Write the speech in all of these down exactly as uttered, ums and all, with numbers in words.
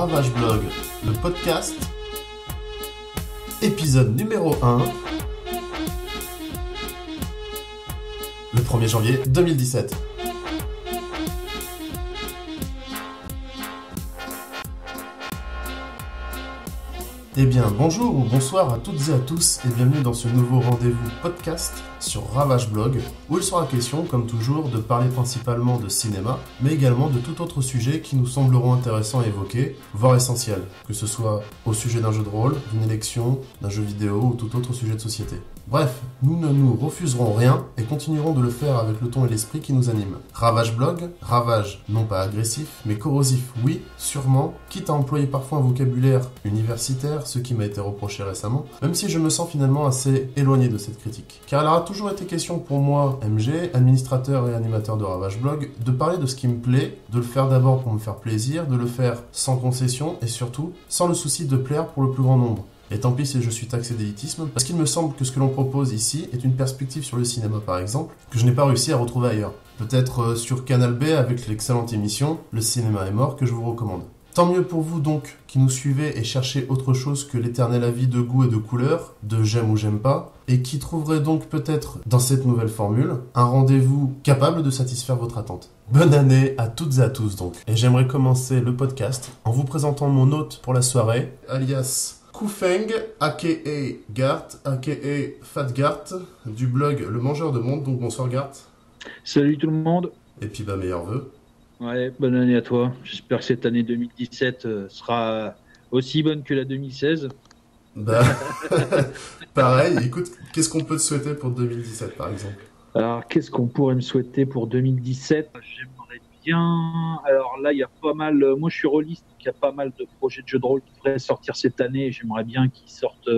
Ravage Blog, le podcast, épisode numéro un, le premier janvier deux mille dix-sept. Eh bien, bonjour ou bonsoir à toutes et à tous et bienvenue dans ce nouveau rendez-vous podcast sur Ravage Blog, où il sera question, comme toujours, de parler principalement de cinéma, mais également de tout autre sujet qui nous sembleront intéressants à évoquer, voire essentiels, que ce soit au sujet d'un jeu de rôle, d'une élection, d'un jeu vidéo ou tout autre sujet de société. Bref, nous ne nous refuserons rien et continuerons de le faire avec le ton et l'esprit qui nous animent. Ravage Blog, ravage, non pas agressif, mais corrosif, oui, sûrement, quitte à employer parfois un vocabulaire universitaire, ce qui m'a été reproché récemment, même si je me sens finalement assez éloigné de cette critique. Car il aura toujours été question pour moi, M G, administrateur et animateur de Ravage Blog, de parler de ce qui me plaît, de le faire d'abord pour me faire plaisir, de le faire sans concession et surtout sans le souci de plaire pour le plus grand nombre. Et tant pis si je suis taxé d'élitisme, parce qu'il me semble que ce que l'on propose ici est une perspective sur le cinéma par exemple, que je n'ai pas réussi à retrouver ailleurs. Peut-être sur Canal B avec l'excellente émission Le Cinéma est mort que je vous recommande. Tant mieux pour vous donc qui nous suivez et cherchez autre chose que l'éternel avis de goût et de couleur, de j'aime ou j'aime pas, et qui trouverez donc peut-être dans cette nouvelle formule un rendez-vous capable de satisfaire votre attente. Bonne année à toutes et à tous donc. Et j'aimerais commencer le podcast en vous présentant mon hôte pour la soirée, alias Koufeng, aka Gart, aka Fat Gart, du blog Le Mangeur de Monde. Donc bonsoir Gart. Salut tout le monde. Et puis bah meilleurs vœux. Ouais, bonne année à toi. J'espère que cette année deux mille dix-sept sera aussi bonne que la deux mille seize. Bah, pareil. Écoute, qu'est-ce qu'on peut te souhaiter pour deux mille dix-sept par exemple? Alors, qu'est-ce qu'on pourrait me souhaiter pour deux mille dix-sept? J'aimerais bien... Alors là, il y a pas mal... Moi, je suis rôliste, donc il y a pas mal de projets de jeux de rôle qui devraient sortir cette année. Et j'aimerais bien qu'ils sortent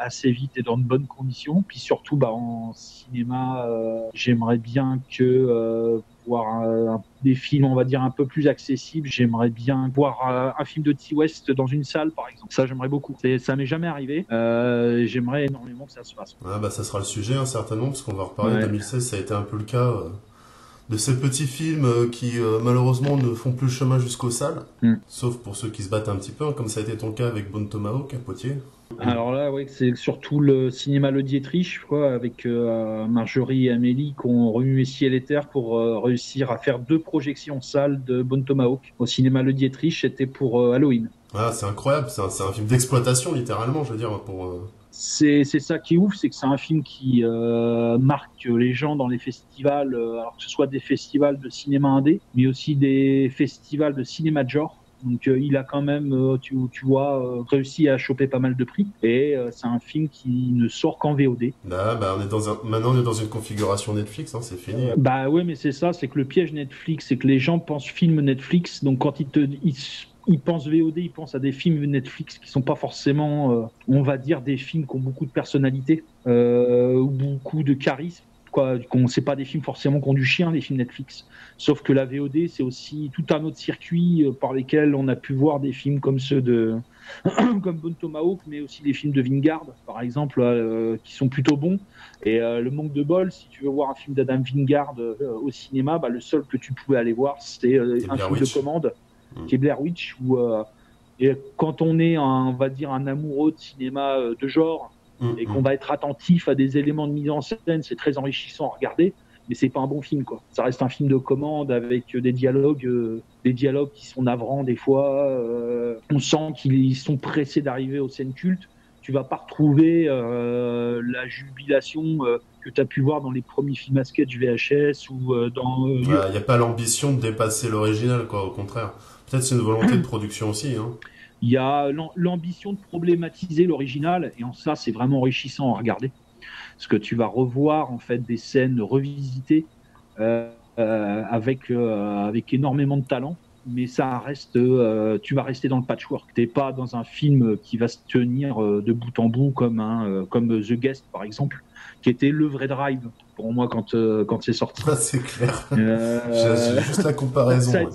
assez vite et dans de bonnes conditions. Puis surtout, bah, en cinéma, euh, j'aimerais bien que... Euh, voir euh, des films, on va dire, un peu plus accessibles. J'aimerais bien voir euh, un film de T-West dans une salle, par exemple. Ça, j'aimerais beaucoup. C'est, ça m'est jamais arrivé. Euh, j'aimerais énormément que ça se fasse. Ah bah, ça sera le sujet, hein, certainement, parce qu'on va reparler. Ouais. deux mille seize, ça a été un peu le cas euh, de ces petits films euh, qui, euh, malheureusement, ne font plus le chemin jusqu'aux salles. Mm. Sauf pour ceux qui se battent un petit peu, hein, comme ça a été ton cas avec Bon Tomahawk à Poitiers. Alors là, ouais, c'est surtout le cinéma Le Dietrich, quoi, avec euh, Marjorie et Amélie qui ont remué ciel et terre pour euh, réussir à faire deux projections en salle de Bon Tomahawk. Au cinéma Le Dietrich, c'était pour euh, Halloween. Ah, c'est incroyable, c'est un, c'est un film d'exploitation littéralement, je veux dire. Pour, euh... c'est, c'est ça qui est ouf, c'est que c'est un film qui euh, marque les gens dans les festivals, euh, alors que ce soit des festivals de cinéma indé, mais aussi des festivals de cinéma de genre. Donc euh, il a quand même, euh, tu, tu vois, euh, réussi à choper pas mal de prix. Et euh, c'est un film qui ne sort qu'en V O D. Bah, bah on est dans un... Maintenant on est dans une configuration Netflix, hein, c'est fini. Bah ouais, mais c'est ça, c'est que le piège Netflix, c'est que les gens pensent film Netflix. Donc quand ils, te... ils... ils pensent V O D, ils pensent à des films Netflix qui sont pas forcément, euh, on va dire, des films qui ont beaucoup de personnalité, euh, beaucoup de charisme. C'est pas des films forcément qui ont du chien, les films Netflix. Sauf que la V O D, c'est aussi tout un autre circuit par lesquels on a pu voir des films comme ceux de comme Bon Tomahawk, mais aussi des films de Wingard, par exemple, euh, qui sont plutôt bons. Et euh, le manque de bol, si tu veux voir un film d'Adam Wingard euh, au cinéma, bah, le seul que tu pouvais aller voir, c'était euh, un Blair film Witch. de commande, mmh. qui est Blair Witch. Où, euh, et quand on est, un, on va dire, un amoureux de cinéma euh, de genre, et qu'on va être attentif à des éléments de mise en scène, c'est très enrichissant à regarder, mais c'est pas un bon film, quoi. Ça reste un film de commande avec des dialogues, euh, des dialogues qui sont navrants des fois. Euh, on sent qu'ils sont pressés d'arriver aux scènes cultes. Tu vas pas retrouver euh, la jubilation euh, que tu as pu voir dans les premiers films à sketch V H S ou euh, dans. Il euh, ouais, n'y a pas l'ambition de dépasser l'original, quoi. Au contraire, peut-être c'est une volonté de production aussi, hein. Il y a l'ambition de problématiser l'original, et en ça, c'est vraiment enrichissant à regarder. Parce que tu vas revoir en fait des scènes revisitées euh, euh, avec, euh, avec énormément de talent, mais ça reste, euh, tu vas rester dans le patchwork. Tu n'es pas dans un film qui va se tenir de bout en bout comme, un, comme The Guest, par exemple, qui était le vrai drive pour moi quand, euh, quand c'est sorti. Ah, c'est clair. Euh... J'ai juste la comparaison. ça, a, ouais.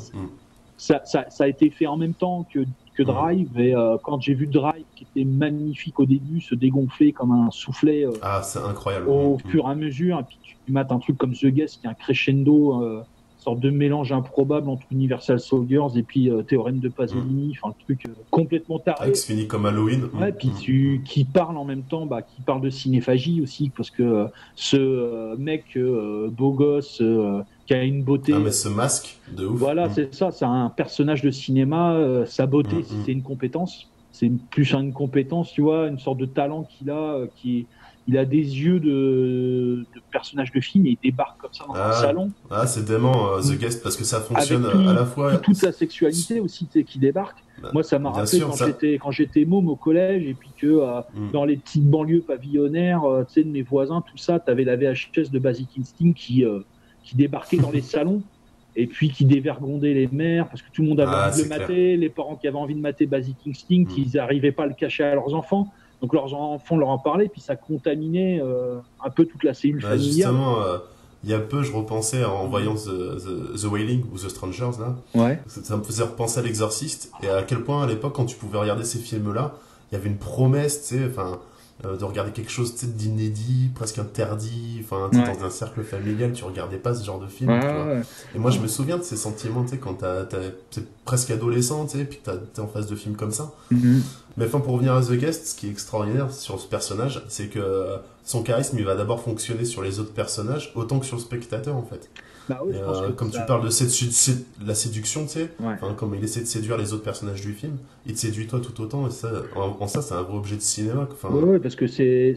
ça, ça, ça a été fait en même temps que... que Drive, et euh, quand j'ai vu Drive, qui était magnifique au début, se dégonfler comme un soufflet euh, ah, c'est incroyable. au mmh. fur et à mesure, et puis tu mates un truc comme The Guest, qui est un crescendo euh, sorte de mélange improbable entre Universal Soldiers et puis euh, Théorème de Pasolini, enfin mmh. le truc euh, complètement taré. X fini comme Halloween. Ouais, mmh. puis tu, qui parle en même temps, bah, qui parle de cinéphagie aussi, parce que euh, ce euh, mec euh, beau gosse euh, qui a une beauté. Ah mais ce masque de ouf. Voilà, mmh. c'est ça, c'est un personnage de cinéma, euh, sa beauté, mmh. c'est une compétence, c'est plus une compétence, tu vois, une sorte de talent qu'il a, euh, qui. Il a des yeux de, de personnage de film et il débarque comme ça dans ah, un salon. Ah, c'est dément, uh, The Guest, parce que ça fonctionne tout, à la fois. Toute la sexualité aussi qui débarque. Bah, moi, ça m'a rappelé sûr, quand ça... j'étais quand j'étais môme au collège et puis que uh, mm. dans les petites banlieues pavillonnaires, uh, tu sais, de mes voisins, tout ça, t'avais la V H S de Basic Instinct qui, uh, qui débarquait dans les salons et puis qui dévergondait les mères parce que tout le monde avait ah, envie de le clair. mater. Les parents qui avaient envie de mater Basic Instinct, mm. ils n'arrivaient pas à le cacher à leurs enfants. Donc leurs enfants leur en parlaient, puis ça contaminait euh, un peu toute la cellule bah, familiale. Justement, euh, il y a peu, je repensais en voyant The, The, The Wailing ou The Strangers, là. Ouais. Ça me faisait repenser à l'Exorciste, et à quel point, à l'époque, quand tu pouvais regarder ces films-là, il y avait une promesse, tu sais, enfin, euh, de regarder quelque chose d'inédit, presque interdit, enfin, ouais. dans un cercle familial, tu regardais pas ce genre de film, ouais, tu vois. Ouais. Et moi, je me souviens de ces sentiments, tu sais, quand t'es presque adolescent, tu sais, puis que t'es en face de films comme ça. Mm-hmm. Mais enfin, pour revenir à The Guest, ce qui est extraordinaire sur ce personnage, c'est que son charisme, il va d'abord fonctionner sur les autres personnages, autant que sur le spectateur, en fait. Bah oui, je pense euh, que comme tu ça... parles de cette, cette, la séduction, tu sais, ouais. enfin, comme il essaie de séduire les autres personnages du film, il te séduit toi tout autant, et ça, en, en ça, c'est un vrai objet de cinéma. Enfin, oui, oui, parce que c'est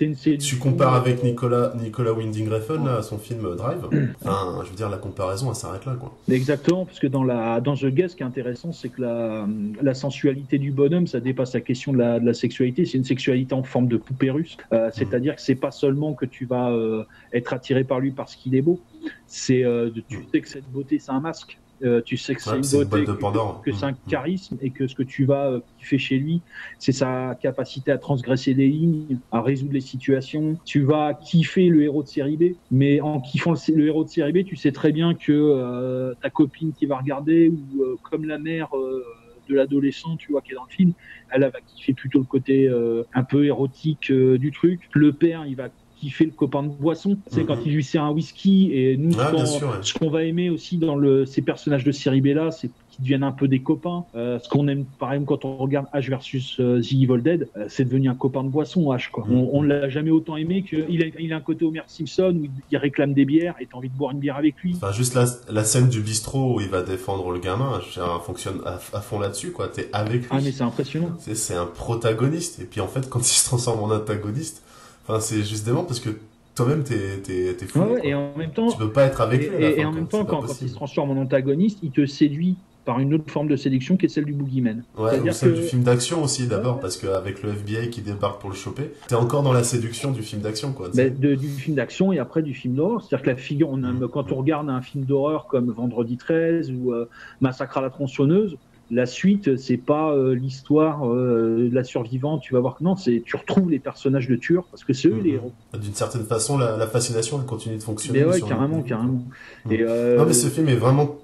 une séduction... Tu compares avec Nicolas, Nicolas Winding Refn, là, son film Drive, enfin, je veux dire, la comparaison, elle s'arrête là, quoi. Exactement, parce que dans, la, dans The Guest, ce qui est intéressant, c'est que la, la sensualité du bonhomme, ça dépasse la question de la, de la sexualité, c'est une sexualité en forme de poupée russe, euh, c'est-à-dire que c'est pas seulement que tu vas euh, être attiré par lui parce qu'il est beau, c'est euh, tu sais que cette beauté c'est un masque, euh, tu sais que c'est ouais, une beauté, une que, que c'est un charisme et que ce que tu vas euh, kiffer chez lui, c'est sa capacité à transgresser des lignes, à résoudre les situations. Tu vas kiffer le héros de série B, mais en kiffant le, le héros de série B, tu sais très bien que euh, ta copine qui va regarder ou euh, comme la mère euh, de l'adolescent, tu vois, qui est dans le film, elle, elle va kiffer plutôt le côté euh, un peu érotique euh, du truc. Le père, il va kiffer le copain de boisson, c'est mm-hmm. quand il lui sert un whisky. Et nous, ah, quand, sûr, ouais. ce qu'on va aimer aussi dans le, ces personnages de série B là, c'est qu'ils deviennent un peu des copains. Euh, ce qu'on aime, par exemple, quand on regarde Ash versus euh, The Evil Dead, euh, c'est devenu un copain de boisson, Ash, quoi. Mm-hmm. On ne l'a jamais autant aimé qu'il a, il a un côté Homer Simpson où il réclame des bières et t'as envie de boire une bière avec lui. Enfin, juste la, la scène du bistrot où il va défendre le gamin, ça fonctionne à, à fond là-dessus, quoi. T'es avec lui. Ah, mais c'est impressionnant. C'est un protagoniste. Et puis, en fait, quand il se transforme en antagoniste, enfin, c'est justement parce que toi-même, t'es, t'es, t'es fou. Ouais, et en même temps, tu peux pas être avec lui. Et, et en même temps, quand, quand il se transforme en antagoniste, il te séduit par une autre forme de séduction qui est celle du boogeyman. Ouais, ou celle que... du film d'action aussi d'abord, ouais. parce qu'avec le F B I qui débarque pour le choper, t'es encore dans la séduction du film d'action, quoi. Bah, de, du film d'action et après du film d'horreur. C'est-à-dire que la figure, on a, mmh, quand mmh. on regarde un film d'horreur comme Vendredi treize ou euh, Massacre à la tronçonneuse, la suite, c'est pas euh, l'histoire euh, de la survivante, tu vas voir que non, c'est tu retrouves les personnages de Tur, parce que c'est eux mmh. les héros. D'une certaine façon, la, la fascination, elle continue de fonctionner. Mais ouais, carrément, les... carrément. Mmh. Et, euh... Non, mais ce film est vraiment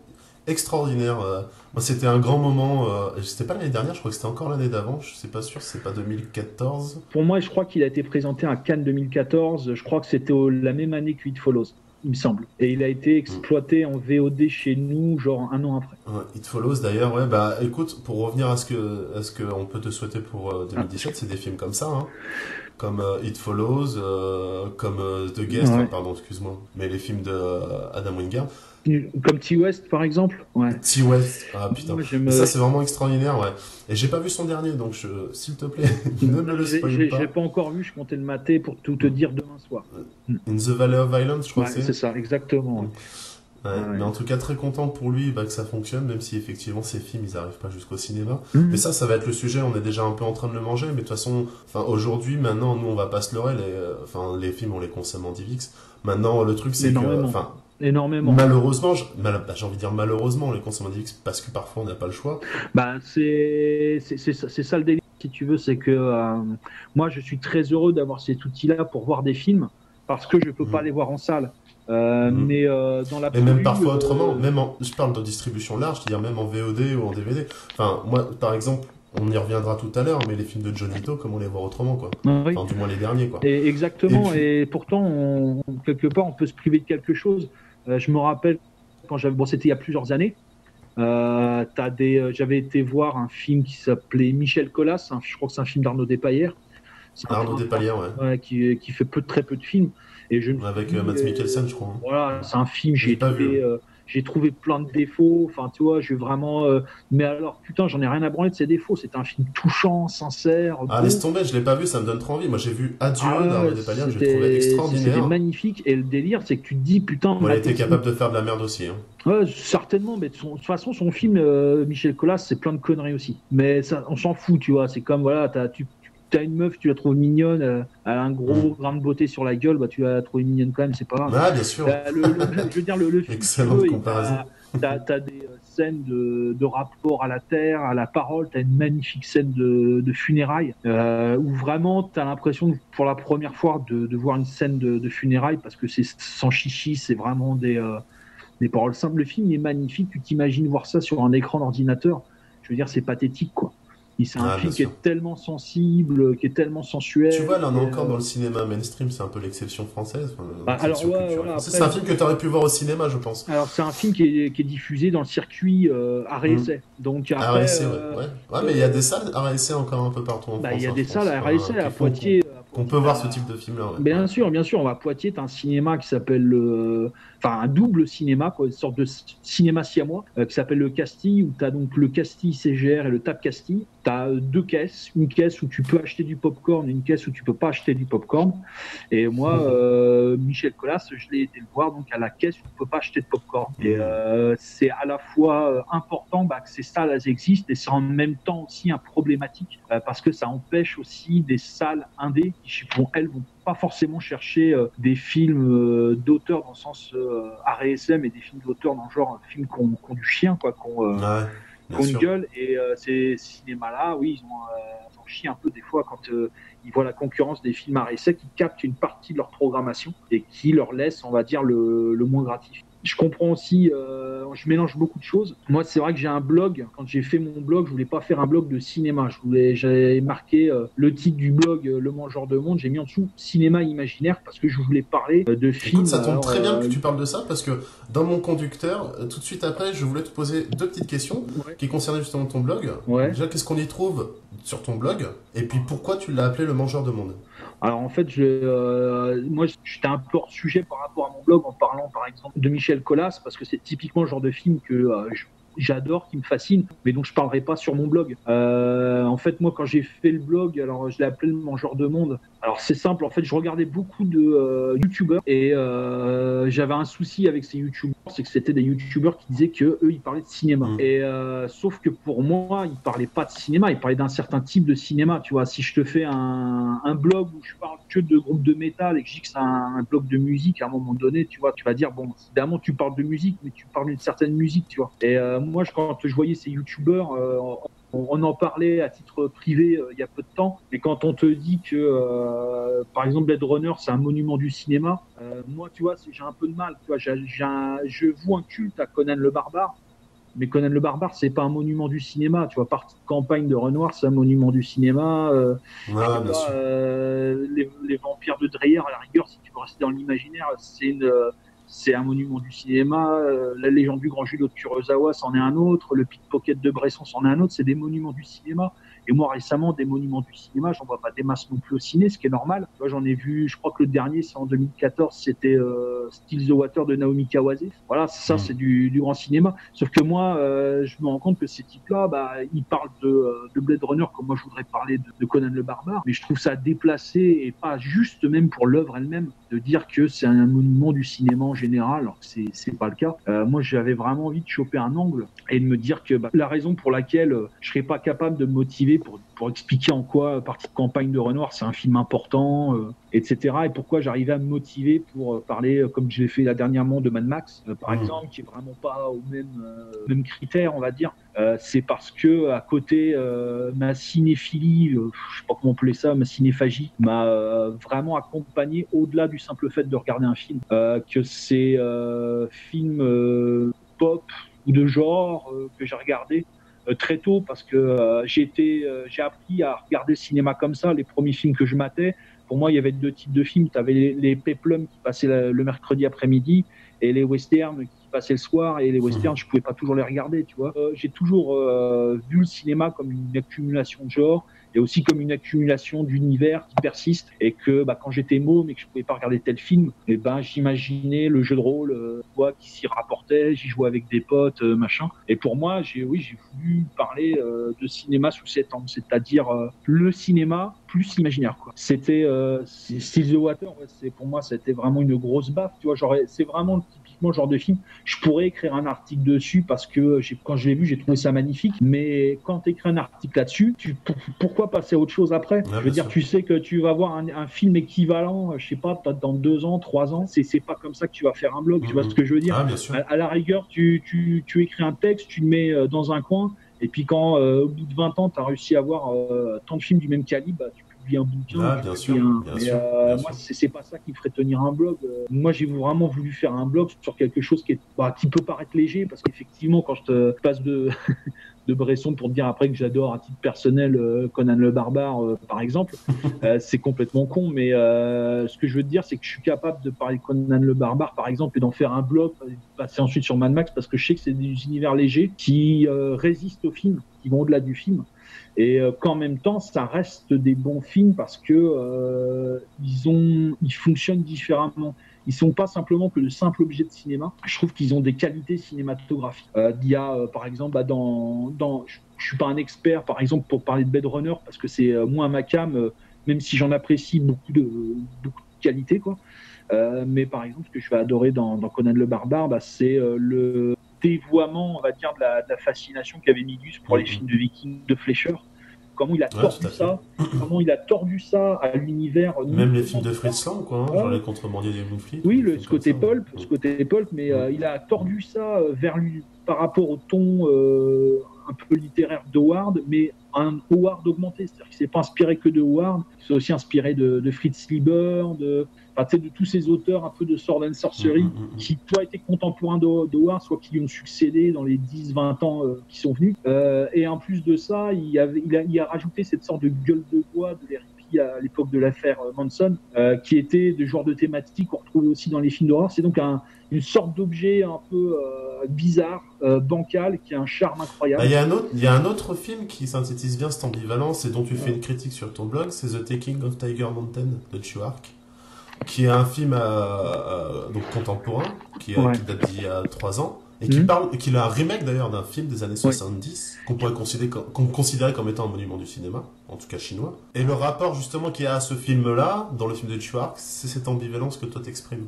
extraordinaire. Moi, c'était un grand moment, euh, c'était pas l'année dernière, je crois que c'était encore l'année d'avant, je sais pas sûr, c'est pas deux mille quatorze. Pour moi, je crois qu'il a été présenté à Cannes deux mille quatorze, je crois que c'était la même année que It Follows. Il me semble. Et il a été exploité mmh. en V O D chez nous, genre un an après. Ouais, It Follows d'ailleurs, ouais, bah écoute, pour revenir à ce que, à ce que on peut te souhaiter pour euh, deux mille dix-sept, ah. c'est des films comme ça, hein. Comme euh, It Follows, euh, comme euh, The Guest, ouais. hein, pardon, excuse-moi, mais les films de euh, Adam Wingard. Comme T-West par exemple, ouais. T-West, ah putain, moi, me... ça c'est vraiment extraordinaire, ouais. Et j'ai pas vu son dernier, donc je... s'il te plaît, ne me le spoil pas. J'ai pas encore vu, je comptais le mater pour tout te dire demain soir. In the Valley of Violence, je crois ouais, que c'est. C'est ça, exactement. Ouais. Ouais, ouais. Mais en tout cas très content pour lui bah, que ça fonctionne, même si effectivement ces films ils arrivent pas jusqu'au cinéma. Mmh. Mais ça, ça va être le sujet, on est déjà un peu en train de le manger, mais de toute façon, enfin aujourd'hui, maintenant, nous on va pas se leurrer, les, enfin, les films on les consomme en Divix. Maintenant le truc c'est que, enfin. Énormément. Malheureusement, j'ai mal, bah, envie de dire malheureusement, les consommateurs Divix, parce que parfois on n'a pas le choix. Bah, c'est ça, ça le délire, si tu veux, c'est que euh, moi je suis très heureux d'avoir cet outil-là pour voir des films, parce que je peux mmh. pas les voir en salle. Euh, mmh. Mais euh, dans la. Et même parfois euh... autrement, même en, je parle de distribution large, c'est-à-dire même en V O D ou en D V D. Enfin, moi par exemple. On y reviendra tout à l'heure, mais les films de Johnny To, comme on les voit autrement, quoi. Ah, oui. Enfin, du moins les derniers, quoi. Et exactement. Et, puis... et pourtant, on, quelque part, on peut se priver de quelque chose. Euh, je me rappelle quand j'avais, bon, c'était il y a plusieurs années. Euh, t'as des, j'avais été voir un film qui s'appelait Michel Collas, hein, je crois que c'est un film d'Arnaud Despaillères. Arnaud Despaillères, ouais. ouais qui, qui fait peu, très peu de films. Et je me Avec euh, Mads Mikkelsen, je crois. Hein. Voilà, c'est un film, j'ai trouvé, euh, j'ai trouvé plein de défauts. Enfin, tu vois, j'ai vraiment. Euh... Mais alors, putain, j'en ai rien à branler de ces défauts. C'est un film touchant, sincère. Ah, bon. Laisse tomber, je l'ai pas vu, ça me donne trop envie. Moi, j'ai vu Adieu ah, d'Arnaud Despaillères, je l'ai trouvé extraordinaire. C'était magnifique. Et le délire, c'est que tu te dis, putain. Bon, elle était capable de faire de la merde aussi. Hein. Ouais, certainement, mais de, son, de toute façon, son film, euh, Michel Collas, c'est plein de conneries aussi. Mais ça, on s'en fout, tu vois. C'est comme, voilà, t'as, tu. T'as une meuf, tu la trouves mignonne, euh, elle a un gros grain de beauté sur la gueule, bah tu la trouves mignonne quand même, c'est pas grave. Ah bien sûr. Le, le, je veux dire le, le film. Excellente comparaison. T'as, t'as des euh, scènes de, de rapport à la terre, à la parole. T'as une magnifique scène de, de funérailles euh, où vraiment t'as l'impression pour la première fois de, de voir une scène de, de funérailles parce que c'est sans chichi, c'est vraiment des euh, des paroles simples. Le film est magnifique. Tu t'imagines voir ça sur un écran d'ordinateur. Je veux dire, c'est pathétique quoi. C'est un ah, film qui est tellement sensible, qui est tellement sensuel. Tu vois, là, on est encore euh... dans le cinéma mainstream, c'est un peu l'exception française. Bah, alors, ouais, voilà, après... C'est un film que tu aurais pu voir au cinéma, je pense. Alors, c'est un film qui est, qui est diffusé dans le circuit euh, arrêt essai. Mmh. Donc, après. Arrêt-essai, euh... ouais. ouais. Ouais, mais il y a des salles arrêt essai encore un peu partout en bah, France. Il y a des salles arrêt essai à Poitiers. On peut voir ce type de film-là. Ouais. Bien sûr, bien sûr. On va à Poitiers, t'as un cinéma qui s'appelle, le... enfin un double cinéma, quoi, une sorte de cinéma siamois euh, qui s'appelle le Castille, où t'as donc le Castille C G R et le Tap Castille. T'as deux caisses, une caisse où tu peux acheter du popcorn, une caisse où tu peux pas acheter du popcorn. Et moi, euh, Michel Collas, je l'ai été le voir donc à la caisse où tu peux pas acheter de popcorn. Et euh, c'est à la fois important bah, que ces salles elles existent et c'est en même temps aussi un problématique euh, parce que ça empêche aussi des salles indées. Vont, elles vont pas forcément chercher euh, des films euh, d'auteur dans le sens euh, arrêt-essai, mais des films d'auteur dans le genre films qu'on qu'on du chien quoi, qu'on euh, ouais, qu'on gueule. Et euh, ces cinémas-là, oui, ils ont euh, ils en chient un peu des fois quand euh, ils voient la concurrence des films arrêt-essai qui captent une partie de leur programmation et qui leur laisse, on va dire, le, le moins gratifiant. Je comprends aussi, euh, je mélange beaucoup de choses. Moi, c'est vrai que j'ai un blog. Quand j'ai fait mon blog, je voulais pas faire un blog de cinéma. Je voulais, j'avais marqué euh, le titre du blog, euh, Le Mangeur de Monde. J'ai mis en dessous cinéma imaginaire parce que je voulais parler euh, de films. Écoute, ça tombe alors, très bien euh... que tu parles de ça parce que dans mon conducteur, tout de suite après, je voulais te poser deux petites questions ouais. qui concernaient justement ton blog. Ouais. Déjà, qu'est-ce qu'on y trouve sur ton blog? Et puis, pourquoi tu l'as appelé Le Mangeur de Monde? Alors en fait, je, euh, moi j'étais un peu hors sujet par rapport à mon blog en parlant par exemple de Michel Collas parce que c'est typiquement le genre de film que euh, j'adore, qui me fascine, mais donc je parlerai pas sur mon blog. Euh, en fait, moi quand j'ai fait le blog, alors je l'ai appelé Le Mangeur de Monde. Alors c'est simple, en fait je regardais beaucoup de euh, youtubeurs et euh, j'avais un souci avec ces youtubeurs, c'est que c'était des youtubeurs qui disaient que eux ils parlaient de cinéma. Mmh. Et euh, sauf que pour moi ils parlaient pas de cinéma, ils parlaient d'un certain type de cinéma. Tu vois, si je te fais un, un blog où je parle que de groupes de métal et que je dis que c'est un, un blog de musique, à un moment donné, tu vois, tu vas dire bon évidemment tu parles de musique, mais tu parles d'une certaine musique, tu vois. Et euh, moi quand je voyais ces youtubeurs euh, on en parlait à titre privé euh, il y a peu de temps, mais quand on te dit que, euh, par exemple, Blade Runner, c'est un monument du cinéma, euh, moi, tu vois, j'ai un peu de mal. Tu vois, j'ai, j'ai un, je voue un culte à Conan le Barbare, mais Conan le Barbare, c'est pas un monument du cinéma. Tu vois, Partie de campagne de Renoir, c'est un monument du cinéma. Euh, ah, vois, euh, les, les vampires de Dreyer, à la rigueur, si tu veux rester dans l'imaginaire, c'est une... Euh, c'est un monument du cinéma, euh, la légende du grand Julot de Kurosawa, c'en est un autre, le pickpocket de Bresson, c'en est un autre, c'est des monuments du cinéma. Et moi, récemment, des monuments du cinéma, j'en vois pas des masses non plus au ciné, ce qui est normal. Moi, j'en ai vu, je crois que le dernier, c'est en deux mille quatorze, c'était euh, Still the Water de Naomi Kawase. Voilà, ça, mmh. c'est du, du grand cinéma. Sauf que moi, euh, je me rends compte que ces types-là, bah, ils parlent de, de Blade Runner comme moi, je voudrais parler de, de Conan le Barbare. Mais je trouve ça déplacé et pas juste même pour l'œuvre elle-même de dire que c'est un monument du cinéma en général, alors que c'est, c'est pas le cas. Euh, moi, j'avais vraiment envie de choper un angle et de me dire que bah, la raison pour laquelle je serais pas capable de me motiver Pour, pour expliquer en quoi Partie de campagne de Renoir c'est un film important, euh, et cetera. Et pourquoi j'arrivais à me motiver pour euh, parler, euh, comme je l'ai fait là dernièrement, de Mad Max, euh, par mmh. exemple, qui est vraiment pas au même, euh, même critère, on va dire. Euh, c'est parce que à côté, euh, ma cinéphilie, euh, je sais pas comment on appelait ça, ma cinéphagie, m'a euh, vraiment accompagné au-delà du simple fait de regarder un film. Euh, que ces euh, films euh, pop ou de genre euh, que j'ai regardé très tôt, parce que euh, j'ai été, euh, j'ai appris à regarder le cinéma comme ça. Les premiers films que je matais, pour moi, il y avait deux types de films. Tu avais les, les péplums qui passaient la, le mercredi après-midi et les westerns qui passait le soir et les westerns, je pouvais pas toujours les regarder, tu vois. Euh, j'ai toujours euh, vu le cinéma comme une accumulation de genres et aussi comme une accumulation d'univers qui persiste, et que bah, quand j'étais môme et que je pouvais pas regarder tel film, et ben j'imaginais le jeu de rôle euh, quoi, qui s'y rapportait, j'y jouais avec des potes, euh, machin. Et pour moi, j'ai oui, j'ai voulu parler euh, de cinéma sous cet angle, c'est-à-dire euh, le cinéma plus imaginaire, quoi. C'était euh, Still the Water, ouais, c'est, pour moi, c'était vraiment une grosse baffe, tu vois, genre, c'est vraiment typiquement le genre de film, je pourrais écrire un article dessus parce que j'ai, quand je l'ai vu, j'ai trouvé ça magnifique, mais quand tu écris un article là-dessus, tu, pour, pourquoi passer à autre chose après? Ah, je veux dire, sûr. Tu sais que tu vas avoir un, un film équivalent, je sais pas, peut-être dans deux ans, trois ans, c'est, c'est pas comme ça que tu vas faire un blog, mmh. Tu vois ce que je veux dire? Ah, bien sûr. À, à la rigueur, tu, tu, tu écris un texte, tu le mets dans un coin, et puis quand euh, au bout de vingt ans tu as réussi à avoir euh, tant de films du même calibre, bah, tu publies un bouquin. Ah, bien sûr, un... bien sûr, euh, bien moi sûr. C'est, c'est pas ça qui me ferait tenir un blog. Euh, moi j'ai vraiment voulu faire un blog sur quelque chose qui, est, bah, qui peut paraître léger, parce qu'effectivement quand je te passe de, de Bresson pour te dire après que j'adore à titre personnel euh, Conan le Barbare euh, par exemple, euh, c'est complètement con, mais euh, ce que je veux te dire c'est que je suis capable de parler de Conan le Barbare par exemple et d'en faire un blog, passer ensuite sur Mad Max, parce que je sais que c'est des univers légers qui euh, résistent au film, qui vont au-delà du film, et euh, qu'en même temps ça reste des bons films parce que euh, ils ont, ils fonctionnent différemment. Ils sont pas simplement que de simples objets de cinéma. Je trouve qu'ils ont des qualités cinématographiques. Euh, il y a euh, par exemple bah, dans, dans, je, je suis pas un expert par exemple pour parler de Blade Runner parce que c'est euh, moins ma came, euh, même si j'en apprécie beaucoup de, beaucoup de qualités quoi. Euh, mais par exemple, ce que je vais adorer dans, dans Conan le Barbare, bah, c'est euh, le dévoiement, on va dire, de la, de la fascination qu'avait Migus pour mmh. les films de Vikings, de Fleischer. Comment il a ouais, tordu ça, comment il a tordu ça à l'univers. Même les films de Friesland, quoi, hein, ouais. Genre les contrebandiers du Moonfleet. Oui, le, ce côté pulp, ouais. ce côté pulp, mais ouais. euh, il a tordu ça vers lui par rapport au ton euh, un peu littéraire d'Howard, mais un Howard augmenté, c'est-à-dire qu'il ne s'est pas inspiré que de Howard, il s'est aussi inspiré de, de Fritz Lieber, de, enfin, de tous ces auteurs un peu de Sword and Sorcery, mmh, mmh, mmh. qui soit étaient contemporains de, de Howard, soit qui lui ont succédé dans les dix à vingt ans euh, qui sont venus. Euh, et en plus de ça, il, avait, il, a, il a rajouté cette sorte de gueule de bois de l'Eric à l'époque de l'affaire Manson, euh, qui était de genre de thématique qu'on retrouvait aussi dans les films d'horreur. C'est donc un, une sorte d'objet un peu euh, bizarre, euh, bancal, qui a un charme incroyable. Il bah, y, y a un autre film qui synthétise bien cette ambivalence et dont tu ouais. fais une critique sur ton blog, c'est The Taking of Tiger Mountain de Chuark, qui est un film euh, euh, donc contemporain, qui, ouais. qui date d'il y a trois ans. Et qui mmh. parle, qui a un remake d'ailleurs d'un film des années soixante-dix, oui. qu'on pourrait considérer, qu'on considérait comme étant un monument du cinéma, en tout cas chinois. Et le rapport justement qu'il y a à ce film-là, dans le film de Chuark, c'est cette ambivalence que toi t'exprimes.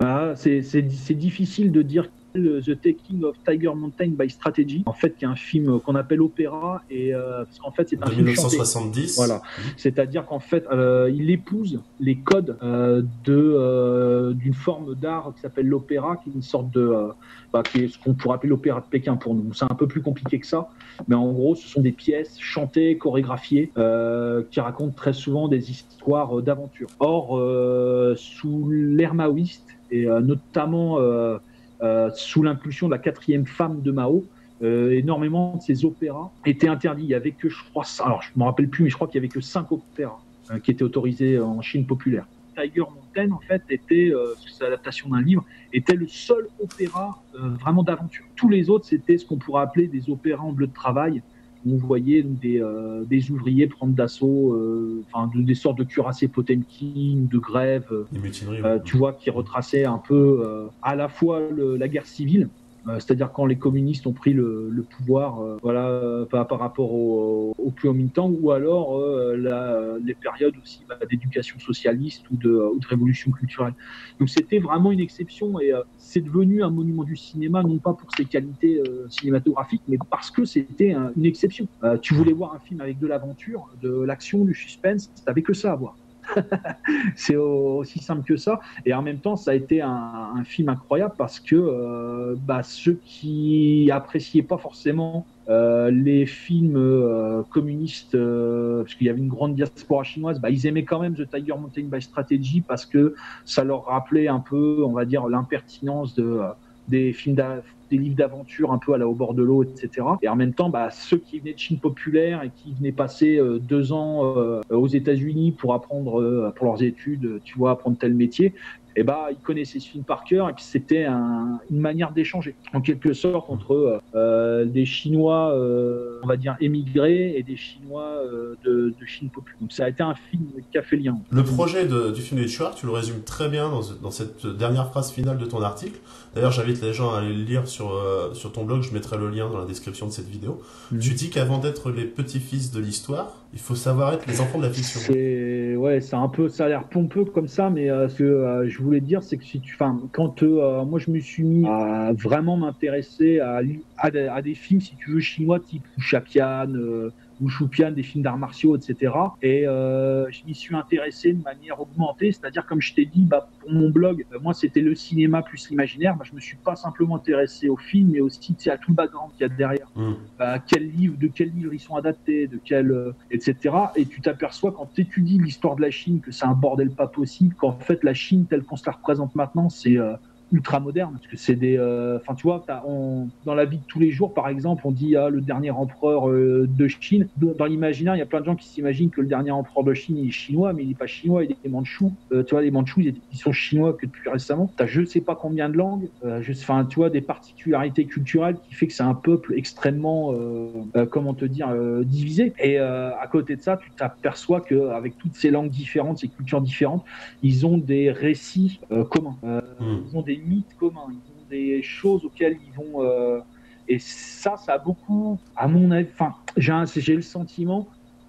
Ah, c'est, c'est, c'est difficile de dire The Taking of Tiger Mountain by Strategy, en fait, qui est un film qu'on appelle opéra, et euh, parce qu'en fait c'est un film mille neuf cent soixante-dix. Voilà, mmh. c'est-à-dire qu'en fait euh, il épouse les codes euh, de euh, d'une forme d'art qui s'appelle l'opéra, qui est une sorte de euh, bah, qui est ce qu'on pourrait appeler l'opéra de Pékin pour nous. C'est un peu plus compliqué que ça, mais en gros ce sont des pièces chantées, chorégraphiées, euh, qui racontent très souvent des histoires euh, d'aventure. Or euh, sous l'ère maoïste et euh, notamment euh, Euh, sous l'impulsion de la quatrième femme de Mao, euh, énormément de ces opéras étaient interdits. Il n'y avait que, je crois, alors je ne me rappelle plus, mais je crois qu'il n'y avait que cinq opéras euh, qui étaient autorisés en Chine populaire. Tiger Mountain, en fait, était, euh, c'est l'adaptation d'un livre, était le seul opéra euh, vraiment d'aventure. Tous les autres, c'était ce qu'on pourrait appeler des opéras en bleu de travail. On voyait donc, des, euh, des ouvriers prendre d'assaut, enfin euh, de, des sortes de cuirassés Potemkin, de grèves, euh, euh, tu vois, qui retraçaient un peu euh, à la fois le, la guerre civile, euh, c'est-à-dire quand les communistes ont pris le, le pouvoir, euh, voilà, euh, par, par rapport au, au Kuomintang, ou alors euh, la, les périodes aussi bah, d'éducation socialiste ou de, ou de révolution culturelle. Donc c'était vraiment une exception, et euh, c'est devenu un monument du cinéma, non pas pour ses qualités euh, cinématographiques, mais parce que c'était un, une exception. Euh, tu voulais voir un film avec de l'aventure, de l'action, du suspense, t'avais que ça à voir. C'est aussi simple que ça. Et en même temps, ça a été un, un film incroyable parce que euh, bah, ceux qui appréciaient pas forcément euh, les films euh, communistes, euh, parce qu'il y avait une grande diaspora chinoise, bah, ils aimaient quand même The Tiger Mountain by Strategy parce que ça leur rappelait un peu, on va dire, l'impertinence de, euh, des films d'a... des livres d'aventure un peu à la Au bord de l'eau, et cetera. Et en même temps, bah, ceux qui venaient de Chine populaire et qui venaient passer euh, deux ans euh, aux États-Unis pour apprendre, euh, pour leurs études, tu vois, apprendre tel métier, et bah, ils connaissaient ce film par cœur, et puis c'était un, une manière d'échanger en quelque sorte entre euh, des Chinois, euh, on va dire émigrés, et des Chinois euh, de, de Chine populaire. Donc ça a été un film qui a fait lien. Le projet de, du film des Tueurs, tu le résumes très bien dans, dans cette dernière phrase finale de ton article. D'ailleurs, j'invite les gens à aller le lire sur, euh, sur ton blog, je mettrai le lien dans la description de cette vidéo. Mmh. Tu dis qu'avant d'être les petits-fils de l'histoire, il faut savoir être les enfants de la fiction. C'est... Ouais, c'est un peu... ça a l'air pompeux comme ça, mais euh, ce que euh, je voulais dire, c'est que si tu... Enfin, quand euh, moi je me suis mis à vraiment m'intéresser à, à, à des films, si tu veux, chinois, type Chapian, euh, ou Choupian, des films d'arts martiaux, et cetera. Et euh, je m'y suis intéressé de manière augmentée, c'est-à-dire, comme je t'ai dit, bah, pour mon blog, euh, moi c'était le cinéma plus l'imaginaire. Bah, je me suis pas simplement intéressé au film, mais aussi à tout le background qu'il y a derrière. Mmh. Bah, quel livre, de quel livre ils sont adaptés, de quel, euh, et cetera. Et tu t'aperçois, quand tu étudies l'histoire de la Chine, que c'est un bordel pas possible, qu'en fait la Chine telle qu'on se la représente maintenant, c'est... Euh, ultra moderne, parce que c'est des... Enfin, euh, tu vois, t'as, on, dans la vie de tous les jours, par exemple, on dit ah, le dernier empereur euh, de Chine. Dans l'imaginaire, il y a plein de gens qui s'imaginent que le dernier empereur de Chine, il est chinois, mais il n'est pas chinois, il est mandchou. Euh, tu vois, les mandchous, ils, ils sont chinois que depuis récemment. T'as je sais pas combien de langues, euh, je, tu vois, des particularités culturelles qui fait que c'est un peuple extrêmement, euh, euh, comment te dire, euh, divisé. Et euh, à côté de ça, tu t'aperçois qu'avec toutes ces langues différentes, ces cultures différentes, ils ont des récits euh, communs. Euh, mmh. Ils ont des mythes communs, ils ont des choses auxquelles ils vont... Euh, et ça, ça a beaucoup, à mon avis... Enfin, j'ai, j'ai le sentiment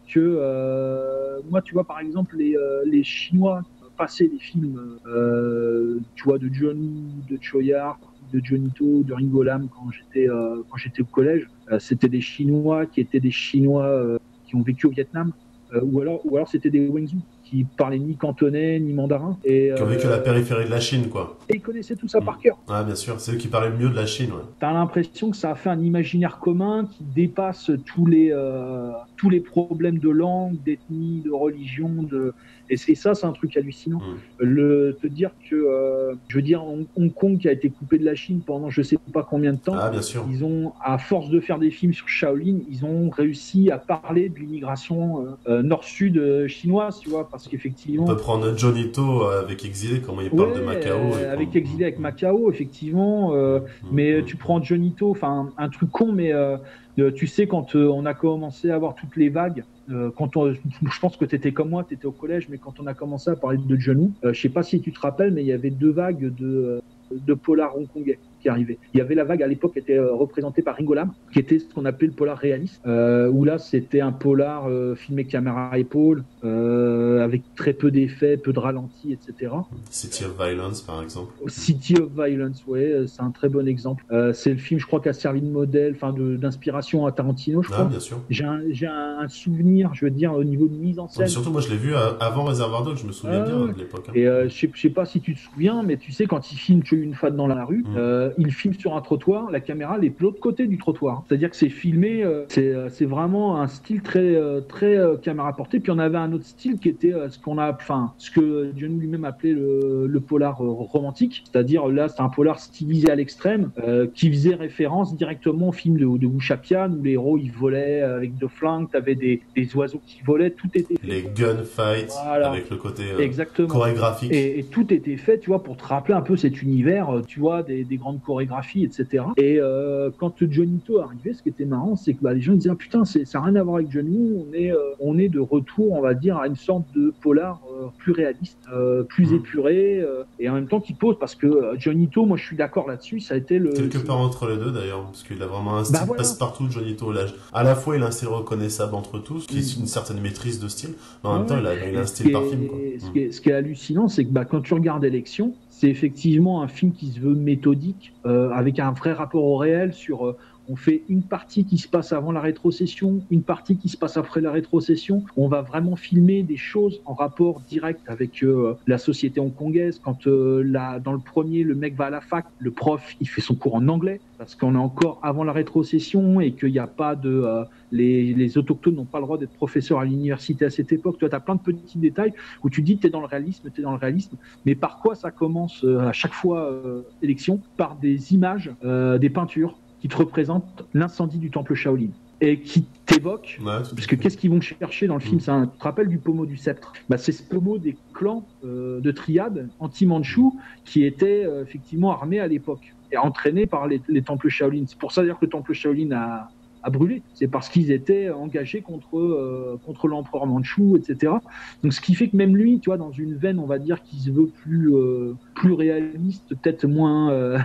que... Euh, moi, tu vois, par exemple, les, euh, les Chinois passaient des films, euh, tu vois, de Johnny, de Choyard, de Johnny To, de Ringo Lam, quand j'étais, euh, quand j'étais au collège. Euh, c'était des Chinois qui étaient des Chinois euh, qui ont vécu au Vietnam, euh, ou, alors, ou alors c'était des Wenzhou, qui parlaient ni cantonais, ni mandarin. Et, qui ont vécu euh, la périphérie de la Chine, quoi. Et ils connaissaient tout ça mmh. par cœur. Ah, bien sûr, c'est eux qui parlaient le mieux de la Chine, ouais. T'as l'impression que ça a fait un imaginaire commun qui dépasse tous les, euh, tous les problèmes de langue, d'ethnie, de religion, de... Et, et ça, c'est un truc hallucinant. Mmh. Le, te dire que, euh, je veux dire, Hong Kong qui a été coupé de la Chine pendant je sais pas combien de temps, ah, bien sûr. Ils ont, à force de faire des films sur Shaolin, ils ont réussi à parler de l'immigration euh, nord-sud chinoise, tu vois, parce qu'effectivement... On peut prendre Johnny To avec Exilé, comment il ouais, parle de Macao. Et avec prendre... Exilé, avec Macao, effectivement. Euh, mmh. Mais tu prends Johnny To, enfin, un truc con, mais... Euh, Euh, tu sais, quand euh, on a commencé à avoir toutes les vagues, euh, quand on, je pense que tu étais comme moi, tu étais au collège, mais quand on a commencé à parler de John Woo, euh, je sais pas si tu te rappelles, mais il y avait deux vagues de, de polar hongkongais qui arrivaient. Il y avait la vague à l'époque qui était euh, représentée par Ringo Lam, qui était ce qu'on appelait le polar réaliste, euh, où là c'était un polar euh, filmé caméra à épaule, euh, avec très peu d'effets, peu de ralentis, et cetera. City of Violence, par exemple. City of Violence, ouais, c'est un très bon exemple. Euh, c'est le film, je crois, qui a servi de modèle, enfin, d'inspiration à Tarantino, je ah, crois. Bien sûr. J'ai un, j'ai un souvenir, je veux dire, au niveau de mise en scène. Non, surtout, moi, je l'ai vu avant Reservoir Dogs, je me souviens ah, bien ouais. de l'époque. Hein. Et euh, je, sais, je sais pas si tu te souviens, mais tu sais, quand il filme Tuer une femme dans la rue, mm. euh, il filme sur un trottoir, la caméra, elle est de l'autre côté du trottoir. C'est-à-dire que c'est filmé, euh, c'est, euh, c'est vraiment un style très, euh, très euh, caméra portée. Puis on avait un autre style qui était euh, ce qu'on a, enfin, ce que John lui-même appelait le, le polar euh, romantique, c'est-à-dire là c'est un polar stylisé à l'extrême euh, qui faisait référence directement au film de, de Wu Chapian où les héros ils volaient avec deux flingues, t'avais des, des oiseaux qui volaient, tout était fait. Les gunfights voilà. avec le côté euh, chorégraphique. Et, et tout était fait, tu vois, pour te rappeler un peu cet univers, tu vois, des, des grandes chorégraphies, et cetera. Et euh, quand Johnny To arrivait, ce qui était marrant, c'est que bah, les gens disaient ah, putain, c'est, ça n'a rien à voir avec Johnny, on est, euh, on est de retour, on va dire, à une sorte de polar euh, plus réaliste, euh, plus mmh. épuré, euh, et en même temps qui pose, parce que euh, Johnny To, moi je suis d'accord là-dessus, ça a été le... Quelque part entre les deux d'ailleurs, parce qu'il a vraiment un style bah, voilà. passe-partout, Johnny To, là. À la fois il a un style reconnaissable entre tous, qui est une certaine maîtrise de style, mais en ouais, même temps il a, il a un style par film. Quoi. Ce, mmh. qui est, ce qui est hallucinant, c'est que bah, quand tu regardes Élection, c'est effectivement un film qui se veut méthodique, euh, avec un vrai rapport au réel sur... Euh, on fait une partie qui se passe avant la rétrocession, une partie qui se passe après la rétrocession. On va vraiment filmer des choses en rapport direct avec euh, la société hongkongaise. Quand euh, la, dans le premier, le mec va à la fac, le prof, il fait son cours en anglais parce qu'on est encore avant la rétrocession et qu'il n'y a pas de... Euh, les, les autochtones n'ont pas le droit d'être professeurs à l'université à cette époque. Tu as plein de petits détails où tu dis t'es dans le réalisme, t'es dans le réalisme. Mais par quoi ça commence euh, à chaque fois euh, Élection ? Par des images, euh, des peintures qui te représente l'incendie du temple Shaolin. et qui t'évoque, ouais, parce que qu'est-ce qu'ils vont chercher dans le film, mmh. C'est un rappel du pommeau du sceptre. Bah, c'est ce pommeau des clans euh, de triade anti-manchou qui étaient euh, effectivement armés à l'époque et entraînés par les, les temples Shaolin. C'est pour ça d'ailleurs que le temple Shaolin a, a brûlé. C'est parce qu'ils étaient engagés contre, euh, contre l'empereur manchou, et cetera. Donc ce qui fait que même lui, tu vois, dans une veine, on va dire, qui se veut plus, euh, plus réaliste, peut-être moins, euh,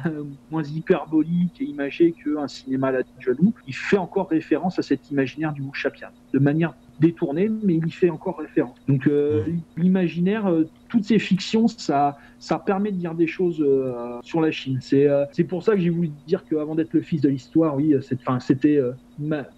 moins hyperbolique et imagé qu'un cinéma là de John Woo, il fait encore référence à cet imaginaire du Wuxia de manière détournée, mais il y fait encore référence. Donc euh, l'imaginaire, euh, toutes ces fictions, ça, ça permet de dire des choses euh, sur la Chine. C'est euh, c'est pour ça que j'ai voulu dire qu'avant d'être le fils de l'histoire, oui, c'était euh,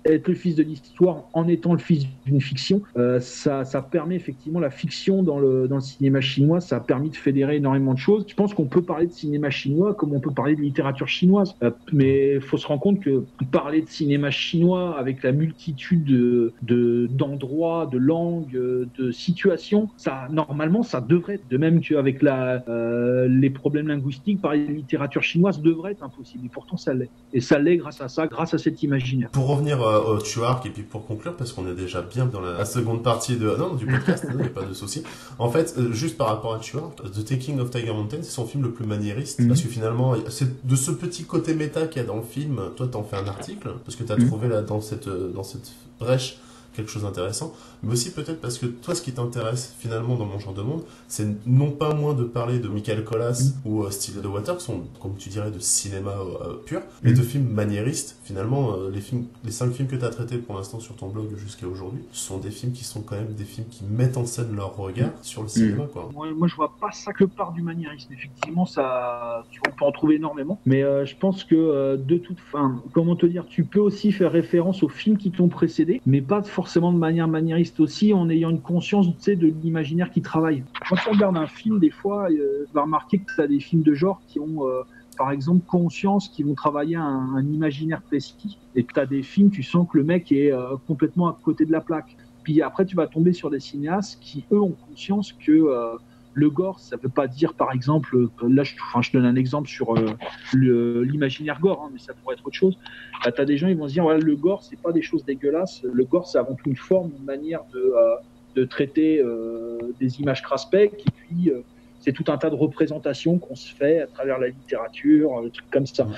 être le fils de l'histoire en étant le fils d'une fiction, euh, ça, ça permet effectivement la fiction dans le, dans le cinéma chinois, ça a permis de fédérer énormément de choses. Je pense qu'on peut parler de cinéma chinois comme on peut parler de littérature chinoise, euh, mais il faut se rendre compte que parler de cinéma chinois avec la multitude de, de, d'endroits, de langues, de situations, ça, normalement ça devrait être, de même qu'avec la, euh, les problèmes linguistiques, parler de littérature chinoise devrait être impossible, et pourtant ça l'est, et ça l'est grâce à ça, grâce à cet imaginaire. Pour revenir euh, au Tuark et puis pour conclure, parce qu'on est déjà bien dans la, la seconde partie de non du podcast, il n'y a pas de souci. En fait, euh, juste par rapport à Tuark, The Taking of Tiger Mountain, c'est son film le plus maniériste, mm-hmm. parce que finalement, c'est de ce petit côté méta qu'il y a dans le film, toi t'en fais un article, parce que t'as mm-hmm. trouvé là dans cette dans cette brèche quelque chose d'intéressant, mais aussi peut-être parce que toi, ce qui t'intéresse finalement dans Mon Genre de Monde, c'est non pas moins de parler de Michael Collas mmh. ou uh, Still the Water, qui sont, comme tu dirais, de cinéma euh, pur, mais mmh. de films maniéristes. Finalement, euh, les films, les cinq films que tu as traités pour l'instant sur ton blog jusqu'à aujourd'hui, sont des films qui sont quand même des films qui mettent en scène leur regard mmh. sur le cinéma. Mmh. Quoi. Moi, moi, je vois pas ça que par du maniérisme. Effectivement, ça, tu peux en trouver énormément, mais euh, je pense que euh, de toute fin, comment te dire, tu peux aussi faire référence aux films qui t'ont précédé, mais pas de forcément de manière maniériste aussi, en ayant une conscience, tu sais, de l'imaginaire qui travaille. Quand tu regardes un film, des fois, euh, tu vas remarquer que tu as des films de genre qui ont, euh, par exemple, conscience, qui vont travailler un, un imaginaire précis. Et tu as des films, tu sens que le mec est euh, complètement à côté de la plaque. Puis après, tu vas tomber sur des cinéastes qui, eux, ont conscience que euh, le gore, ça ne veut pas dire, par exemple, là, je, enfin, je donne un exemple sur euh, le, l'imaginaire gore, hein, mais ça pourrait être autre chose. Là, t'as des gens, ils vont se dire, ouais, le gore, c'est pas des choses dégueulasses. Le gore, c'est avant tout une forme, une manière de, euh, de traiter euh, des images craspec. Et puis, euh, c'est tout un tas de représentations qu'on se fait à travers la littérature, des trucs comme ça.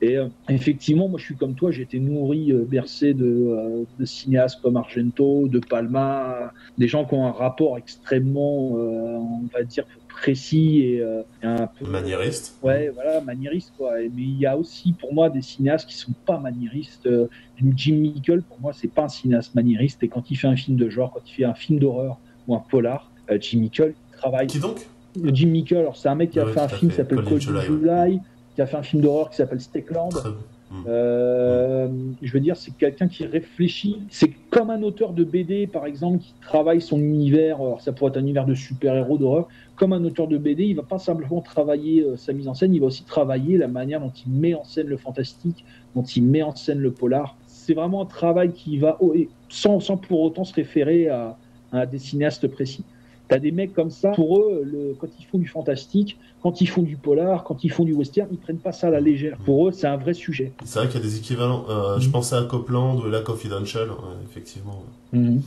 Et euh, effectivement, moi, je suis comme toi, j'ai été nourri, euh, bercé de, euh, de cinéastes comme Argento, de Palma, des gens qui ont un rapport extrêmement, euh, on va dire, précis et euh, un peu maniériste. Ouais, voilà, maniériste quoi. Mais il y a aussi pour moi des cinéastes qui sont pas maniéristes. Euh, Jim Mickle, pour moi, c'est pas un cinéaste maniériste. Et quand il fait un film de genre, quand il fait un film d'horreur ou un polar, euh, Jim Mickle travaille. Qui donc? Jim Mickle, alors c'est un mec qui a oui, fait un film fait. qui s'appelle Cold July, July, qui a fait un film d'horreur qui s'appelle Stakeland. Euh, mmh. Je veux dire, c'est quelqu'un qui réfléchit. C'est comme un auteur de B D, par exemple, qui travaille son univers. Alors ça pourrait être un univers de super-héros d'horreur. Comme un auteur de B D, il va pas simplement travailler euh, sa mise en scène, il va aussi travailler la manière dont il met en scène le fantastique, dont il met en scène le polar. C'est vraiment un travail qui va oh, et sans, sans pour autant se référer à, à des cinéastes précis. T'as des mecs comme ça, pour eux, le, quand ils font du fantastique, quand ils font du polar, quand ils font du western, ils prennent pas ça à la légère. Mmh. Pour eux, c'est un vrai sujet. C'est vrai qu'il y a des équivalents. Euh, mmh. Je pensais à Copland ou La Confidential, ouais, effectivement. Ouais. Mmh.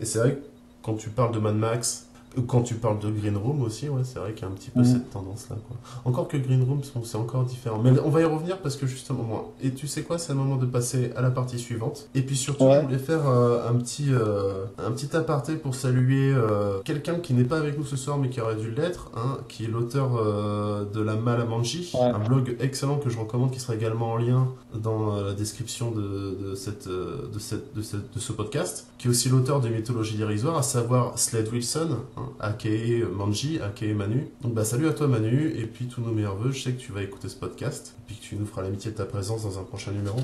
Et c'est vrai que quand tu parles de Mad Max, ou quand tu parles de Green Room aussi, ouais, c'est vrai qu'il y a un petit peu mmh. cette tendance-là. Quoi. Encore que Green Room, c'est encore différent. Mais on va y revenir parce que justement, moi, et tu sais quoi, c'est le moment de passer à la partie suivante. Et puis surtout, ouais. je voulais faire euh, un petit euh, un petit aparté pour saluer euh, quelqu'un qui n'est pas avec nous ce soir, mais qui aurait dû l'être, hein, qui est l'auteur euh, de La Malamangie, ouais. un blog excellent que je recommande, qui sera également en lien dans euh, la description de, de, cette, euh, de, cette, de, cette, de ce podcast, qui est aussi l'auteur de Mythologie dérisoire, à savoir Slade Wilson, aka Manji, aka Manu. Donc bah salut à toi Manu, et puis tous nos meilleurs voeux, je sais que tu vas écouter ce podcast, et puis que tu nous feras l'amitié de ta présence dans un prochain numéro.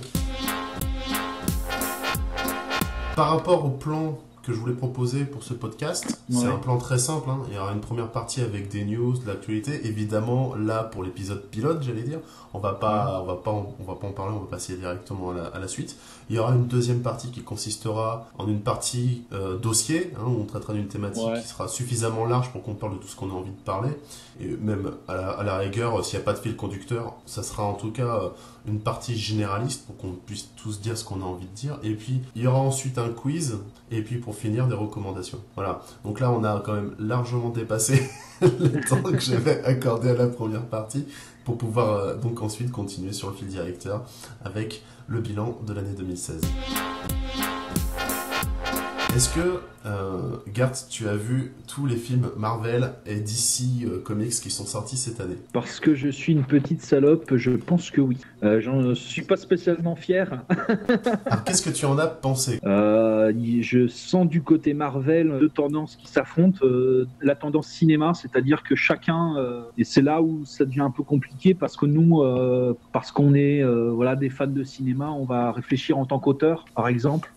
Par rapport au plan que je voulais proposer pour ce podcast, ouais. c'est un plan très simple, hein. Il y aura une première partie avec des news, de l'actualité, évidemment là pour l'épisode pilote j'allais dire, on va pas, on va pas, on va pas en parler, on va passer directement à la, à la suite. Il y aura une deuxième partie qui consistera en une partie euh, dossier, hein, où on traitera d'une thématique ouais. qui sera suffisamment large pour qu'on parle de tout ce qu'on a envie de parler, et même à la, à la rigueur, s'il n'y a pas de fil conducteur, ça sera en tout cas euh, une partie généraliste pour qu'on puisse tous dire ce qu'on a envie de dire, et puis il y aura ensuite un quiz, et puis pour finir des recommandations. Voilà, donc là on a quand même largement dépassé le temps que j'avais accordé à la première partie pour pouvoir euh, donc ensuite continuer sur le fil directeur avec le bilan de l'année deux mille seize. Est-ce que, euh, Gart, tu as vu tous les films Marvel et D C euh, Comics qui sont sortis cette année? Parce que je suis une petite salope, je pense que oui. Euh, J'en suis pas spécialement fier. Alors, qu'est-ce que tu en as pensé? euh, Je sens du côté Marvel deux tendances qui s'affrontent. Euh, la tendance cinéma, c'est-à-dire que chacun, euh, et c'est là où ça devient un peu compliqué, parce que nous, euh, parce qu'on est euh, voilà, des fans de cinéma, on va réfléchir en tant qu'auteur, par exemple.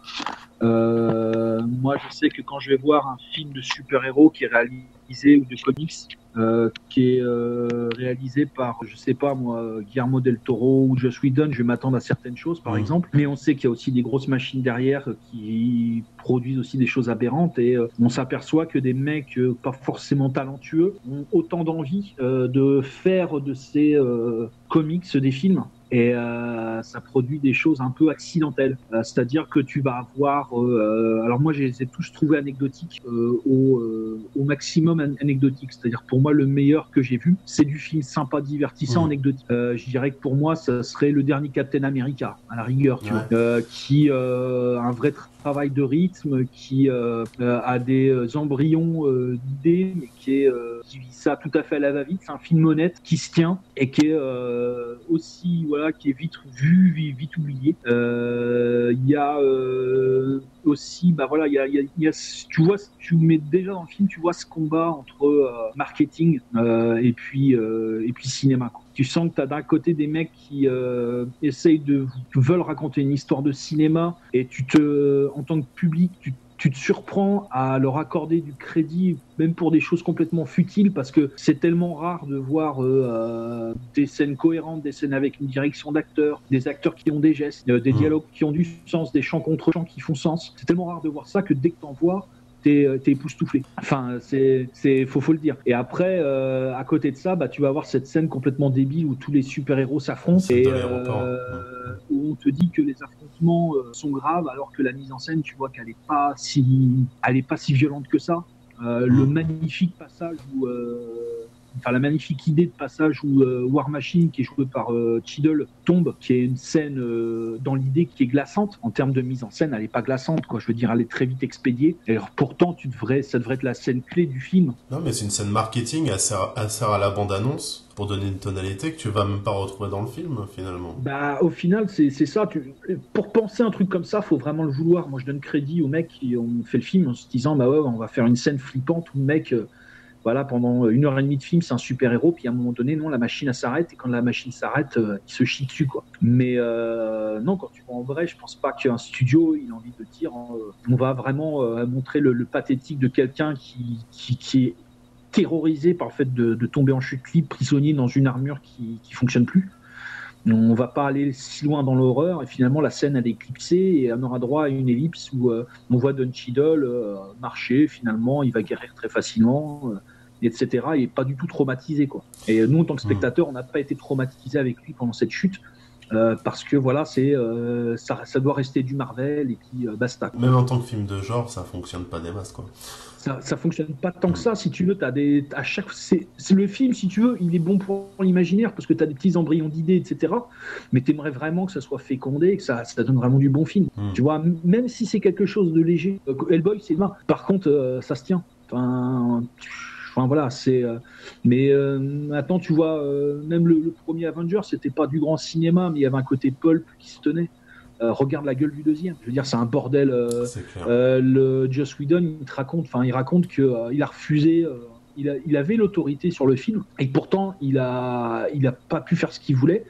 Euh, moi je sais que quand je vais voir un film de super-héros qui est réalisé, ou de comics euh, qui est euh, réalisé par, je sais pas moi, Guillermo del Toro ou Joss Whedon, je vais m'attendre à certaines choses par mmh. exemple, mais on sait qu'il y a aussi des grosses machines derrière qui produisent aussi des choses aberrantes, et euh, on s'aperçoit que des mecs euh, pas forcément talentueux ont autant d'envie euh, de faire de ces euh, comics des films. Et euh, ça produit des choses un peu accidentelles, euh, c'est-à-dire que tu vas avoir, euh, alors moi je les ai tous trouvés anecdotiques, euh, au, euh, au maximum an anecdotiques, c'est-à-dire pour moi le meilleur que j'ai vu, c'est du film sympa, divertissant, mmh. anecdotique. Euh, je dirais que pour moi ça serait le dernier Captain America, à la rigueur, tu ouais. vois, euh, qui euh, a un vrai travail de rythme, qui euh, euh, a des embryons euh, d'idées, mais qui, est, euh, qui vit ça tout à fait à la va-vite. C'est un film honnête, qui se tient, et qui est euh, aussi... Ouais, qui est vite vu, vite, vite oublié. Il euh, y a euh, aussi, bah voilà, il y a, y a, y a, tu vois, tu mets déjà dans le film, tu vois ce combat entre euh, marketing euh, et puis euh, et puis cinéma, quoi. Tu sens que tu as d'un côté des mecs qui euh, essayent de, veulent raconter une histoire de cinéma, et tu te, en tant que public, tu tu te surprends à leur accorder du crédit, même pour des choses complètement futiles, parce que c'est tellement rare de voir euh, des scènes cohérentes, des scènes avec une direction d'acteurs, des acteurs qui ont des gestes, euh, des dialogues qui ont du sens, des chants contre chants qui font sens. C'est tellement rare de voir ça que dès que t'en vois, t'es époustouflé. Enfin, c'est, c'est, faut, faut le dire. Et après, euh, à côté de ça, bah, tu vas avoir cette scène complètement débile où tous les super-héros s'affrontent, et euh, où on te dit que les affrontements euh, sont graves, alors que la mise en scène, tu vois qu'elle n'est pas si, elle est pas si violente que ça. Euh, mmh. Le magnifique passage où... Euh, Enfin, la magnifique idée de passage où euh, War Machine, qui est jouée par euh, Cheadle, tombe, qui est une scène euh, dans l'idée qui est glaçante. En termes de mise en scène, elle n'est pas glaçante, quoi. Je veux dire, elle est très vite expédiée. Alors, pourtant, tu devrais, ça devrait être la scène clé du film. Non, mais c'est une scène marketing, elle sert, elle sert à la bande-annonce pour donner une tonalité que tu vas même pas retrouver dans le film, finalement. Bah, au final, c'est ça. Tu, pour penser un truc comme ça, faut vraiment le vouloir. Moi, je donne crédit aux mecs qui ont fait le film en se disant, bah ouais, on va faire une scène flippante où le mec... Euh, Voilà, pendant une heure et demie de film, c'est un super-héros, puis à un moment donné, non, la machine, elle s'arrête, et quand la machine s'arrête, euh, il se chie dessus, quoi. Mais euh, non, quand tu vois en vrai, je pense pas qu'un studio, il a envie de dire, euh, on va vraiment euh, montrer le, le pathétique de quelqu'un qui, qui, qui est terrorisé par le fait de, de tomber en chute libre, prisonnier dans une armure qui, qui fonctionne plus. On va pas aller si loin dans l'horreur, et finalement la scène elle est éclipsée, et on aura droit à une ellipse où euh, on voit Don Cheadle euh, marcher, finalement il va guérir très facilement, euh, et cetera. Il n'est pas du tout traumatisé, quoi. Et nous en tant que spectateurs, mmh. on n'a pas été traumatisés avec lui pendant cette chute. Euh, parce que voilà, c'est euh, ça, ça doit rester du Marvel, et puis euh, basta, quoi. Même en tant que film de genre, ça fonctionne pas des masses, quoi. Ça, ça fonctionne pas tant que ça, si tu veux. T'as des, à chaque, c'est le film, si tu veux, il est bon pour l'imaginaire parce que t'as des petits embryons d'idées, et cetera. Mais t'aimerais vraiment que ça soit fécondé, que ça, ça donne vraiment du bon film. Mm. Tu vois, même si c'est quelque chose de léger, euh, Hellboy, c'est marrant. Par contre, euh, ça se tient. Enfin. Enfin, voilà, c'est. Euh, mais euh, maintenant, tu vois, euh, même le, le premier Avengers, c'était pas du grand cinéma, mais il y avait un côté pulp qui se tenait. Euh, regarde la gueule du deuxième. Je veux dire, c'est un bordel. Euh, euh, le Joss Whedon, il te raconte, enfin, il raconte que euh, il a refusé. Euh, Il, a, il avait l'autorité sur le film, et pourtant il a, il a pas pu faire ce qu'il voulait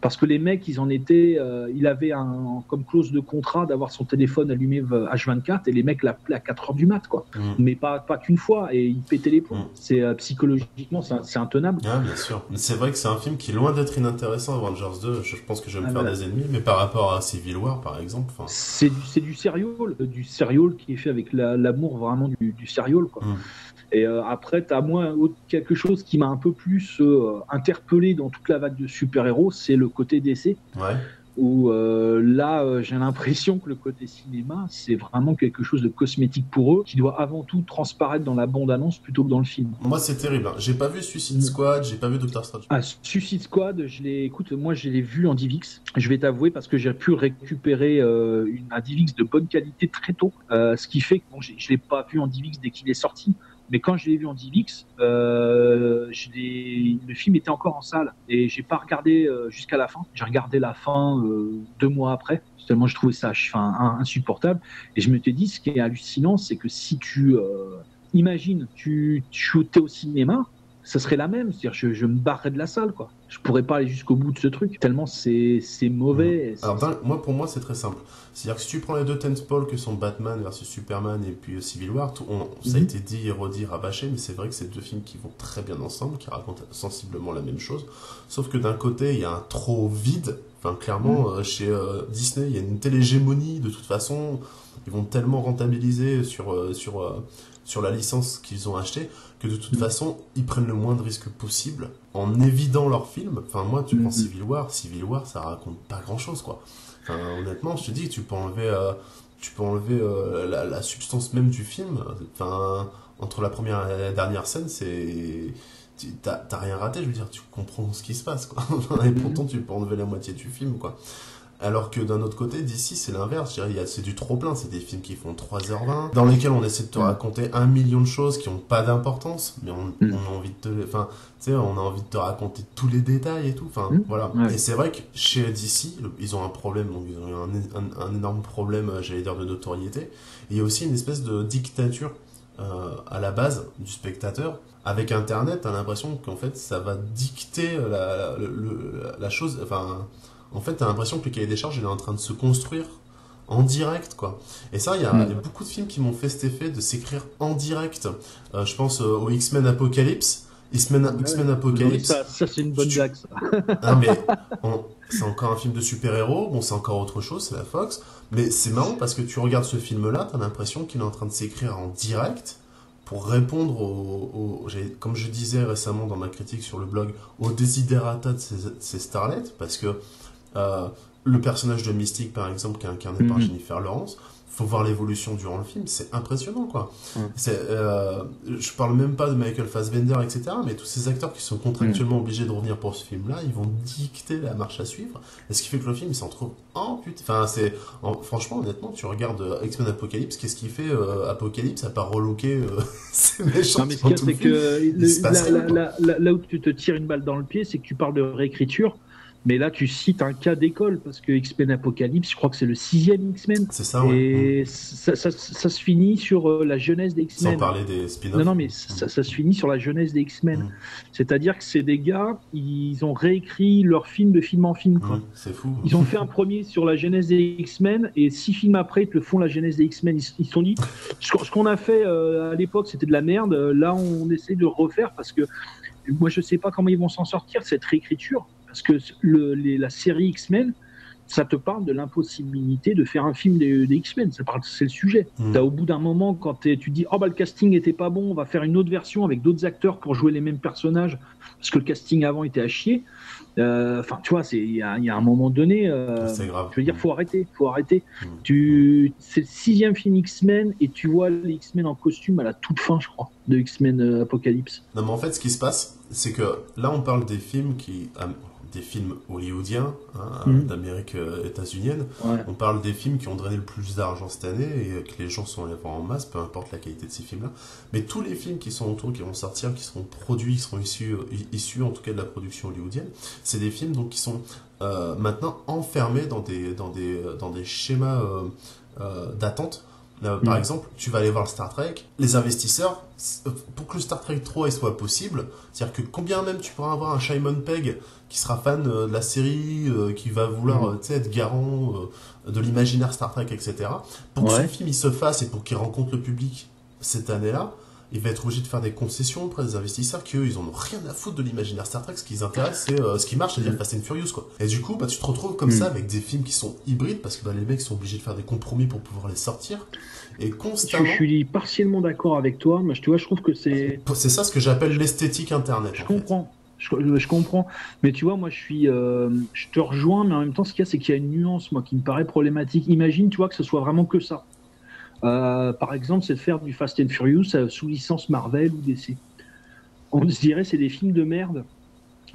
parce que les mecs ils en étaient, euh, il avait un, comme clause de contrat d'avoir son téléphone allumé H vingt-quatre, et les mecs l'appelaient à quatre heures du mat, quoi. Mmh. Mais pas, pas qu'une fois, et il pétait les plombs. Mmh. C'est euh, psychologiquement c'est intenable. Ah, bien sûr, c'est vrai que c'est un film qui est loin d'être inintéressant. Avengers deux, je, je pense que je vais me ah, faire voilà. des ennemis, mais par rapport à Civil War par exemple, c'est du, du serial, du serial qui est fait avec l'amour la, vraiment du, du serial, quoi. Mmh. Et euh, après t'as à moi, quelque chose qui m'a un peu plus euh, interpellé dans toute la vague de super-héros, c'est le côté D C. Ouais. Où euh, là, euh, j'ai l'impression que le côté cinéma, c'est vraiment quelque chose de cosmétique pour eux, qui doit avant tout transparaître dans la bande-annonce plutôt que dans le film. Moi, c'est terrible. Hein. J'ai pas vu Suicide Squad, j'ai pas vu Doctor Strange. Ah, Suicide Squad, je l'ai. Écoute, moi, je l'ai vu en Divix. Je vais t'avouer parce que j'ai pu récupérer euh, une, un Divix de bonne qualité très tôt, euh, ce qui fait que bon, je l'ai pas vu en Divix dès qu'il est sorti. Mais quand je l'ai vu en Divix, euh, le film était encore en salle et j'ai pas regardé euh, jusqu'à la fin. J'ai regardé la fin euh, deux mois après, tellement je trouvais ça enfin, insupportable. Et je me suis dit, ce qui est hallucinant, c'est que si tu euh, imagines, tu, tu shootais au cinéma, ça serait la même. C'est-à-dire, je, je me barrerais de la salle, quoi. Je pourrais pas aller jusqu'au bout de ce truc, tellement c'est mauvais. Mmh. Alors, ben, moi, pour moi, c'est très simple. C'est-à-dire que si tu prends les deux tentpoles que sont Batman versus Superman et puis Civil War, tout, on, mmh. ça a été dit, redit, rabâché, mais c'est vrai que c'est deux films qui vont très bien ensemble, qui racontent sensiblement la même chose. Sauf que d'un côté, il y a un trop vide. Enfin, clairement, mmh. euh, chez euh, Disney, il y a une télégémonie. De toute façon, ils vont tellement rentabiliser sur, euh, sur, euh, sur la licence qu'ils ont achetée que de toute mmh. façon, ils prennent le moins de risques possible en évidant leur film. Enfin, moi, tu mmh. prends Civil War, Civil War, ça raconte pas grand-chose, quoi. Enfin, honnêtement, je te dis, tu peux enlever, euh, tu peux enlever euh, la, la substance même du film. Enfin, entre la première et la dernière scène, c'est... T'as, t'as rien raté, je veux dire, tu comprends ce qui se passe, quoi. Et pourtant, tu peux enlever la moitié du film, quoi. Alors que d'un autre côté, d'ici, c'est l'inverse. C'est du trop-plein, c'est des films qui font trois heures vingt, dans lesquels on essaie de te raconter un million de choses qui n'ont pas d'importance, mais on, mm. on a envie de te... Enfin, tu sais, on a envie de te raconter tous les détails et tout. Enfin, mm. voilà. Ouais. Et c'est vrai que chez D C, le, ils ont un problème, donc ils ont eu un, un, un énorme problème, j'allais dire, de notoriété. Et il y a aussi une espèce de dictature euh, à la base du spectateur. Avec Internet, t'as l'impression qu'en fait, ça va dicter la, la, la, la chose... Enfin... En fait, t'as l'impression que le cahier des charges, il est en train de se construire en direct, quoi. Et ça, il y, y a beaucoup de films qui m'ont fait cet effet de s'écrire en direct. Euh, je pense euh, aux X-Men Apocalypse. X-Men ouais, Apocalypse. Ça, ça c'est une bonne blague, ça. Non, mais on... c'est encore un film de super-héros. Bon, c'est encore autre chose, c'est la Fox. Mais c'est marrant parce que tu regardes ce film-là, t'as l'impression qu'il est en train de s'écrire en direct pour répondre au, au, comme je disais récemment dans ma critique sur le blog, au desiderata de ces, ces starlets, parce que Euh, le personnage de Mystique, par exemple, qui est incarné mmh. par Jennifer Lawrence, faut voir l'évolution durant le film, c'est impressionnant, quoi. Mmh. C'est, euh, je parle même pas de Michael Fassbender, et cetera, mais tous ces acteurs qui sont contractuellement mmh. obligés de revenir pour ce film-là, ils vont dicter la marche à suivre, et ce qui fait que le film, il s'en trouve en putain. Enfin, c'est, en, franchement, honnêtement, tu regardes euh, X-Men Apocalypse, qu'est-ce qu'il fait euh, Apocalypse à part relooker euh, ces méchants non, mais ce c'est que film, le, la, rien, la, la, la, là où tu te tires une balle dans le pied, c'est que tu parles de réécriture. Mais là, tu cites un cas d'école, parce que X-Men Apocalypse, je crois que c'est le sixième X-Men. C'est ça, ouais. Et mmh. ça, ça, ça se finit sur euh, la jeunesse des X-Men. Sans parler des spin-offs. Non, non, mais mmh. ça, ça se finit sur la jeunesse des X-Men. Mmh. C'est-à-dire que c'est des gars, ils ont réécrit leur film de film en film. Mmh. C'est fou. Ils ont fait un premier sur la jeunesse des X-Men, et six films après, ils te le font la jeunesse des X-Men. Ils se sont dit, ce qu'on a fait euh, à l'époque, c'était de la merde. Là, on essaie de refaire, parce que moi, je sais pas comment ils vont s'en sortir, cette réécriture. Parce que le, les, la série X-Men, ça te parle de l'impossibilité de faire un film des, des X-Men. Ça parle, c'est le sujet. Mmh. T'as, au bout d'un moment, quand t'es, tu dis « Oh, bah, le casting n'était pas bon, on va faire une autre version avec d'autres acteurs pour jouer les mêmes personnages, parce que le casting avant était à chier. » Enfin, euh, tu vois, il y, y a un moment donné, euh, grave. Je veux dire, il faut arrêter. Faut arrêter. Mmh. Tu, c'est le sixième film X-Men et tu vois les X-Men en costume à la toute fin, je crois, de X-Men Apocalypse. Non, mais en fait, ce qui se passe, c'est que là, on parle des films qui... Ah, des films hollywoodiens, hein, mmh. d'Amérique euh, états-unienne. Ouais. On parle des films qui ont drainé le plus d'argent cette année et que les gens sont allés voir en masse, peu importe la qualité de ces films-là. Mais tous les films qui sont autour, qui vont sortir, qui seront produits, qui seront issus, euh, issus en tout cas de la production hollywoodienne, c'est des films donc, qui sont euh, maintenant enfermés dans des, dans des, dans des schémas euh, euh, d'attente. Euh, mmh. Par exemple, tu vas aller voir le Star Trek, les investisseurs, pour que le Star Trek trois soit possible, c'est-à-dire que combien même tu pourras avoir un Simon Pegg qui sera fan euh, de la série, euh, qui va vouloir euh, être garant euh, de l'imaginaire Star Trek, et cetera. Pour ouais. que ce film il se fasse et pour qu'il rencontre le public cette année-là, il va être obligé de faire des concessions auprès des investisseurs qui, eux, ils en ont rien à foutre de l'imaginaire Star Trek. Ce qui les intéresse, c'est euh, ce qui marche, c'est-à-dire Fast and Furious, quoi. Et du coup, bah, tu te retrouves comme mm. ça avec des films qui sont hybrides, parce que bah, les mecs sont obligés de faire des compromis pour pouvoir les sortir. Et constamment... Je suis partiellement d'accord avec toi, mais tu vois, je trouve que c'est... C'est ça ce que j'appelle l'esthétique Internet. Je comprends. Fait. Je, je comprends, mais tu vois, moi je suis, euh, je te rejoins, mais en même temps, ce qu'il y a, c'est qu'il y a une nuance, moi, qui me paraît problématique. Imagine, tu vois, que ce soit vraiment que ça. Euh, par exemple, c'est de faire du Fast and Furious euh, sous licence Marvel ou D C. On se dirait, c'est des films de merde.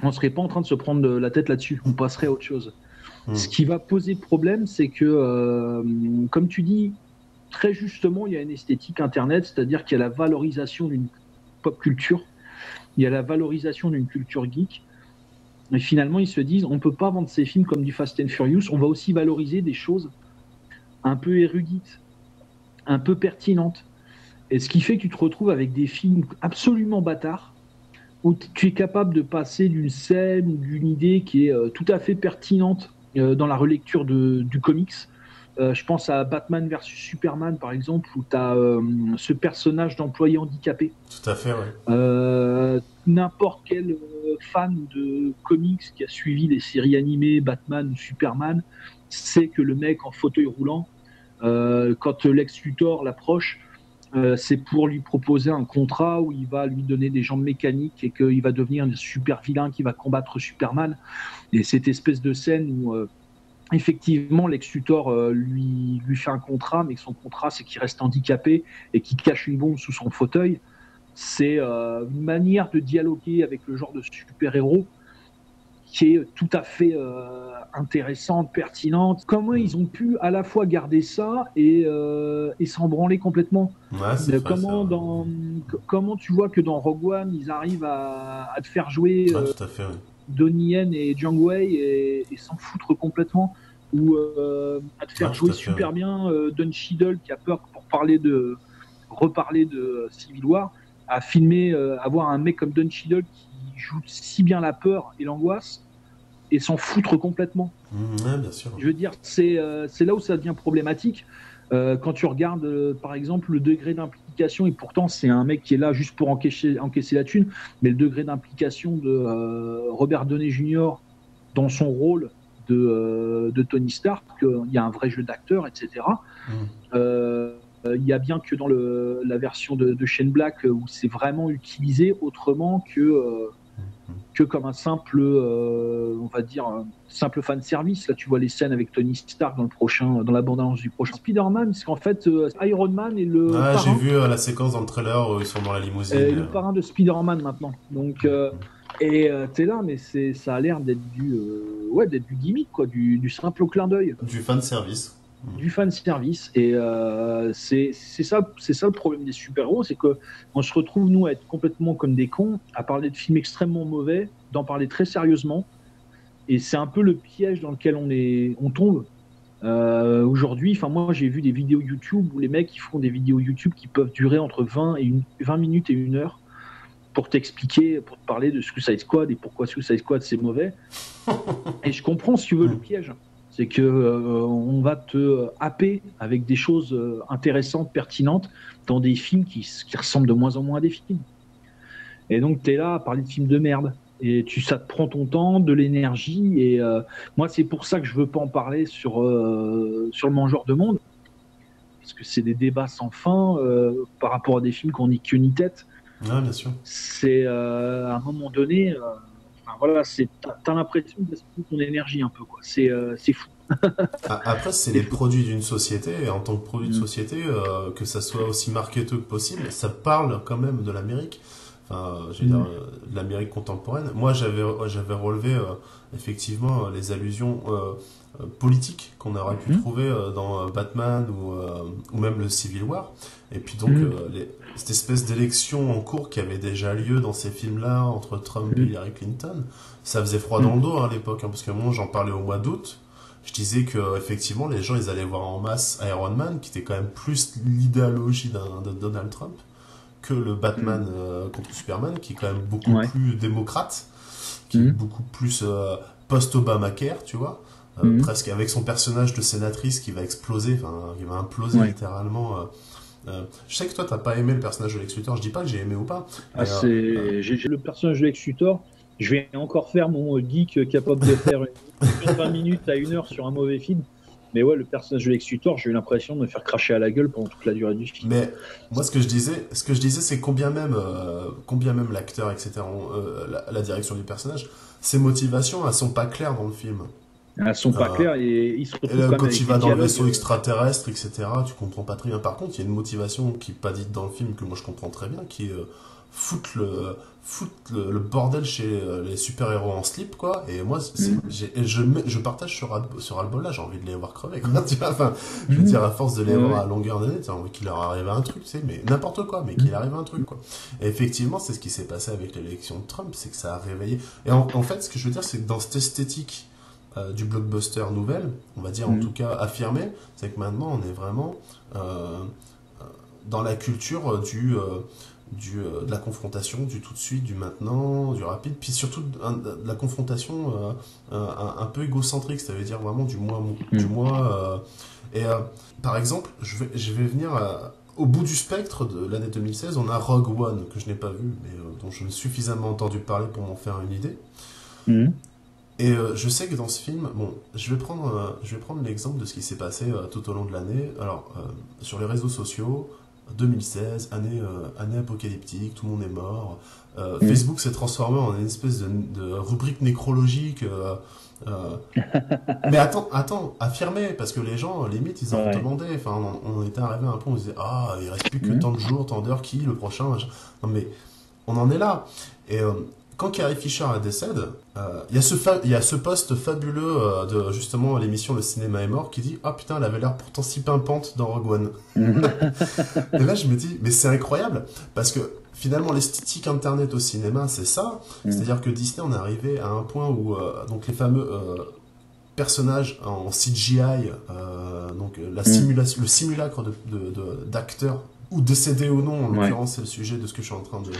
On serait pas en train de se prendre la tête là-dessus. On passerait à autre chose. Mmh. Ce qui va poser problème, c'est que, euh, comme tu dis très justement, il y a une esthétique Internet, c'est-à-dire qu'il y a la valorisation d'une pop culture. Il y a la valorisation d'une culture geek. Et finalement, ils se disent, on ne peut pas vendre ces films comme du Fast and Furious. On va aussi valoriser des choses un peu érudites, un peu pertinentes. Et ce qui fait que tu te retrouves avec des films absolument bâtards, où tu es capable de passer d'une scène ou d'une idée qui est euh, tout à fait pertinente euh, dans la relecture de, du comics. Euh, je pense à Batman versus Superman, par exemple, où tu as euh, ce personnage d'employé handicapé. Tout à fait, oui. Euh, n'importe quel euh, fan de comics qui a suivi les séries animées Batman ou Superman sait que le mec en fauteuil roulant, euh, quand Lex Luthor l'approche, euh, c'est pour lui proposer un contrat où il va lui donner des jambes mécaniques et qu'il va devenir un super vilain qui va combattre Superman. Et cette espèce de scène où... Euh, effectivement, Lex Luthor euh, lui, lui fait un contrat, mais son contrat, c'est qu'il reste handicapé et qu'il cache une bombe sous son fauteuil. C'est euh, une manière de dialoguer avec le genre de super-héros qui est tout à fait euh, intéressante, pertinente. Comment ils ont pu à la fois garder ça et, euh, et s'en branler complètement? Ouais, c'est vrai, comment, dans, comment tu vois que dans Rogue One, ils arrivent à, à te faire jouer ah, euh, tout à fait, oui. Donnie Yen et Zhang Wei et, et s'en foutre complètement, ou euh, à te faire ah, jouer super fait. bien euh, Don Cheadle qui a peur pour parler de reparler de Civil War, à filmer, euh, avoir un mec comme Don Cheadle qui joue si bien la peur et l'angoisse et s'en foutre complètement. Mmh, ouais, bien sûr. Je veux dire, c'est euh, c'est là où ça devient problématique euh, quand tu regardes euh, par exemple le degré d'implication, et pourtant c'est un mec qui est là juste pour encaisser, encaisser la thune, mais le degré d'implication de euh, Robert Downey junior dans son rôle de, euh, de Tony Stark, euh, il y a un vrai jeu d'acteur, et cetera. Mmh. Euh, il y a bien que dans le, la version de, de Shane Black où c'est vraiment utilisé autrement que, euh, mmh. que comme un simple, euh, on va dire, un simple fan service. Là, tu vois les scènes avec Tony Stark dans le prochain, dans la bande-annonce du prochain Spider-Man, parce qu'en fait, euh, Iron Man est le. Ah, j'ai vu euh, la séquence dans le trailer où ils sont dans la limousine. Euh, le parrain de Spider-Man maintenant. Donc. Euh, mmh. Et euh, t'es là, mais c'est, ça a l'air d'être du, euh, ouais, d'être du gimmick, quoi, du, du simple clin d'œil. Du fan service. Du fan service. Et euh, c'est, c'est, ça, c'est ça le problème des super-héros, c'est qu'on se retrouve, nous, à être complètement comme des cons, à parler de films extrêmement mauvais, d'en parler très sérieusement. Et c'est un peu le piège dans lequel on, est, on tombe. Euh, aujourd'hui, enfin moi, j'ai vu des vidéos YouTube où les mecs, ils font des vidéos YouTube qui peuvent durer entre vingt, et une, vingt minutes et une heure. Pour t'expliquer, pour te parler de Suicide Squad et pourquoi Suicide Squad c'est mauvais. Et je comprends, si tu veux, le piège. C'est que euh, on va te happer avec des choses intéressantes, pertinentes, dans des films qui, qui ressemblent de moins en moins à des films. Et donc t'es là à parler de films de merde. Et tu, ça te prend ton temps, de l'énergie. Et euh, moi, c'est pour ça que je veux pas en parler sur, euh, sur Le Mangeur de Monde. Parce que c'est des débats sans fin euh, par rapport à des films qu'on n'y queue ni tête. Ah, bien sûr. C'est euh, à un moment donné, euh, enfin, voilà, c'est, t'as, t'as l'impression de gaspiller ton énergie un peu, quoi. C'est, euh, c'est fou. Après, c'est, c'est les fou. produits d'une société, et en tant que produit de société, euh, que ça soit aussi marketeux que possible, ça parle quand même de l'Amérique. Enfin, je veux dire, de l'Amérique contemporaine. Moi, j'avais, j'avais relevé euh, effectivement les allusions euh, politiques qu'on aurait pu mmh. trouver euh, dans Batman ou, euh, ou même le Civil War. Et puis donc, mmh. euh, les, cette espèce d'élection en cours qui avait déjà lieu dans ces films-là, entre Trump mmh. et Hillary Clinton, ça faisait froid mmh. dans le dos hein, à l'époque, hein, parce que moi, j'en parlais au mois d'août, je disais que effectivement les gens, ils allaient voir en masse Iron Man, qui était quand même plus l'idéologie d'un, de Donald Trump, que le Batman mmh. euh, contre Superman, qui est quand même beaucoup ouais. plus démocrate, qui mmh. est beaucoup plus euh, post-Obamacare, tu vois, euh, mmh. presque avec son personnage de sénatrice qui va exploser, enfin, qui va imploser ouais. littéralement... Euh, Euh, je sais que toi, t'as pas aimé le personnage de Lex Luthor. Je dis pas que j'ai aimé ou pas. Ah, c'est... Euh... J'ai, j'ai le personnage de Lex Luthor. Je vais encore faire mon geek capable de faire vingt minutes à une heure sur un mauvais film. Mais ouais, le personnage de Lex Luthor, j'ai eu l'impression de me faire cracher à la gueule pendant toute la durée du film. Mais moi, ce que je disais, ce que je disais, c'est combien même, euh, combien même l'acteur, et cetera, euh, la, la direction du personnage, ses motivations, elles sont pas claires dans le film. Elles sont pas euh, claires et ils se retrouvent. Et là, quand, quand il va dans le vaisseau extraterrestre, et cetera, tu comprends pas très bien. Par contre, il y a une motivation qui est pas dite dans le film que moi je comprends très bien, qui est euh, foutre le, foutre le, le bordel chez les super-héros en slip, quoi. Et moi, c'est, mmh. j'ai, je, je partage ce ras-le-bol-là, j'ai envie de les voir crever, quoi. Tu vois, enfin, je veux dire, à force de les voir à longueur d'année, tu as envie qu'il leur arrive un truc, tu sais, mais n'importe quoi, mais qu'il arrive un truc, quoi. Et effectivement, c'est ce qui s'est passé avec l'élection de Trump, c'est que ça a réveillé. Et en, en fait, ce que je veux dire, c'est que dans cette esthétique euh, du blockbuster nouvelle, on va dire mmh. en tout cas affirmée, c'est que maintenant, on est vraiment euh, dans la culture du... Euh, Du, euh, de la confrontation, du tout de suite, du maintenant, du rapide, puis surtout un, de la confrontation euh, un, un peu égocentrique, ça veut dire vraiment du moi. Du moi euh, et euh, par exemple, je vais, je vais venir à, au bout du spectre de l'année deux mille seize, on a Rogue One, que je n'ai pas vu, mais euh, dont je n'ai suffisamment entendu parler pour m'en faire une idée. Mm. Et euh, je sais que dans ce film, bon, je vais prendre, euh, je vais prendre l'exemple de ce qui s'est passé euh, tout au long de l'année. Alors, euh, sur les réseaux sociaux, deux mille seize, année, euh, année apocalyptique, tout le monde est mort. Euh, mmh. Facebook s'est transformé en une espèce de, de rubrique nécrologique. Euh, euh... Mais attends, attends, affirmez, parce que les gens, limite, ils en ouais. demandaient. Enfin, on, on était arrivé à un point où on se disait « Ah, il reste plus que mmh. tant de jours, tant d'heures, qui, le prochain ?» Non mais, on en est là. Et euh, quand Carrie Fisher décède, euh, il y a ce fa- il y a ce post fabuleux euh, de justement l'émission Le Cinéma est mort qui dit « Ah putain, elle avait l'air pourtant si pimpante dans Rogue One. » Et là, je me dis « Mais c'est incroyable !» Parce que finalement, l'esthétique Internet au cinéma, c'est ça. Mm. C'est-à-dire que Disney en est arrivé à un point où euh, donc les fameux euh, personnages en C G I, euh, donc la simula- mm. le simulacre de, de, de, d'acteurs, ou décédés ou non, en ouais. l'occurrence, c'est le sujet de ce que je suis en train de,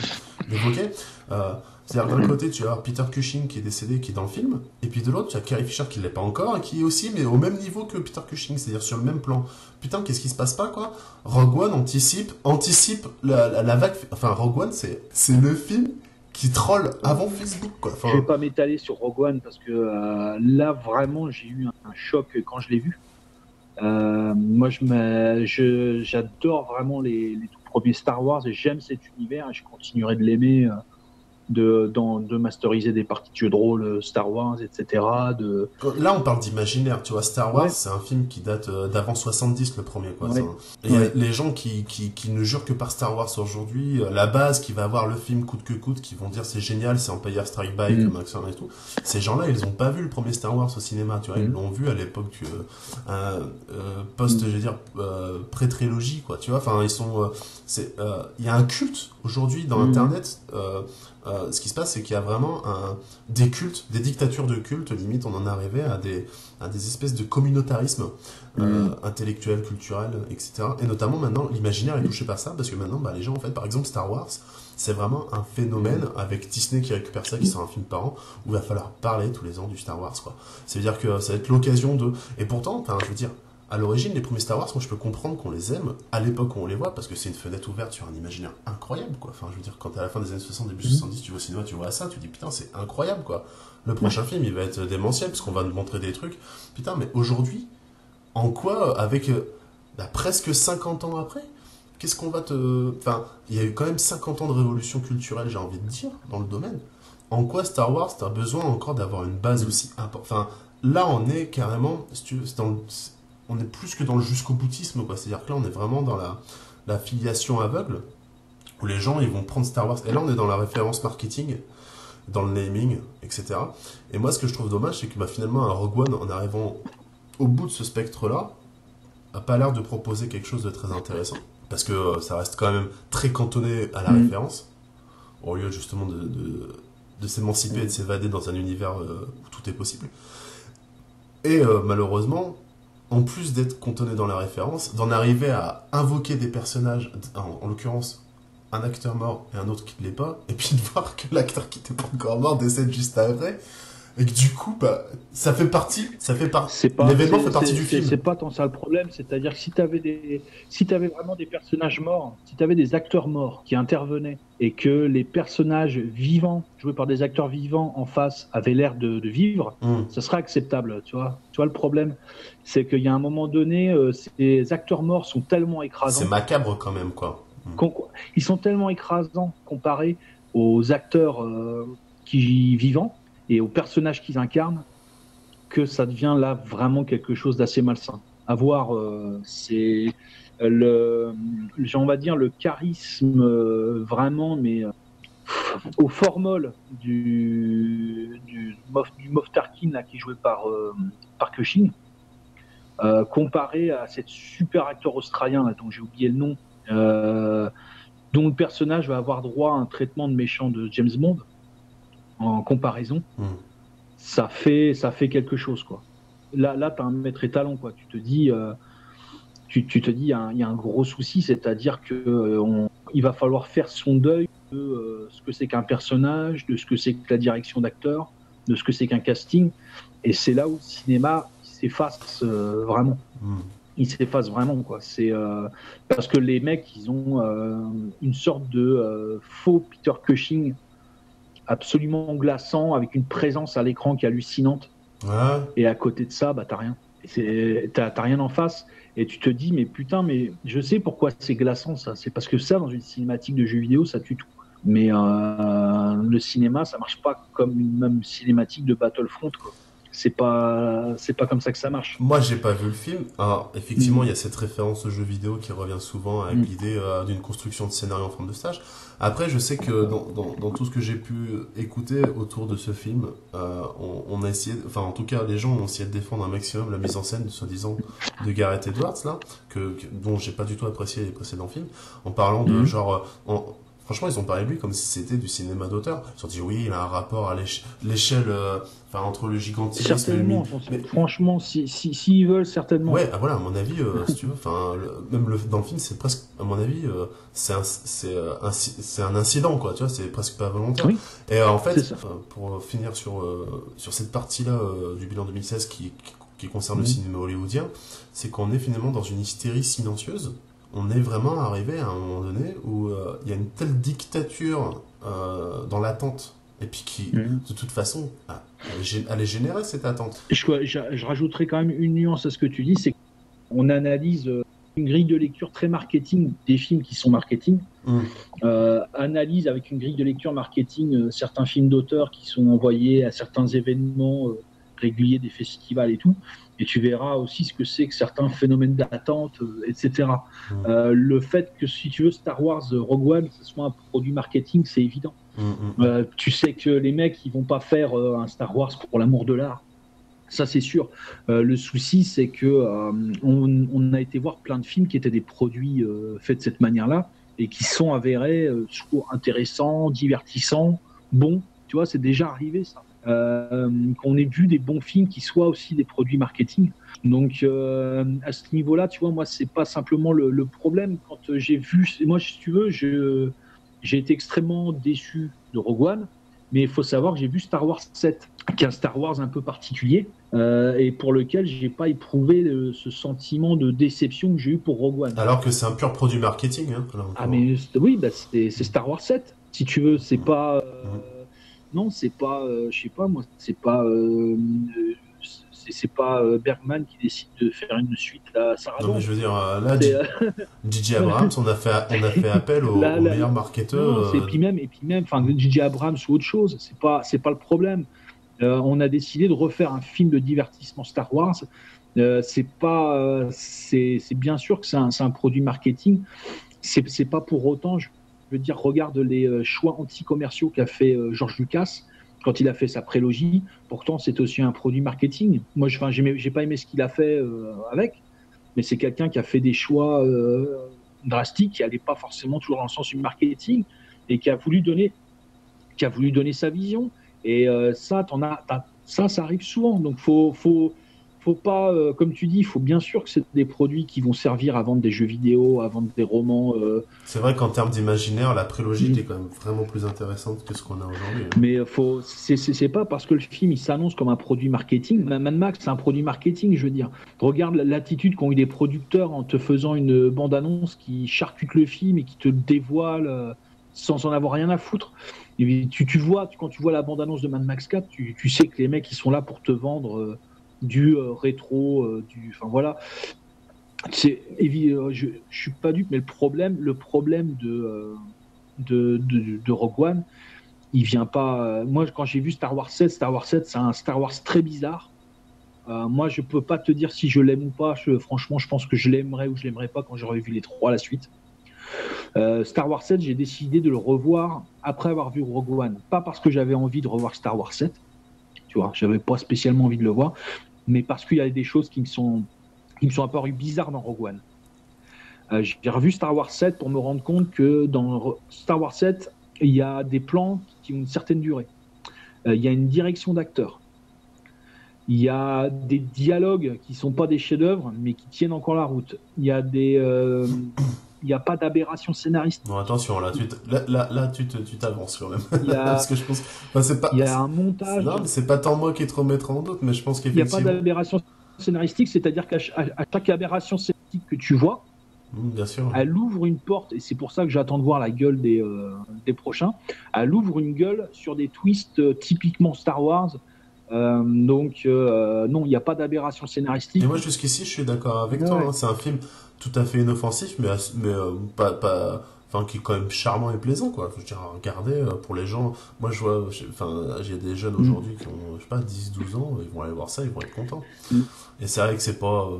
d'évoquer. Euh, C'est-à-dire d'un côté, tu as Peter Cushing qui est décédé, qui est dans le film, et puis de l'autre, tu as Carrie Fisher qui ne l'est pas encore, et qui est aussi, mais au même niveau que Peter Cushing, c'est-à-dire sur le même plan. Putain, qu'est-ce qui se passe pas, quoi ? Rogue One anticipe, anticipe la, la, la vague... Enfin, Rogue One, c'est, c'est le film qui troll avant Facebook, quoi. Enfin... Je ne vais pas m'étaler sur Rogue One, parce que euh, là, vraiment, j'ai eu un, un choc quand je l'ai vu. Euh, moi, je, me, je j'adore vraiment les, les tout premiers Star Wars, et j'aime cet univers, et je continuerai de l'aimer... Euh... De, dans, de masteriser des parties de jeux de rôle Star Wars, et cetera. De... Là, on parle d'imaginaire, tu vois. Star Wars, ouais. c'est un film qui date d'avant soixante-dix, le premier, quoi. Ouais. Ça. Et ouais. les gens qui, qui, qui ne jurent que par Star Wars aujourd'hui, la base qui va voir le film coûte que coûte, qui vont dire c'est génial, c'est Empire Strike Back, mm. Maxwell et tout. Ces gens-là, ils n'ont pas vu le premier Star Wars au cinéma, tu vois. Ils mm. l'ont vu à l'époque euh, euh, post, mm. je veux dire, euh, pré-trilogie, quoi. Tu vois, enfin, ils sont. Il euh, y a un culte aujourd'hui dans mm. Internet. Euh, Euh, ce qui se passe, c'est qu'il y a vraiment un, des cultes, des dictatures de cultes, limite on en arrivait à des, à des espèces de communautarisme euh, mmh. intellectuel, culturel, et cetera. Et notamment maintenant, l'imaginaire est touché par ça, parce que maintenant, bah, les gens, en fait, par exemple, Star Wars, c'est vraiment un phénomène, avec Disney qui récupère ça, qui sort un film par an, où il va falloir parler tous les ans du Star Wars, quoi. Ça veut dire que ça va être l'occasion de... Et pourtant, je veux dire... À l'origine, les premiers Star Wars, moi je peux comprendre qu'on les aime à l'époque où on les voit, parce que c'est une fenêtre ouverte sur un imaginaire incroyable, quoi. Enfin, je veux dire, quand à la fin des années soixante, début mmh. soixante-dix, tu vas au cinéma, tu vois ça, tu te dis putain, c'est incroyable, quoi. Le prochain mmh. film, il va être démentiel, parce qu'on va nous montrer des trucs. Putain, mais aujourd'hui, en quoi, avec bah, presque cinquante ans après, qu'est-ce qu'on va te. Enfin, il y a eu quand même cinquante ans de révolution culturelle, j'ai envie de dire, dans le domaine. En quoi Star Wars, t'as besoin encore d'avoir une base aussi importante. Enfin, là, on est carrément, si tu veux, c'est dans le. On est plus que dans le jusqu'au-boutisme, quoi. C'est-à-dire que là, on est vraiment dans la, la filiation aveugle, où les gens, ils vont prendre Star Wars. Et là, on est dans la référence marketing, dans le naming, et cetera. Et moi, ce que je trouve dommage, c'est que bah, finalement, un Rogue One, en arrivant au bout de ce spectre-là, n'a pas l'air de proposer quelque chose de très intéressant. Parce que euh, ça reste quand même très cantonné à la mmh. référence, au lieu justement de, de, de s'émanciper et de s'évader dans un univers euh, où tout est possible. Et euh, malheureusement... En plus d'être cantonné dans la référence, d'en arriver à invoquer des personnages, en, en l'occurrence un acteur mort et un autre qui ne l'est pas, et puis de voir que l'acteur qui n'était pas encore mort décède juste après, et que du coup, bah, ça fait partie, ça fait partie, l'événement fait partie du film. C'est pas tant ça le problème, c'est-à-dire que si t'avais des, si t'avais vraiment des personnages morts, si t'avais des acteurs morts qui intervenaient et que les personnages vivants, joués par des acteurs vivants en face, avaient l'air de, de vivre, mmh. ça serait acceptable, tu vois. Tu vois le problème, c'est qu'il y a un moment donné, euh, ces acteurs morts sont tellement écrasants. C'est macabre quand même, quoi. Mmh. Ils sont tellement écrasants comparés aux acteurs euh, qui vivants et aux personnages qu'ils incarnent, que ça devient là vraiment quelque chose d'assez malsain. À voir, euh, c'est le, on va dire le charisme euh, vraiment, mais euh, au formol du du, du Moff Tarkin là qui est joué par euh, Park Shin, euh, comparé à cet super acteur australien là dont j'ai oublié le nom, euh, dont le personnage va avoir droit à un traitement de méchant de James Bond. En comparaison, mmh. ça fait ça fait quelque chose, quoi. Là là t'as un maître étalon, quoi. Tu te dis euh, tu, tu te dis il y, y a un gros souci, c'est-à-dire que euh, on, il va falloir faire son deuil de euh, ce que c'est qu'un personnage, de ce que c'est que la direction d'acteur, de ce que c'est qu'un casting, et c'est là où le cinéma s'efface euh, vraiment. Mmh. Il s'efface vraiment, quoi. C'est euh, parce que les mecs ils ont euh, une sorte de euh, faux Peter Cushing. Absolument glaçant, avec une présence à l'écran qui est hallucinante. Ouais. Et à côté de ça, bah, t'as rien. T'as t'as rien en face. Et tu te dis, mais putain, mais je sais pourquoi c'est glaçant, ça. C'est parce que ça, dans une cinématique de jeu vidéo, ça tue tout. Mais euh, le cinéma, ça marche pas comme une même cinématique de Battlefront, quoi. C'est pas, c'est pas comme ça que ça marche. Moi, j'ai pas vu le film. Alors, effectivement, il mmh. y a cette référence au jeu vidéo qui revient souvent avec mmh. l'idée euh, d'une construction de scénario en forme de stage. Après, je sais que dans, dans, dans tout ce que j'ai pu écouter autour de ce film, euh, on, on a essayé, enfin, en tout cas, les gens ont essayé de défendre un maximum la mise en scène, soi-disant, de Gareth Edwards, là, que, que dont j'ai pas du tout apprécié les précédents films, en parlant de mmh. genre, en, franchement, ils ont parlé de lui comme si c'était du cinéma d'auteur. Ils ont dit, oui, il a un rapport à l'échelle, euh, enfin, entre le gigantisme et le mythe. Mais... franchement, s'ils si, si, si veulent, certainement. Ouais, ah, voilà, à mon avis, euh, si tu veux, enfin, même le, dans le film, c'est presque, à mon avis, euh, c'est un, c'est, un, c'est un incident, quoi, tu vois, c'est presque pas volontaire. Oui, et euh, en fait, euh, pour finir sur, euh, sur cette partie-là euh, du bilan deux mille seize qui, qui, qui concerne mmh. le cinéma hollywoodien, c'est qu'on est finalement dans une hystérie silencieuse. On est vraiment arrivé à un moment donné où euh, il y a une telle dictature euh, dans l'attente, et puis qui, mmh. de toute façon, elle est générée, cette attente. Je, je, je rajouterais quand même une nuance à ce que tu dis, c'est qu'on analyse une grille de lecture très marketing, des films qui sont marketing, mmh. euh, analyse avec une grille de lecture marketing euh, certains films d'auteurs qui sont envoyés à certains événements euh, réguliers, des festivals et tout. Et tu verras aussi ce que c'est que certains phénomènes d'attente, euh, et cetera. Mmh. Euh, le fait que, si tu veux, Star Wars, euh, Rogue One, ce soit un produit marketing, c'est évident. Mmh. Euh, tu sais que les mecs, ils vont pas faire euh, un Star Wars pour l'amour de l'art. Ça, c'est sûr. Euh, le souci, c'est que euh, on, on a été voir plein de films qui étaient des produits euh, faits de cette manière-là et qui sont avérés euh, intéressants, divertissants, bons. Tu vois, c'est déjà arrivé, ça. Euh, qu'on ait vu des bons films qui soient aussi des produits marketing. Donc euh, à ce niveau-là, tu vois, moi c'est pas simplement le, le problème. Quand j'ai vu, moi si tu veux, j'ai été extrêmement déçu de Rogue One, mais il faut savoir que j'ai vu Star Wars sept, qui est un Star Wars un peu particulier, euh, et pour lequel j'ai pas éprouvé le, ce sentiment de déception que j'ai eu pour Rogue One. Alors que c'est un pur produit marketing. Hein, alors, ah mais oui, bah, c'est Star Wars sept. Si tu veux, c'est pas. Euh, mmh. Non, c'est pas, euh, je sais pas moi, c'est pas, euh, c'est pas euh, Bergman qui décide de faire une suite à Sarah. Non mais je veux dire, euh, là, J J Abrams, on a fait, on a fait appel au, là, là, au meilleur marketeur. Euh... Et puis même, et puis même, enfin, J J Abrams ou autre chose, c'est pas, c'est pas le problème. Euh, on a décidé de refaire un film de divertissement Star Wars. Euh, c'est pas, euh, c'est, c'est bien sûr que c'est un, c'est un produit marketing. C'est, c'est pas pour autant. Je... Je veux dire, regarde les choix anti-commerciaux qu'a fait George Lucas quand il a fait sa prélogie. Pourtant, c'est aussi un produit marketing. Moi, je n'ai pas aimé ce qu'il a fait euh, avec, mais c'est quelqu'un qui a fait des choix euh, drastiques qui n'allaient pas forcément toujours dans le sens du marketing et qui a voulu donner, qui a voulu donner sa vision. Et euh, ça, t'en as, ça, ça arrive souvent. Donc, il faut, faut, faut pas, euh, comme tu dis, il faut bien sûr que c'est des produits qui vont servir à vendre des jeux vidéo, à vendre des romans. Euh... C'est vrai qu'en termes d'imaginaire, la prélogie mmh. est quand même vraiment plus intéressante que ce qu'on a aujourd'hui. Hein. Mais faut, c'est, c'est, c'est pas parce que le film il s'annonce comme un produit marketing. Mad Max, c'est un produit marketing, je veux dire. Regarde l'attitude qu'ont eu les producteurs en te faisant une bande-annonce qui charcute le film et qui te le dévoile euh, sans en avoir rien à foutre. Et tu, tu vois, quand tu vois la bande-annonce de Mad Max quatre, tu, tu sais que les mecs ils sont là pour te vendre. Euh, du euh, rétro, euh, du, enfin voilà. C'est, euh, je, je suis pas dupe, mais le problème, le problème de, euh, de, de, de Rogue One, il vient pas. Euh, moi, quand j'ai vu Star Wars sept, Star Wars sept, c'est un Star Wars très bizarre. Euh, moi, je peux pas te dire si je l'aime ou pas. Je, franchement, je pense que je l'aimerais ou je l'aimerais pas quand j'aurais vu les trois à la suite. Euh, Star Wars sept, j'ai décidé de le revoir après avoir vu Rogue One, pas parce que j'avais envie de revoir Star Wars sept. Tu vois, j'avais pas spécialement envie de le voir. Mais parce qu'il y a des choses qui me sont, qui me sont apparues bizarres dans Rogue One. Euh, j'ai revu Star Wars sept pour me rendre compte que dans Star Wars sept, il y a des plans qui ont une certaine durée. Euh, il y a une direction d'acteur. Il y a des dialogues qui ne sont pas des chefs-d'œuvre, mais qui tiennent encore la route. Il y a des, euh, il n'y a pas d'aberration scénariste. Non, attention, là, tu, là, là, là, tu, te, tu t'avances quand même. Il y a, parce que je pense, enfin, c'est pas, il y a un montage. Non, mais c'est pas tant moi qui te remettrai en doute, mais je pense qu'effectivement. Il n'y a pas d'aberration scénaristique, c'est-à-dire qu'à à chaque aberration scénaristique que tu vois, mmh, bien sûr. Elle ouvre une porte, et c'est pour ça que j'attends de voir la gueule des, euh, des prochains. Elle ouvre une gueule sur des twists typiquement Star Wars. Euh, donc, euh, non, il n'y a pas d'aberration scénaristique. Et moi, jusqu'ici, je suis d'accord avec ouais. toi. Hein, c'est un film tout à fait inoffensif, mais, mais euh, pas, pas, enfin, qui est quand même charmant et plaisant, quoi. Je veux dire, regardez, euh, pour les gens, moi, je vois, j'ai, enfin, j'ai des jeunes aujourd'hui qui ont, je sais pas, dix, douze ans, ils vont aller voir ça, ils vont être contents. Mm. Et c'est vrai que c'est pas euh,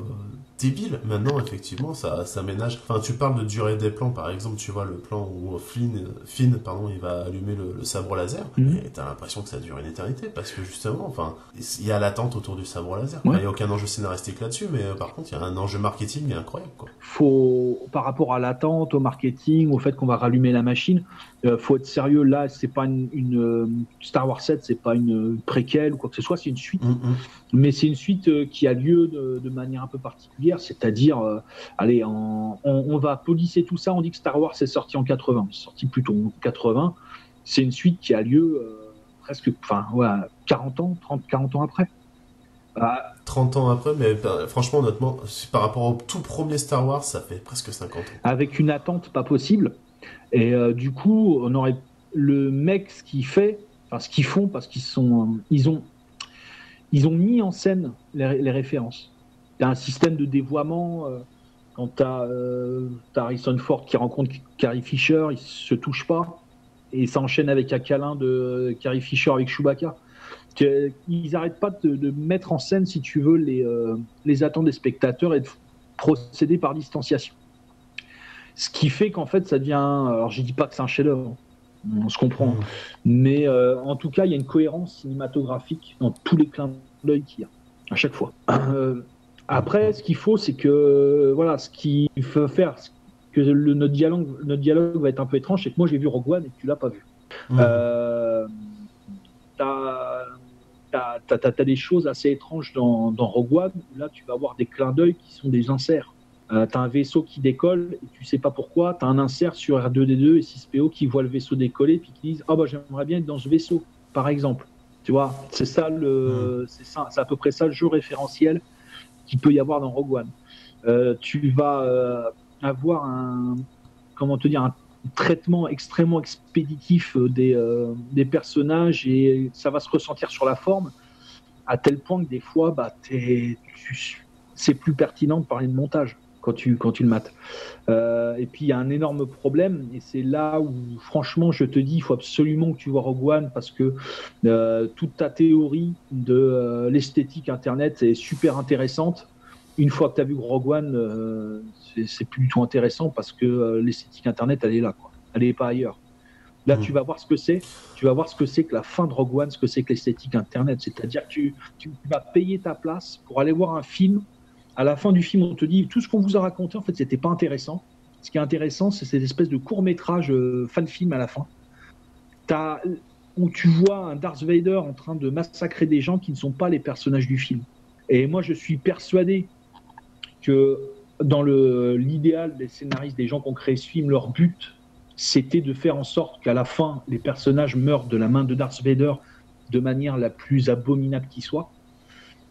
débile. Maintenant, effectivement, ça, ça ménage. Enfin, tu parles de durée des plans, par exemple, tu vois, le plan où Flynn, Finn, pardon, il va allumer le, le sabre laser, mm. et t'as l'impression que ça dure une éternité, parce que justement, enfin, il y a l'attente autour du sabre laser. Il ouais. n'y a aucun enjeu scénaristique là-dessus, mais euh, par contre, il y a un enjeu marketing incroyable, quoi. Faut, par rapport à l'attente, au marketing, au fait qu'on va rallumer la machine, euh, faut être sérieux. Là, c'est pas une, une euh, Star Wars sept, c'est pas une préquelle ou quoi que ce soit, c'est une suite. Mm-hmm. Mais c'est une suite euh, qui a lieu de, de manière un peu particulière, c'est-à-dire, euh, allez, en, on, on va polisser tout ça. On dit que Star Wars est sorti en quatre-vingts, c'est sorti plutôt en quatre-vingts. C'est une suite qui a lieu euh, presque, enfin, voilà, quarante ans, trente, quarante ans après. Ah. trente ans après, mais bah, franchement, honnêtement, par rapport au tout premier Star Wars, ça fait presque cinquante ans. Avec une attente pas possible. Et euh, du coup, on aurait le mec, ce qu'il fait, enfin, ce qu'ils font, parce qu'ils sont, euh, ils ont, ils ont mis en scène les, les références. T'as un système de dévoiement. Euh, quand t'as, euh, t'as Harrison Ford qui rencontre Carrie Fisher, ils se touchent pas, et ça enchaîne avec un câlin de euh, Carrie Fisher avec Chewbacca. Ils n'arrêtent pas de, de mettre en scène, si tu veux, les, euh, les attentes des spectateurs et de procéder par distanciation. Ce qui fait qu'en fait, ça devient... Alors, je ne dis pas que c'est un chef-d'œuvre, on se comprend, mais euh, en tout cas, il y a une cohérence cinématographique dans tous les clins d'œil qu'il y a, à chaque fois. Euh, après, ce qu'il faut, c'est que, voilà, ce qu'il faut faire, que le, notre, dialogue, notre dialogue va être un peu étrange, c'est que moi, j'ai vu Rogue One et que tu ne l'as pas vu. Mmh. Euh, t'as... T'as, t'as, t'as des choses assez étranges dans, dans Rogue One. Là, tu vas avoir des clins d'œil qui sont des inserts. Euh, t'as un vaisseau qui décolle et tu sais pas pourquoi. T'as un insert sur R deux D deux et six P O qui voient le vaisseau décoller puis qui disent « Ah bah j'aimerais bien être dans ce vaisseau », par exemple. Tu vois, c'est ça le, c'est ça, c'est à peu près ça le jeu référentiel qu'il peut y avoir dans Rogue One. Euh, tu vas euh, avoir un, comment te dire, un traitement extrêmement expéditif des, euh, des personnages, et ça va se ressentir sur la forme à tel point que des fois bah, t'es, tu, c'est plus pertinent de parler de montage quand tu, quand tu le mates. Euh, et puis il y a un énorme problème, et c'est là où franchement je te dis, il faut absolument que tu vois Rogue One, parce que euh, toute ta théorie de euh, l'esthétique internet est super intéressante. Une fois que tu as vu Rogue One, euh, c'est, c'est plus du tout intéressant, parce que euh, l'esthétique internet, elle est là, quoi. Elle n'est pas ailleurs. Là, mmh. tu vas voir ce que c'est. Tu vas voir ce que c'est que la fin de Rogue One, ce que c'est que l'esthétique internet. C'est-à-dire que tu, tu vas payer ta place pour aller voir un film. À la fin du film, on te dit tout ce qu'on vous a raconté, en fait, c'était pas intéressant. Ce qui est intéressant, c'est cette espèce de court-métrage euh, fan-film à la fin. T'as, où tu vois un Darth Vader en train de massacrer des gens qui ne sont pas les personnages du film. Et moi, je suis persuadé que dans le, l'idéal des scénaristes, des gens qui ont créé ce film, leur but, c'était de faire en sorte qu'à la fin, les personnages meurent de la main de Darth Vader de manière la plus abominable qui soit,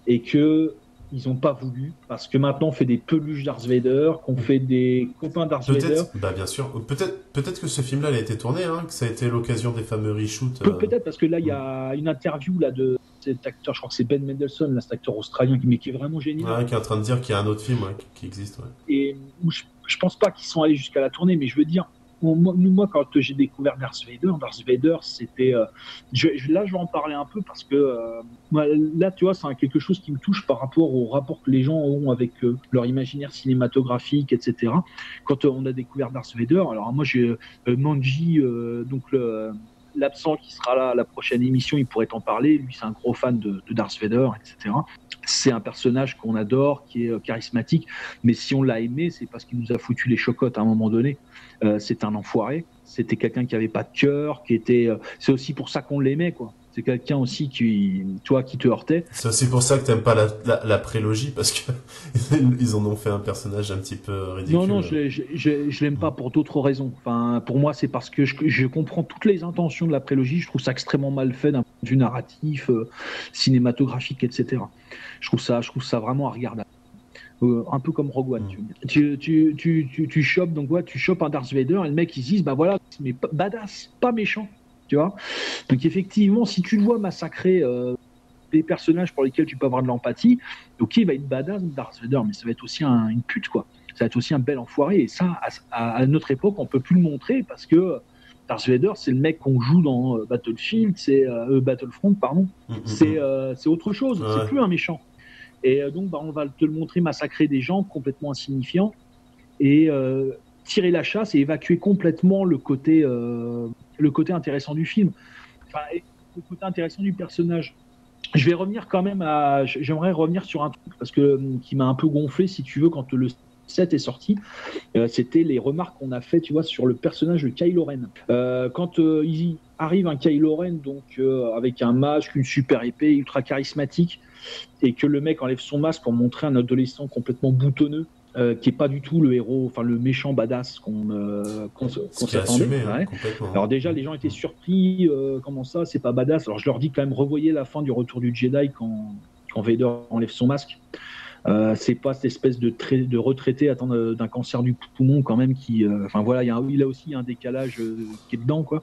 et que ils n'ont pas voulu, parce que maintenant on fait des peluches Darth Vader, qu'on fait des copains Darth Vader. Bah bien sûr, peut-être, peut-être que ce film-là, il a été tourné, hein, que ça a été l'occasion des fameux reshoots. Euh... Pe- peut-être, parce que là, il y a une interview là, de cet acteur, je crois que c'est Ben Mendelsohn, là, cet acteur australien, mais qui est vraiment génial. Ouais, qui est en train de dire qu'il y a un autre film ouais, qui existe. Ouais. Et je, je pense pas qu'ils sont allés jusqu'à la tournée, mais je veux dire, moi, moi quand j'ai découvert Darth Vader, Darth Vader, c'était... Euh, je, là, je vais en parler un peu parce que... Euh, là, tu vois, c'est quelque chose qui me touche par rapport au rapport que les gens ont avec euh, leur imaginaire cinématographique, et cetera. Quand euh, on a découvert Darth Vader, alors moi, j'ai euh, Manji, euh, donc le, l'absent qui sera là à la prochaine émission, il pourrait t'en parler. Lui, c'est un gros fan de, de Darth Vader, et cetera. C'est un personnage qu'on adore, qui est euh, charismatique. Mais si on l'a aimé, c'est parce qu'il nous a foutu les chocottes à un moment donné. Euh, c'est un enfoiré, c'était quelqu'un qui avait pas de cœur, qui était. Euh, c'est aussi pour ça qu'on l'aimait, quoi. C'est quelqu'un aussi qui, toi, qui te heurtait. C'est aussi pour ça que t'aimes pas la, la, la prélogie, parce que ils en ont fait un personnage un petit peu ridicule. Non, non, je, je, je, je l'aime pas pour d'autres raisons. Enfin, pour moi, c'est parce que je, je comprends toutes les intentions de la prélogie. Je trouve ça extrêmement mal fait d'un point de vue narratif, euh, cinématographique, et cetera. Je trouve ça, je trouve ça vraiment à regarder. Euh, un peu comme Rogue One. Mmh. Tu, tu, tu, tu, tu chopes, donc, ouais, tu chopes un Darth Vader et le mec, il se dit, bah voilà, mais badass, pas méchant, tu vois. Donc, effectivement, si tu le vois massacrer euh, des personnages pour lesquels tu peux avoir de l'empathie, ok, il va être badass, Darth Vader, mais ça va être aussi un, une pute, quoi. Ça va être aussi un bel enfoiré. Et ça, à, à notre époque, on peut plus le montrer parce que Darth Vader, c'est le mec qu'on joue dans euh, Battlefield, c'est euh, Battlefront, pardon. Mmh. C'est, euh, c'est autre chose, ouais. C'est plus un méchant. Et donc, bah, on va te le montrer massacrer des gens complètement insignifiants et euh, tirer la chasse et évacuer complètement le côté, euh, le côté intéressant du film, enfin, le côté intéressant du personnage. Je vais revenir quand même à... J'aimerais revenir sur un truc parce que, qui m'a un peu gonflé, si tu veux, quand le set est sorti. Euh, c'était les remarques qu'on a fait, tu vois, sur le personnage de Kylo Ren. Euh, quand euh, il arrive un Kylo Ren, donc, euh, avec un masque, une super épée, ultra charismatique, et que le mec enlève son masque pour montrer un adolescent complètement boutonneux, euh, qui est pas du tout le héros, enfin le méchant badass qu'on, euh, qu'on, qu'on s'attendait. Assumé, ouais. Complètement. Alors déjà, les gens étaient surpris, euh, comment ça, c'est pas badass. Alors je leur dis quand même, revoyez la fin du Retour du Jedi quand, quand Vader enlève son masque. Euh, c'est pas cette espèce de, tra- de retraité attends, euh, d'un cancer du poumon quand même qui, enfin euh, voilà, il y a un, là aussi il y a un décalage euh, qui est dedans, quoi.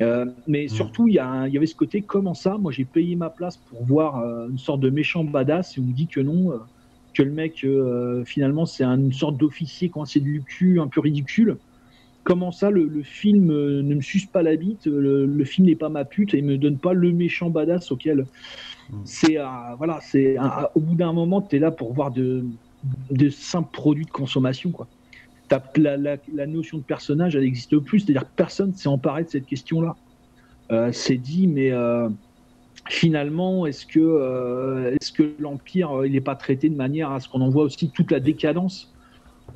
Euh, mais mmh. surtout il y, y avait ce côté comment ça, moi j'ai payé ma place pour voir euh, une sorte de méchant badass et on me dit que non, euh, que le mec euh, finalement c'est un, une sorte d'officier coincé du cul, un peu ridicule. Comment ça le, le film euh, ne me suce pas la bite, le, le film n'est pas ma pute et il me donne pas le méchant badass auquel... C'est euh, voilà, c'est euh, au bout d'un moment, tu es là pour voir de, de simples produits de consommation, quoi. T'as, la, la, la notion de personnage, elle n'existe plus, c'est-à-dire que personne ne s'est emparé de cette question-là. Euh, c'est dit, mais euh, finalement, est-ce que, euh, est-ce que l'Empire euh, il n'est pas traité de manière à ce qu'on en voit aussi toute la décadence ?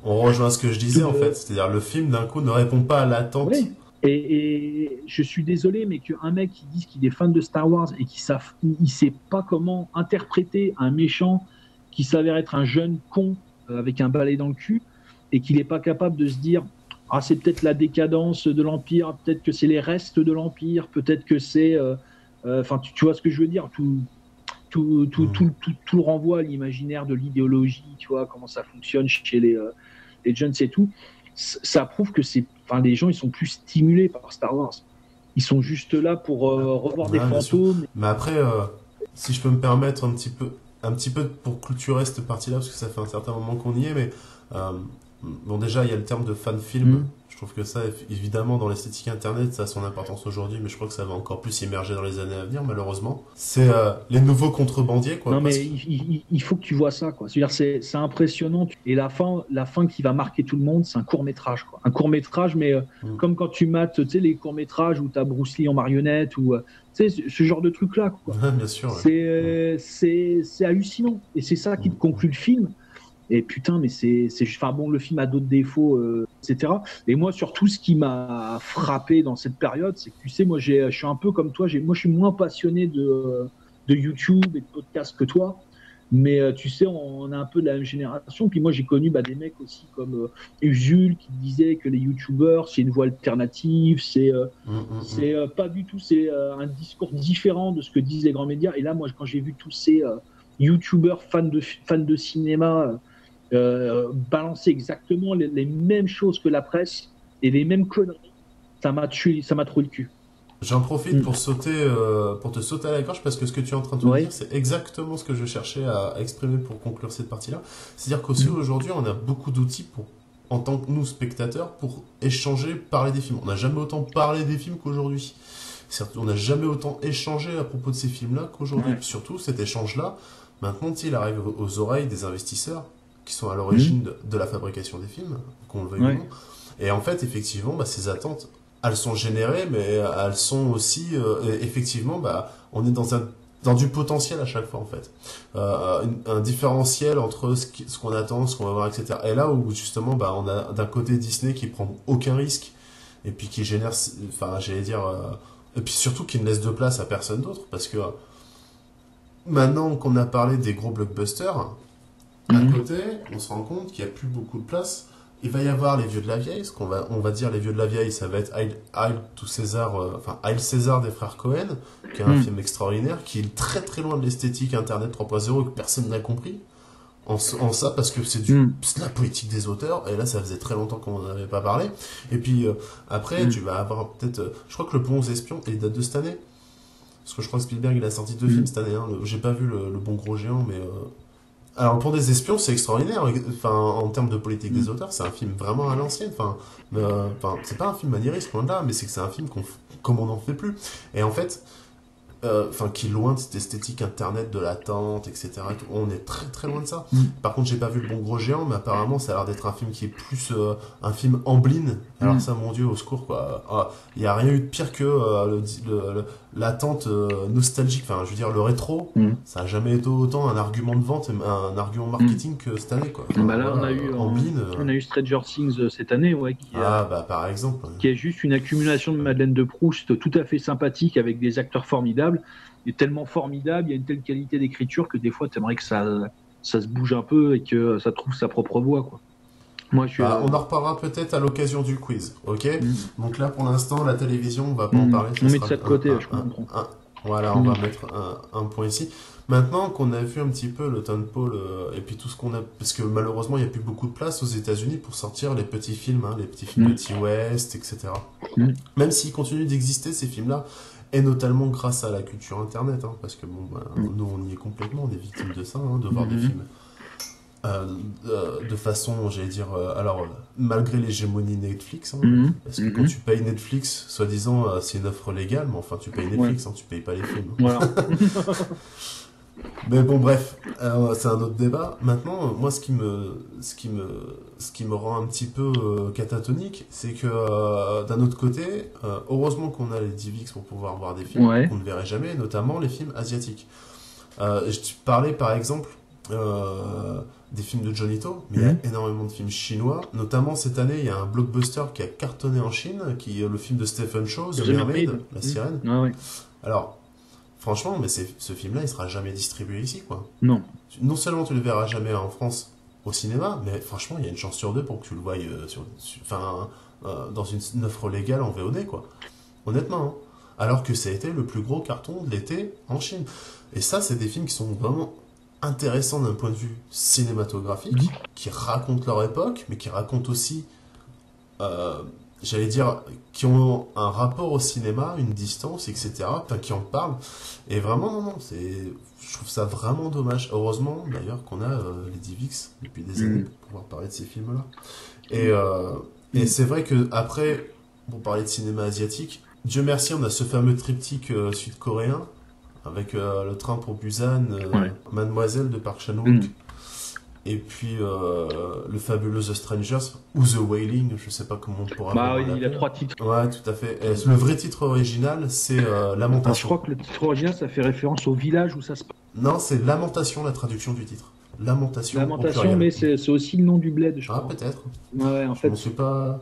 On rejoint ce que je disais, de... en fait, c'est-à-dire le film, d'un coup, ne répond pas à l'attente. Oui. Et, et je suis désolé, mais qu'un mec qui dise qu'il est fan de Star Wars et qu'il ne sait pas comment interpréter un méchant qui s'avère être un jeune con avec un balai dans le cul et qu'il n'est pas capable de se dire « Ah, c'est peut-être la décadence de l'Empire, peut-être que c'est les restes de l'Empire, peut-être que c'est... Euh, » Enfin, euh, tu, tu vois ce que je veux dire, tout, tout, tout, mmh. tout, tout, tout le renvoi à l'imaginaire de l'idéologie, tu vois, comment ça fonctionne chez les, euh, les jeunes, c'est tout. Ça prouve que c'est, enfin, les gens ils sont plus stimulés par Star Wars. Ils sont juste là pour euh, revoir ouais, des fantômes. Mais après, euh, si je peux me permettre un petit peu, un petit peu pour clôturer cette partie-là, parce que ça fait un certain moment qu'on y est, mais euh, bon, déjà il y a le terme de fan film. Mmh. Je trouve que ça, évidemment, dans l'esthétique internet, ça a son importance aujourd'hui, mais je crois que ça va encore plus s'immerger dans les années à venir, malheureusement. C'est euh, les nouveaux contrebandiers, quoi. Non, mais il, il faut que tu vois ça, quoi. C'est-à-dire, c'est, c'est impressionnant. Et la fin, la fin qui va marquer tout le monde, c'est un court-métrage, quoi. Un court-métrage, mais euh, mm. comme quand tu mates, tu sais, les courts-métrages où t'as Bruce Lee en marionnette, ou, euh, tu sais, ce genre de truc-là, quoi. Bien sûr. C'est, ouais. euh, c'est, c'est hallucinant. Et c'est ça qui te conclut le film. Et putain, mais c'est, c'est, enfin bon, le film a d'autres défauts, euh, et cetera. Et moi, surtout, ce qui m'a frappé dans cette période, c'est que tu sais, moi, j'ai, je suis un peu comme toi. J'ai, moi, je suis moins passionné de, de YouTube et de podcasts que toi. mais euh, tu sais, on, on a un peu de la même génération. Puis moi, j'ai connu bah, des mecs aussi comme euh, Jules qui disait que les youtubeurs, c'est une voie alternative, c'est euh, mmh, mmh. c'est euh, pas du tout, c'est euh, un discours différent de ce que disent les grands médias. Et là, moi, quand j'ai vu tous ces euh, youtubeurs fans de, fans de cinéma euh, balancer exactement les, les mêmes choses que la presse et les mêmes conneries, ça m'a tué, ça m'a troué le cul. J'en profite pour sauter, euh, pour te sauter à la gorge, parce que ce que tu es en train de oui. dire, c'est exactement ce que je cherchais à exprimer pour conclure cette partie-là. C'est-à-dire qu'aussi mmh. aujourd'hui, on a beaucoup d'outils pour, en tant que nous spectateurs, pour échanger, parler des films. On n'a jamais autant parlé des films qu'aujourd'hui. On n'a jamais autant échangé à propos de ces films-là qu'aujourd'hui. Ouais. Surtout, cet échange-là, maintenant, il arrive aux oreilles des investisseurs qui sont à l'origine mmh. de, de la fabrication des films, qu'on le veuille ouais. ou non. Et en fait, effectivement, bah, ces attentes, elles sont générées, mais elles sont aussi, euh, effectivement, bah, on est dans, un, dans du potentiel à chaque fois, en fait. Euh, un, un différentiel entre ce, qui, ce qu'on attend, ce qu'on va voir, et cetera. Et là où, justement, bah, on a d'un côté Disney qui prend aucun risque, et puis qui génère, enfin, j'allais dire, euh, et puis surtout qui ne laisse de place à personne d'autre, parce que euh, maintenant qu'on a parlé des gros blockbusters, mmh. à côté, on se rend compte qu'il n'y a plus beaucoup de place. Il va y avoir les vieux de la vieille, ce qu'on va, on va dire les vieux de la vieille, ça va être Hail César, euh, enfin Hail César des frères Cohen, qui est un mmh. film extraordinaire, qui est très très loin de l'esthétique Internet trois point zéro que personne n'a compris, en, en ça parce que c'est du, c'est la politique des auteurs, et là ça faisait très longtemps qu'on n'en avait pas parlé. Et puis euh, après mmh. tu vas avoir peut-être, euh, je crois que Le Bon Espion, il date de cette année, parce que je crois que Spielberg il a sorti deux mmh. films cette année, hein, j'ai pas vu le, le Bon Gros Géant, mais... Euh, alors pour des espions c'est extraordinaire, enfin en termes de politique des auteurs c'est un film vraiment à l'ancienne, enfin, euh, enfin c'est pas un film maniériste loin de là, mais c'est que c'est un film qu'on f... comme on n'en fait plus, et en fait euh, enfin qui est loin de cette esthétique internet de l'attente, etc. On est très très loin de ça. Par contre j'ai pas vu Le Bon Gros Géant, mais apparemment ça a l'air d'être un film qui est plus euh, un film Amblin, alors ça mon dieu au secours quoi, il n'y a rien eu de pire que euh, le, le, le l'attente euh, nostalgique, enfin je veux dire le rétro, mm. ça n'a jamais été autant un argument de vente, un argument marketing mm. que cette année quoi. Enfin, bah là on a, euh, eu, en, bline, euh... on a eu Stranger Things euh, cette année, ouais, qui ah, a, bah, par exemple, ouais. qui est juste une accumulation de Madeleine de Proust tout à fait sympathique avec des acteurs formidables, et tellement formidables, il y a une telle qualité d'écriture que des fois t'aimerais que ça, ça se bouge un peu et que ça trouve sa propre voix quoi. Moi, je suis bah, on en reparlera peut-être à l'occasion du quiz, ok mmh. Donc là, pour l'instant, la télévision, on va pas mmh. en parler. Ça on met ça de côté, un, je un, comprends. Un, un, voilà, on mmh. va mettre un, un point ici. Maintenant qu'on a vu un petit peu le tempo, le, et puis tout ce qu'on a... Parce que malheureusement, il n'y a plus beaucoup de place aux États-Unis pour sortir les petits films, hein, les petits films mmh. de T-West, et cetera. Mmh. Même s'ils continuent d'exister, ces films-là, et notamment grâce à la culture Internet, hein, parce que bon, bah, mmh. nous, on y est complètement, on est victime de ça, hein, de voir mmh. des films... Euh, euh, de façon, j'allais dire, euh, alors malgré l'hégémonie Netflix, hein, mmh, parce que mmh. quand tu payes Netflix, soi-disant euh, c'est une offre légale, mais enfin tu payes Netflix, ouais. hein, tu payes pas les films. Voilà. Mais bon, bref, euh, c'est un autre débat. Maintenant, moi, ce qui me, ce qui me, ce qui me rend un petit peu euh, catatonique, c'est que euh, d'un autre côté, euh, heureusement qu'on a les Divix pour pouvoir voir des films ouais. qu'on ne verrait jamais, notamment les films asiatiques. Euh, je parlais par exemple. Euh, des films de Johnny To, mais il mmh. y a énormément de films chinois, notamment cette année il y a un blockbuster qui a cartonné en Chine, qui est le film de Stephen Chow, The Mermaid, de... La Sirène. Mmh. Ah, oui. Alors franchement, mais ce film là il sera jamais distribué ici quoi. Non. Non seulement tu le verras jamais en France au cinéma, mais franchement il y a une chance sur deux pour que tu le voies euh, sur, sur, enfin, euh, dans une, une offre légale en V O D quoi. Honnêtement hein. Alors que ça a été le plus gros carton de l'été en Chine. Et ça c'est des films qui sont vraiment intéressant d'un point de vue cinématographique, qui racontent leur époque, mais qui racontent aussi, euh, j'allais dire, qui ont un rapport au cinéma, une distance, et cetera, enfin, qui en parlent. Et vraiment, non, non, c'est, je trouve ça vraiment dommage. Heureusement, d'ailleurs, qu'on a euh, les Divix depuis des années pour pouvoir parler de ces films-là. Et, euh, et c'est vrai que après, pour parler de cinéma asiatique, Dieu merci, on a ce fameux triptyque euh, sud-coréen, avec euh, Le Train pour Busan, euh, ouais. Mademoiselle de Park Chan-wook, mm. et puis euh, le fabuleux The Strangers, ou The Wailing, je sais pas comment on pourra... Bah oui, il a trois titres. Ouais, tout à fait. Et le vrai titre original, c'est euh, Lamentation. Ah, je crois que le titre original, ça fait référence au village où ça se passe. Non, c'est Lamentation, la traduction du titre. Lamentation, Lamentation, mais c'est aussi le nom du bled, je ah, crois. Ah, peut-être. Ouais, en fait... Je ne sais pas...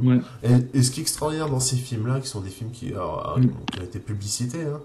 Ouais. Et, et ce qui est extraordinaire dans ces films-là, qui sont des films qui, alors, mm. qui ont été publicités, hein,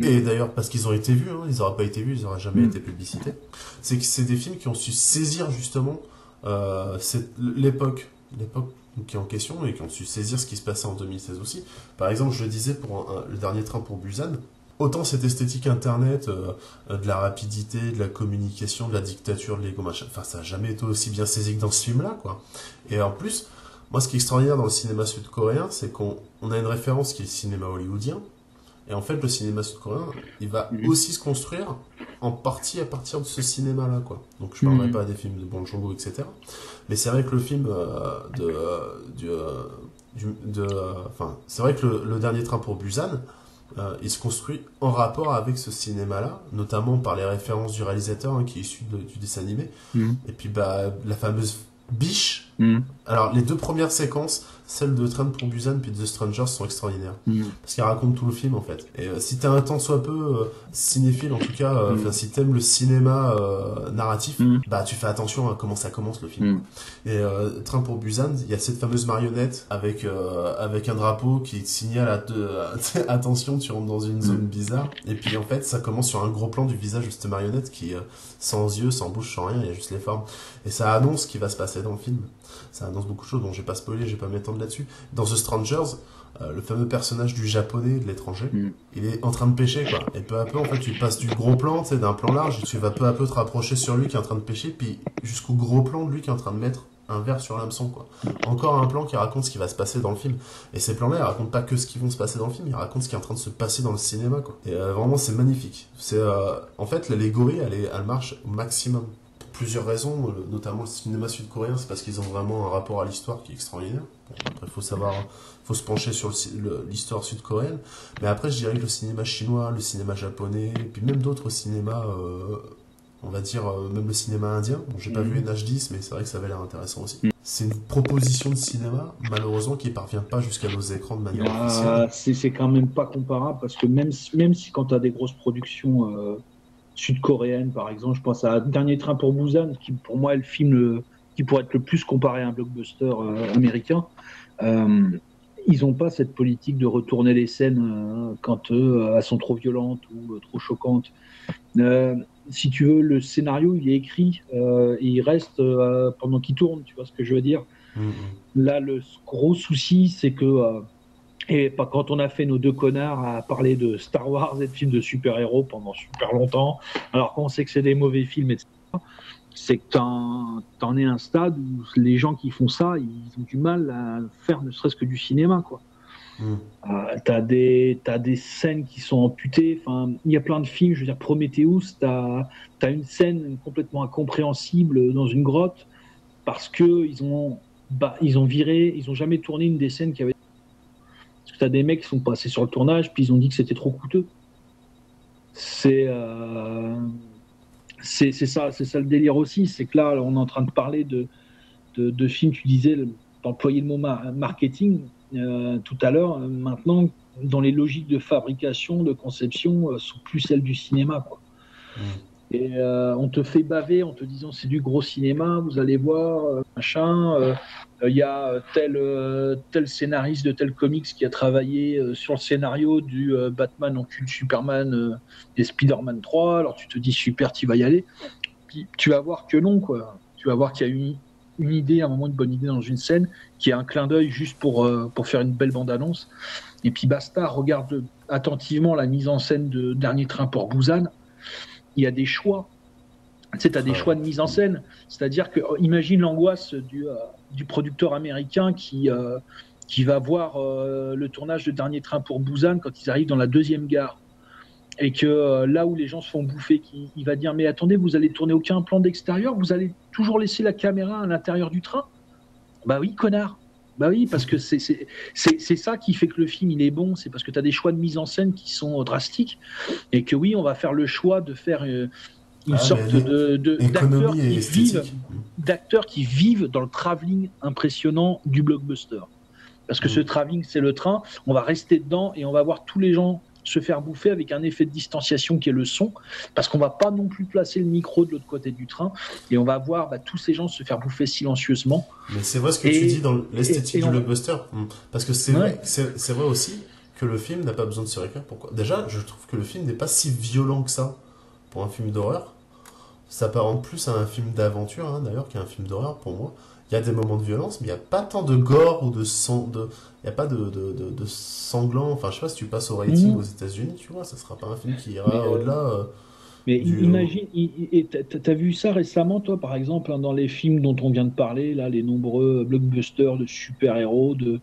Et d'ailleurs, parce qu'ils ont été vus, hein, ils n'auraient pas été vus, ils n'auraient jamais mmh. été publicités. C'est que c'est des films qui ont su saisir justement euh, l'époque, l'époque qui est en question, et qui ont su saisir ce qui se passait en deux mille seize aussi. Par exemple, je le disais pour un, un, le dernier train pour Busan, autant cette esthétique internet, euh, euh, de la rapidité, de la communication, de la dictature, de l'ego, machin, enfin ça n'a jamais été aussi bien saisi que dans ce film-là, quoi. Et en plus, moi ce qui est extraordinaire dans le cinéma sud-coréen, c'est qu'on on a une référence qui est le cinéma hollywoodien. Et en fait, le cinéma sud-coréen, il va mmh. aussi se construire en partie à partir de ce cinéma-là, quoi. Donc, je ne parlerai mmh. pas des films de Bong Joon-ho, et cetera. Mais c'est vrai que le film euh, de, euh, du, euh, du, de, enfin, euh, c'est vrai que le, le dernier train pour Busan, euh, il se construit en rapport avec ce cinéma-là, notamment par les références du réalisateur, hein, qui est issu de, du dessin animé. Mmh. Et puis, bah, la fameuse biche. Mmh. Alors, les deux premières séquences, celle de Train pour Busan puis The Strangers, sont extraordinaires. Mmh. Parce qu'elles racontent tout le film, en fait. Et euh, si t'es un tant soit peu euh, cinéphile, en tout cas, euh, mmh. si t'aimes le cinéma euh, narratif, mmh. bah tu fais attention à comment ça commence, le film. Mmh. Et euh, Train pour Busan, il y a cette fameuse marionnette avec, euh, avec un drapeau qui te signale à te, à attention, tu rentres dans une mmh. zone bizarre. Et puis, en fait, ça commence sur un gros plan du visage de cette marionnette qui est euh, sans yeux, sans bouche, sans rien, il y a juste les formes. Et ça annonce ce qui va se passer dans le film. Ça annonce beaucoup de choses, dont je vais pas spoiler, je vais pas m'étendre là-dessus. Dans The Strangers, euh, le fameux personnage du japonais, de l'étranger, mm. il est en train de pêcher, quoi. Et peu à peu, en fait, tu passes du gros plan, tu sais, d'un plan large, et tu vas peu à peu te rapprocher sur lui qui est en train de pêcher, puis jusqu'au gros plan de lui qui est en train de mettre un verre sur l'hameçon, quoi. Encore un plan qui raconte ce qui va se passer dans le film. Et ces plans-là, ils racontent pas que ce qui va se passer dans le film, ils racontent ce qui est en train de se passer dans le cinéma, quoi. Et euh, vraiment, c'est magnifique. C'est, euh, en fait, l'allégorie, elle, est, elle marche au maximum. Plusieurs raisons, notamment le cinéma sud-coréen, c'est parce qu'ils ont vraiment un rapport à l'histoire qui est extraordinaire. Bon, après, faut savoir, faut se pencher sur l'histoire sud-coréenne. Mais après, je dirais que le cinéma chinois, le cinéma japonais, et puis même d'autres cinémas, euh, on va dire, euh, même le cinéma indien. Bon, j'ai mm-hmm. pas vu N H dix, mais c'est vrai que ça avait l'air intéressant aussi. Mm. C'est une proposition de cinéma, malheureusement, qui parvient pas jusqu'à nos écrans de manière ah, officielle. C'est, c'est quand même pas comparable, parce que même, même si quand t'as des grosses productions... Euh... sud-coréenne, par exemple, je pense à Dernier train pour Busan, qui pour moi est le film le... qui pourrait être le plus comparé à un blockbuster euh, américain. Euh, ils n'ont pas cette politique de retourner les scènes euh, quand euh, elles sont trop violentes ou euh, trop choquantes. Euh, si tu veux, le scénario, il est écrit euh, et il reste euh, pendant qu'il tourne, tu vois ce que je veux dire. Mmh. Là, le gros souci, c'est que euh, et quand on a fait nos deux connards à parler de Star Wars et de films de super-héros pendant super longtemps, alors qu'on sait que c'est des mauvais films, et cetera, c'est que t'en, t'en es à un stade où les gens qui font ça, ils ont du mal à faire ne serait-ce que du cinéma, quoi. Mmh. Euh, t'as des, t'as des scènes qui sont amputées, enfin, il y a plein de films, je veux dire, Prometheus, t'as, t'as une scène complètement incompréhensible dans une grotte, parce que ils ont, bah, ils ont viré, ils ont jamais tourné une des scènes qui avait... T'as des mecs qui sont passés sur le tournage, puis ils ont dit que c'était trop coûteux. C'est, euh, c'est, c'est ça, c'est ça le délire aussi. C'est que là, on est en train de parler de, de, de films. Tu disais, d'employer le mot marketing euh, tout à l'heure. Maintenant, dans les logiques de fabrication, de conception, euh, sont plus celles du cinéma, quoi. Mmh. Et euh, on te fait baver en te disant c'est du gros cinéma, vous allez voir, machin. Il euh, y a tel, euh, tel scénariste de tel comics qui a travaillé euh, sur le scénario du euh, Batman encule Superman euh, et Spider-Man trois. Alors tu te dis super, tu vas y aller. Puis tu vas voir que non, quoi. Tu vas voir qu'il y a une, une idée, à un moment, une bonne idée dans une scène, qui a un clin d'œil juste pour, euh, pour faire une belle bande-annonce. Et puis basta, regarde attentivement la mise en scène de Dernier train pour Busan. Il y a des choix. Tu sais, tu as des choix de mise en scène. C'est-à-dire que, imagine l'angoisse du, euh, du producteur américain qui, euh, qui va voir euh, le tournage de Dernier train pour Busan quand ils arrivent dans la deuxième gare. Et que euh, là où les gens se font bouffer, qui, il va dire : mais attendez, vous allez tourner aucun plan d'extérieur, vous allez toujours laisser la caméra à l'intérieur du train ? Bah oui, connard. Bah oui, parce que c'est, c'est, c'est, c'est ça qui fait que le film il est bon, c'est parce que tu as des choix de mise en scène qui sont drastiques, et que oui, on va faire le choix de faire une ah, sorte de, de, d'acteurs, qui vivent, d'acteurs qui vivent dans le travelling impressionnant du blockbuster. Parce que mmh. ce travelling, c'est le train, on va rester dedans et on va voir tous les gens se faire bouffer avec un effet de distanciation qui est le son, parce qu'on va pas non plus placer le micro de l'autre côté du train, et on va voir bah, tous ces gens se faire bouffer silencieusement. Mais c'est vrai ce que et, tu dis dans l'esthétique et, et du blockbuster, on... parce que c'est, ouais. vrai, c'est, c'est vrai aussi que le film n'a pas besoin de se réécrire. Pourquoi? Déjà, je trouve que le film n'est pas si violent que ça pour un film d'horreur. Ça s'apparente plus à un film d'aventure, hein, d'ailleurs, qu'à un film d'horreur pour moi. Il y a des moments de violence, mais il n'y a pas tant de gore ou de sang. De... Il n'y a pas de, de, de, de sanglant. Enfin, je sais pas, si tu passes au rating mmh. aux États-Unis, tu vois, ça ne sera pas un film qui ira euh... au-delà. Euh... Mais du... imagine, t'as vu ça récemment, toi, par exemple, hein, dans les films dont on vient de parler, là, les nombreux blockbusters de super-héros, de,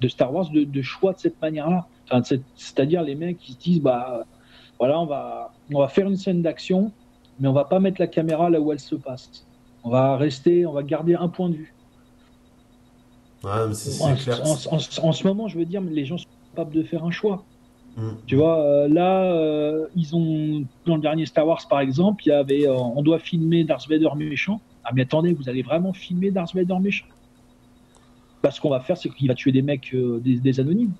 de Star Wars, de, de choix de cette manière-là. Enfin, c'est-à-dire les mecs qui se disent, bah, voilà, on va, on va faire une scène d'action, mais on va pas mettre la caméra là où elle se passe. On va rester, on va garder un point de vue. Ouais, mais c'est, en, c'est clair. En, en, en, en ce moment, je veux dire, les gens sont capables de faire un choix. Tu vois, euh, là, euh, ils ont, dans le dernier Star Wars par exemple, il y avait, euh, on doit filmer Darth Vader méchant. Ah mais attendez, vous allez vraiment filmer Darth Vader méchant? Bah, ce qu'on va faire, c'est qu'il va tuer des mecs, euh, des, des anonymes.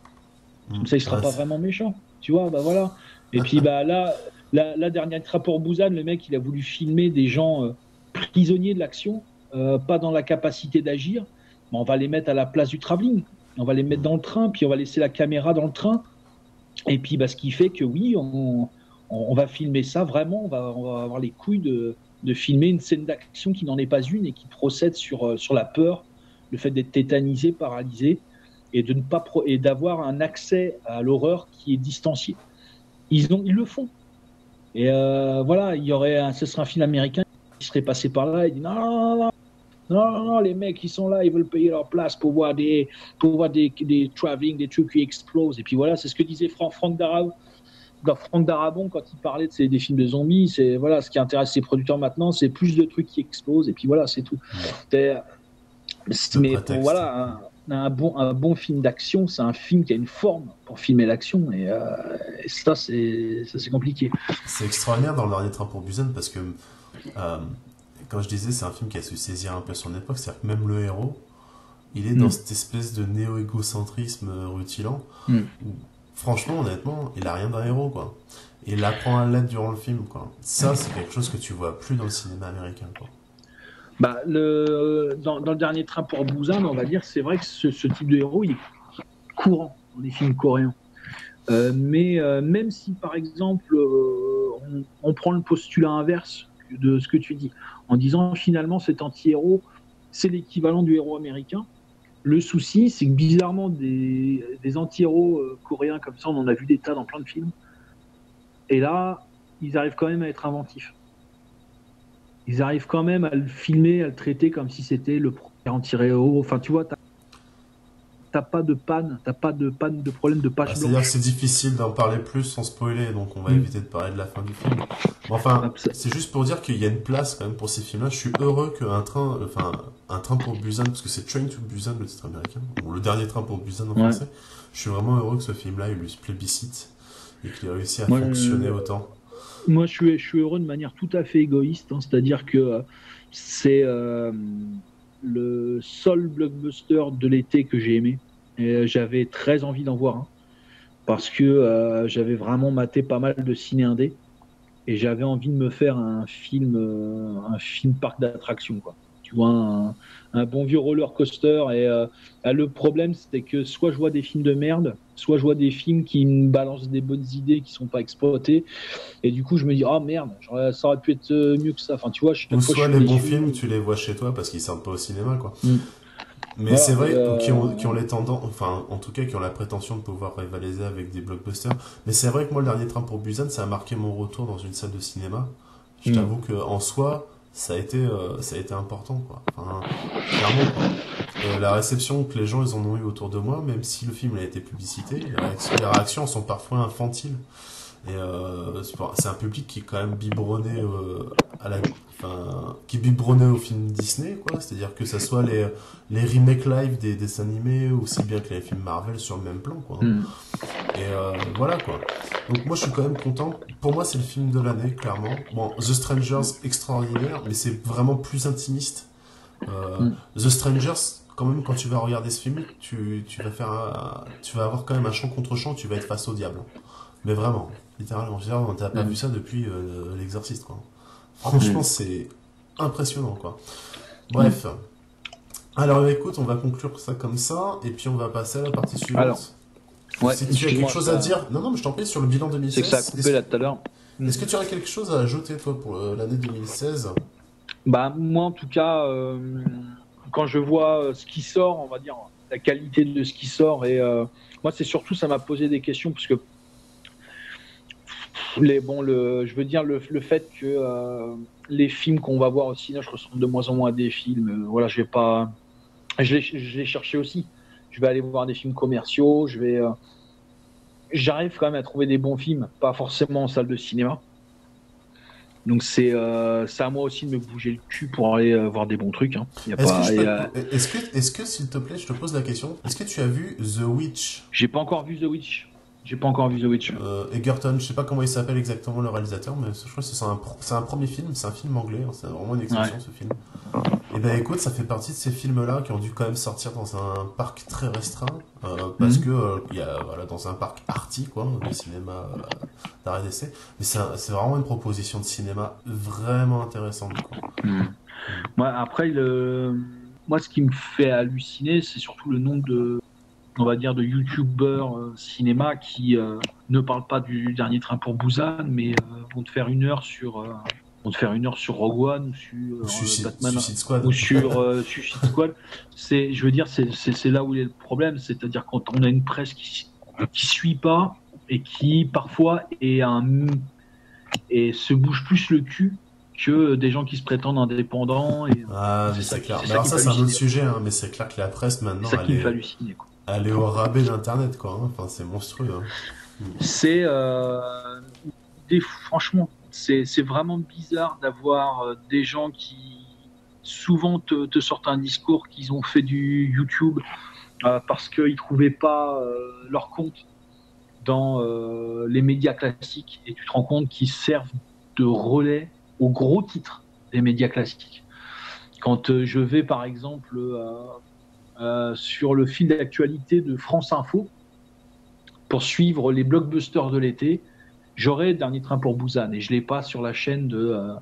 Comme ça, il sera ouais, pas vraiment méchant. Tu vois, bah voilà. Et puis bah là, la, la dernière train pour Busan, le mec, il a voulu filmer des gens euh, prisonniers de l'action, euh, pas dans la capacité d'agir. Bah, on va les mettre à la place du travelling. On va les mettre dans le train, puis on va laisser la caméra dans le train. Et puis, bah, ce qui fait que oui, on, on, on va filmer ça vraiment, on va, on va avoir les couilles de, de filmer une scène d'action qui n'en est pas une et qui procède sur, sur la peur, le fait d'être tétanisé, paralysé, et de ne pas pro- et d'avoir un accès à l'horreur qui est distancié. Ils, ont, ils le font. Et euh, voilà, il y aurait un, ce serait un film américain qui serait passé par là et dit non, non, non, non, non, non, les mecs, ils sont là, ils veulent payer leur place pour voir des, pour voir des, des travelling, des trucs qui explosent. Et puis voilà, c'est ce que disait Franck, Franck, Darab, Franck Darabon quand il parlait de ces, des films de zombies. C'est, voilà, ce qui intéresse ses producteurs maintenant, c'est plus de trucs qui explosent. Et puis voilà, c'est tout. C'est, c'est, mais pour, voilà, un, un, bon, un bon film d'action, c'est un film qui a une forme pour filmer l'action. Et, euh, et ça, c'est, ça, c'est compliqué. C'est extraordinaire dans le dernier train pour Busan parce que... Euh... Quand je disais, c'est un film qui a su saisir un peu son époque, c'est-à-dire que même le héros, il est mmh. dans cette espèce de néo-égocentrisme rutilant, mmh. où, franchement, honnêtement, il n'a rien d'un héros, quoi. Et il apprend à l'être durant le film, quoi. Ça, c'est quelque chose que tu vois plus dans le cinéma américain, quoi. Bah, le... Dans, dans le dernier train pour Busan, on va dire, c'est vrai que ce, ce type de héros, il est courant dans les films coréens. Euh, mais euh, même si, par exemple, euh, on, on prend le postulat inverse de ce que tu dis, en disant finalement cet anti-héros, c'est l'équivalent du héros américain. Le souci, c'est que bizarrement, des, des anti-héros euh, coréens comme ça, on en a vu des tas dans plein de films, et là, ils arrivent quand même à être inventifs. Ils arrivent quand même à le filmer, à le traiter comme si c'était le premier anti-héros. Enfin, tu vois, t'as, t'as pas de panne, t'as pas de panne, de problème de page ah, blanche. C'est-à-dire que c'est difficile d'en parler plus sans spoiler, donc on va mmh. éviter de parler de la fin du film. Enfin, c'est juste pour dire qu'il y a une place quand même pour ces films-là. Je suis heureux qu'un train, enfin, un train pour Busan, parce que c'est Train to Busan le titre américain, ou le dernier train pour Busan en ouais. français. Je suis vraiment heureux que ce film-là, il lui se plébiscite et qu'il ait réussi à moi, fonctionner euh, autant. Moi, je suis, je suis heureux de manière tout à fait égoïste, hein, c'est-à-dire que c'est euh, le seul blockbuster de l'été que j'ai aimé. Et j'avais très envie d'en voir un, hein, parce que euh, j'avais vraiment maté pas mal de ciné indé. Et j'avais envie de me faire un film, euh, un film parc d'attractions, quoi. Tu vois, un, un bon vieux roller coaster. Et euh, le problème, c'était que soit je vois des films de merde, soit je vois des films qui me balancent des bonnes idées qui sont pas exploitées. Et du coup, je me dis, ah merde, genre, ça aurait pu être mieux que ça. Enfin, tu vois, je, ou soit je les bons films, tu les vois chez toi parce qu'ils sortent pas au cinéma, quoi. Mmh. Mais voilà, c'est vrai, euh... qui ont, qui ont les tendances, enfin, en tout cas, qui ont la prétention de pouvoir rivaliser avec des blockbusters. Mais c'est vrai que moi, le dernier train pour Busan, ça a marqué mon retour dans une salle de cinéma. Je mmh. t'avoue que, en soi, ça a été, euh, ça a été important, quoi. Enfin, clairement, quoi. Euh, la réception que les gens, ils en ont eu autour de moi, même si le film a été publicité, les réactions, les réactions sont parfois infantiles. Et, euh, c'est un public qui est quand même biberonné, euh, à la, enfin, qui est biberonné aux films Disney, quoi. C'est-à-dire que ça soit les, les remakes live des, des dessins animés, aussi bien que les films Marvel sur le même plan, quoi. Mm. Et, euh, voilà, quoi. Donc, moi, je suis quand même content. Pour moi, c'est le film de l'année, clairement. Bon, The Strangers, extraordinaire, mais c'est vraiment plus intimiste. Euh, mm. The Strangers, quand même, quand tu vas regarder ce film, tu, tu vas faire un, tu vas avoir quand même un champ contre champ, tu vas être face au diable. Mais vraiment. Littéralement, on n'a pas mmh. vu ça depuis euh, l'exorciste, quoi. Franchement, mmh. c'est impressionnant, quoi. Bref. Mmh. Alors, écoute, on va conclure ça comme ça, et puis on va passer à la partie suivante. Alors, Ouais, si tu as quelque chose ça... à dire. Non, non, mais je t'en prie, sur le bilan deux mille seize. C'est que ça a coupé là tout à l'heure. Est-ce que tu aurais quelque chose à ajouter, toi, pour l'année deux mille seize? Bah, moi, en tout cas, euh, quand je vois ce qui sort, on va dire, la qualité de ce qui sort, et euh, moi, c'est surtout, ça m'a posé des questions, parce que, les, bon, le, je veux dire, le, le fait que euh, les films qu'on va voir au cinéma, je ressemble de moins en moins à des films, euh, voilà, je vais pas... Je les, je les cherchais aussi. Je vais aller voir des films commerciaux, je vais... Euh, j'arrive quand même à trouver des bons films, pas forcément en salle de cinéma. Donc c'est euh, à moi aussi de me bouger le cul pour aller euh, voir des bons trucs. Hein. Est-ce que, a... est-ce que, est-ce que, s'il te plaît, je te pose la question, est-ce que tu as vu The Witch? J'ai pas encore vu The Witch. J'ai pas encore vu The Witch. Euh, Egerton, je sais pas comment il s'appelle exactement le réalisateur, mais je crois que c'est un, pro un premier film, c'est un film anglais, hein, c'est vraiment une exception, ouais. Ce film. Et ben écoute, ça fait partie de ces films-là qui ont dû quand même sortir dans un parc très restreint, euh, parce mm-hmm. que euh, y a, voilà, dans un parc arty, quoi, du cinéma euh, d'arrêt d'essai. Mais c'est vraiment une proposition de cinéma vraiment intéressante, quoi. Mm. Ouais, après, le... moi, ce qui me fait halluciner, c'est surtout le nombre de... on va dire, de youtubeurs euh, cinéma qui euh, ne parlent pas du dernier train pour Busan, mais euh, vont te faire une heure sur, euh, vont te faire une heure sur Rogue One ou sur euh, Suicide, Batman Suicide Squad. Ou sur euh, Suicide Squad. C'est, je veux dire, c'est là où il est le problème, c'est-à-dire quand on a une presse qui qui suit pas et qui parfois est un et se bouge plus le cul que des gens qui se prétendent indépendants. Et, ah, mais c'est clair. Alors ça, c'est un autre sujet, hein, mais c'est clair que la presse maintenant, c'est ça qui me fait halluciner, quoi. Aller au rabais d'internet, quoi, hein. Enfin, c'est monstrueux, hein. C'est euh, des, franchement c'est vraiment bizarre d'avoir des gens qui souvent te, te sortent un discours qu'ils ont fait du YouTube euh, parce qu'ils trouvaient pas euh, leur compte dans euh, les médias classiques, et tu te rends compte qu'ils servent de relais aux gros titres des médias classiques. Quand euh, je vais par exemple euh, Euh, sur le fil d'actualité de France Info pour suivre les blockbusters de l'été, j'aurai Dernier train pour Busan, et je l'ai pas sur la chaîne de, euh,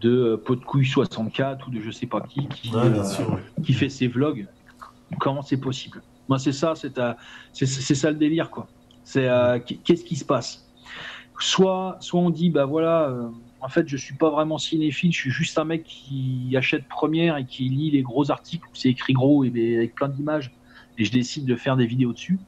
de Pot de couille soixante-quatre ou de je sais pas qui qui, ouais, euh, qui fait ses vlogs. Comment c'est possible? Moi, c'est ça, c'est euh, ça le délire, quoi. C'est euh, qu'est-ce qui se passe? Soit, soit on dit bah voilà, euh, en fait je suis pas vraiment cinéphile, je suis juste un mec qui achète Première et qui lit les gros articles où c'est écrit gros et avec plein d'images, et je décide de faire des vidéos dessus.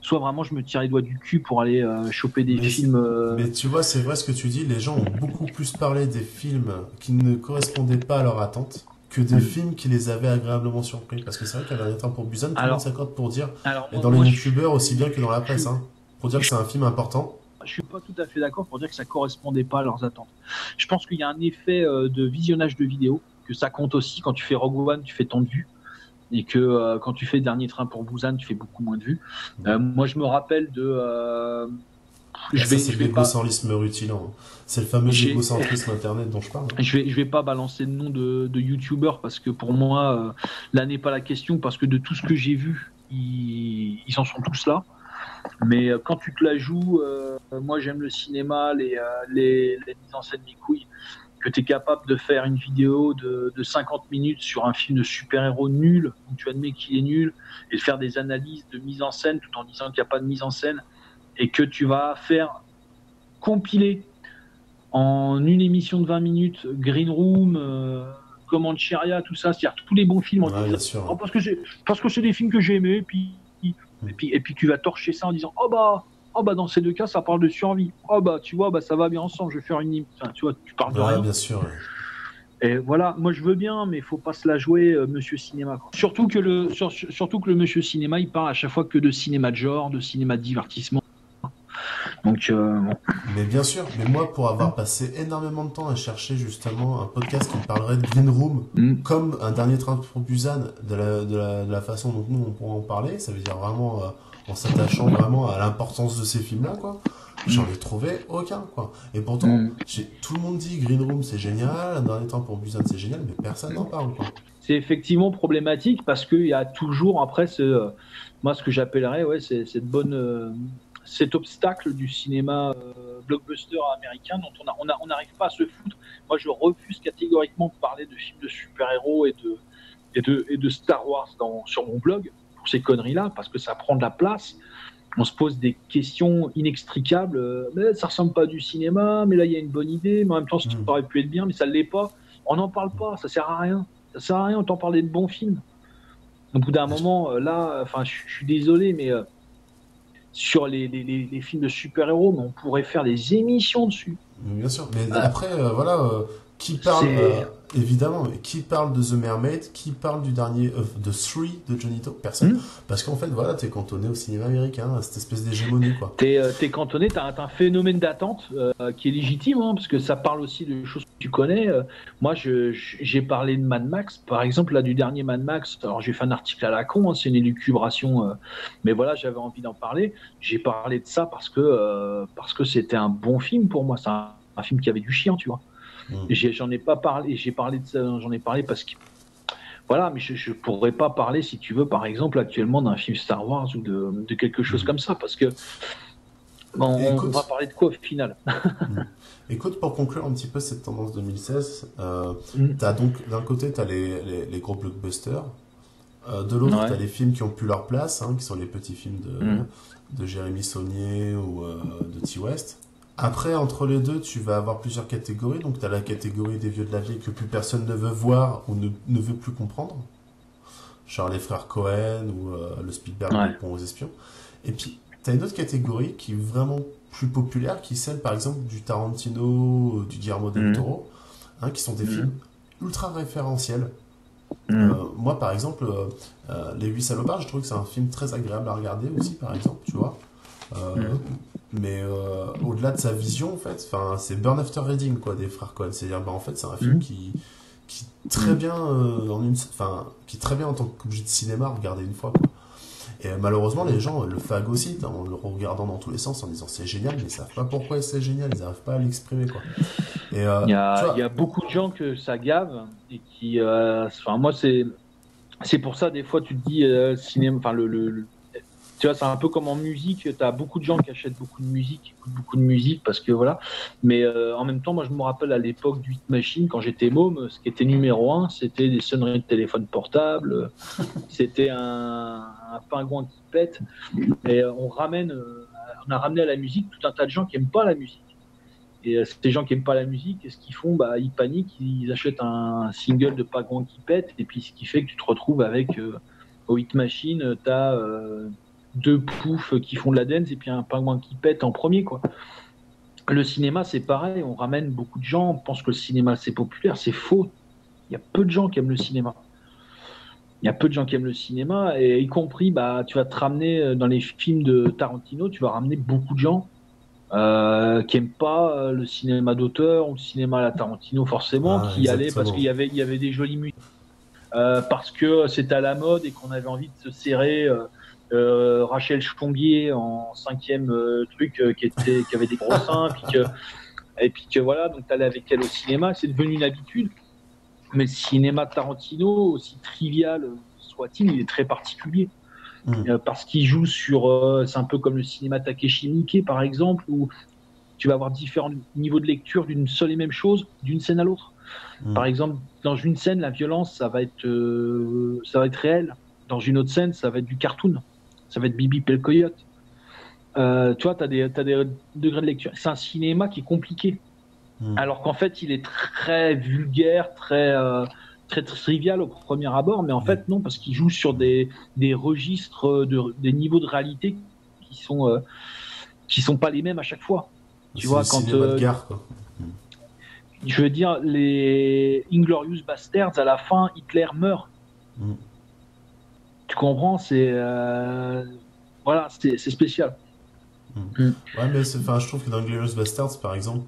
Soit vraiment je me tire les doigts du cul pour aller euh, choper des mais, films. Euh... Mais tu vois, c'est vrai ce que tu dis, les gens ont beaucoup plus parlé des films qui ne correspondaient pas à leur attente que des films qui les avaient agréablement surpris. Parce que c'est vrai qu'à la dernière temps pour Busan, tout le monde s'accorde pour dire, alors, et dans moi, les youtubeurs aussi bien que dans la presse, hein, pour dire que c'est un film important. Je suis pas tout à fait d'accord pour dire que ça correspondait pas à leurs attentes. Je pense qu'il y a un effet de visionnage de vidéos, que ça compte aussi. Quand tu fais Rogue One, tu fais tant de vues, et que euh, quand tu fais Dernier train pour Busan, tu fais beaucoup moins de vues. Euh, moi, je me rappelle de. Euh... Je vais, ça, c'est l'égocentrisme pas... rutilant. C'est le fameux égocentrisme internet dont je parle. Je vais, je vais pas balancer le nom de, de youtubeur, parce que pour moi, euh, là n'est pas la question, parce que de tout ce que j'ai vu, ils... ils en sont tous là. Mais quand tu te la joues, euh, moi j'aime le cinéma, les, euh, les, les mises en scène mes couilles, que tu es capable de faire une vidéo de, de cinquante minutes sur un film de super-héros nul, où tu admets qu'il est nul, et de faire des analyses de mise en scène tout en disant qu'il n'y a pas de mise en scène, et que tu vas faire compiler en une émission de vingt minutes, Green Room, euh, Command Cheria, tout ça, c'est-à-dire tous les bons films. Ouais, bien sûr. Oh, parce que c'est des films que j'ai aimés, puis... Et puis, et puis tu vas torcher ça en disant oh bah, oh bah dans ces deux cas ça parle de survie, oh bah tu vois bah ça va bien ensemble, je vais faire une enfin, tu vois tu parles de ouais, rien bien sûr. Et voilà, moi je veux bien, mais faut pas se la jouer euh, monsieur cinéma, quoi. Surtout que le sur, surtout que le monsieur cinéma il parle à chaque fois que de cinéma de genre, de cinéma de divertissement, donc euh, bon. Mais bien sûr, mais moi pour avoir passé énormément de temps à chercher justement un podcast qui parlerait de Green Room, mm. comme un Dernier train pour Busan, de la, de, la, de la façon dont nous on pourrait en parler, ça veut dire vraiment euh, en s'attachant vraiment à l'importance de ces films là, quoi, j'en ai trouvé aucun, quoi. Et pourtant mm. tout le monde dit Green Room c'est génial, un Dernier train pour Busan c'est génial, mais personne n'en parle, quoi. C'est effectivement problématique, parce qu'il y a toujours après ce, moi ce que j'appellerais ouais, cette bonne euh... cet obstacle du cinéma euh, blockbuster américain dont on a, on a, on n'arrive pas à se foutre. Moi, je refuse catégoriquement de parler de films de super-héros et de, et, de, et de Star Wars dans, sur mon blog pour ces conneries-là, parce que ça prend de la place on se pose des questions inextricables. Euh, mais ça ressemble pas à du cinéma, mais là il y a une bonne idée, mais en même temps ce qui mmh. paraît pu être bien, mais ça ne l'est pas. On n'en parle pas, ça sert à rien. Ça sert à rien, autant parler de bons films. Au bout d'un moment, euh, là, enfin, je suis désolé, mais euh, sur les, les, les, les films de super-héros, on pourrait faire des émissions dessus. Bien sûr, mais euh, après, euh, voilà, euh, qui parle, euh, évidemment, mais qui parle de The Mermaid, qui parle du dernier, euh, de Three de Johnny To? Personne. Mmh. Parce qu'en fait, voilà, t'es cantonné au cinéma américain, à cette espèce d'hégémonie, quoi. T'es, euh, t'es cantonné, t'as un, un phénomène d'attente euh, qui est légitime, hein, parce que ça parle aussi de choses que tu connais. Euh, moi, je, je, j'ai parlé de Mad Max, par exemple, là, du dernier Mad Max. Alors, j'ai fait un article à la con, hein, c'est une élucubration, euh, mais voilà, j'avais envie d'en parler. J'ai parlé de ça parce que, euh, parce que c'était un bon film pour moi, c'est un, un film qui avait du chien, tu vois. Mmh. J'ai, j'en ai pas parlé, j'ai parlé de ça, j'en ai parlé parce que voilà, mais je, je pourrais pas parler, si tu veux, par exemple, actuellement d'un film Star Wars ou de, de quelque chose mmh. comme ça, parce que on, écoute, on va parler de quoi au final. Mmh. Écoute, pour conclure un petit peu cette tendance deux mille seize, euh, mmh. t'as donc d'un côté t'as les, les, les gros blockbusters, euh, de l'autre ouais. t'as les films qui ont plus leur place, hein, qui sont les petits films de, mmh. de Jérémy Saunier ou euh, de T-West. Après, entre les deux, tu vas avoir plusieurs catégories. Donc, tu as la catégorie des vieux de la vieille que plus personne ne veut voir ou ne, ne veut plus comprendre. Genre les frères Cohen ou euh, le Spielberg ouais. du Pont aux Espions. Et puis, tu as une autre catégorie qui est vraiment plus populaire, qui est celle, par exemple, du Tarantino, du Guillermo del mmh. Toro, hein, qui sont des mmh. films ultra référentiels. Mmh. Euh, moi, par exemple, euh, euh, Les Huit Salopards, je trouve que c'est un film très agréable à regarder aussi, par exemple, tu vois. Euh, mmh. Mais euh, au-delà de sa vision, en fait, c'est Burn After Reading, quoi, des frères Coen. C'est-à-dire, bah, en fait, c'est un film mmh. qui, qui très bien, euh, en une, enfin, qui très bien en tant qu'objet de cinéma regarder une fois, quoi. Et euh, malheureusement, les gens euh, le phagocytent, hein, en le regardant dans tous les sens, en disant c'est génial, mais ils savent pas pourquoi c'est génial, ils n'arrivent pas à l'exprimer, quoi. Et euh, il y a, tu vois, il y a beaucoup de gens que ça gave et qui, euh, enfin, moi, c'est, c'est pour ça des fois tu te dis euh, cinéma, enfin le, le, le tu vois, c'est un peu comme en musique, tu as beaucoup de gens qui achètent beaucoup de musique, qui écoutent beaucoup de musique, parce que voilà. Mais euh, en même temps, moi je me rappelle à l'époque du Hit Machine, quand j'étais môme, ce qui était numéro un, c'était des sonneries de téléphone portable, c'était un, un pingouin qui pète. Et euh, on ramène, euh, on a ramené à la musique tout un tas de gens qui n'aiment pas la musique. Et euh, ces gens qui n'aiment pas la musique, qu'est-ce qu'ils font? Bah, ils paniquent, ils achètent un single de pingouin qui pète, et puis ce qui fait que tu te retrouves avec, euh, au Hit Machine, tu as. Euh, deux poufs qui font de la dance et puis un pingouin qui pète en premier, quoi. Le cinéma, c'est pareil, on ramène beaucoup de gens, on pense que le cinéma c'est populaire, c'est faux. Il y a peu de gens qui aiment le cinéma. Il y a peu de gens qui aiment le cinéma, et y compris, bah, tu vas te ramener dans les films de Tarantino, tu vas ramener beaucoup de gens euh, qui n'aiment pas le cinéma d'auteur ou le cinéma à la Tarantino forcément, ah, qui y allaient parce qu'il y avait, il y avait des jolies musiques, euh, parce que c'était à la mode et qu'on avait envie de se serrer. Euh, Euh, Rachel Chombier en cinquième euh, truc euh, qui, était, qui avait des gros seins puis que, et puis que voilà, donc t'allais avec elle au cinéma, c'est devenu une habitude. Mais le cinéma de Tarantino, aussi trivial soit-il, il est très particulier mmh. euh, parce qu'il joue sur euh, c'est un peu comme le cinéma Takeshi Miike par exemple, où tu vas avoir différents niveaux de lecture d'une seule et même chose d'une scène à l'autre. Mmh. Par exemple, dans une scène, la violence ça va être euh, ça va être réel, dans une autre scène ça va être du cartoon, ça va être Bibi Pelcoyote. Euh, tu vois, tu as des, t'as des degrés de lecture. C'est un cinéma qui est compliqué. Mmh. Alors qu'en fait, il est très vulgaire, très, euh, très, très trivial au premier abord. Mais en mmh. fait, non, parce qu'il joue sur des, des registres, de, des niveaux de réalité qui sont, euh, qui sont pas les mêmes à chaque fois. Tu C'est vois, le quand. Cinéma euh, de gare, quoi. Mmh. Je veux dire, les Inglorious Bastards, à la fin, Hitler meurt. Mmh. Tu comprends, c'est euh... voilà, c'est, c'est spécial. Mmh. Mmh. Ouais, mais c'est, je trouve que dans Glorious Bastards, par exemple,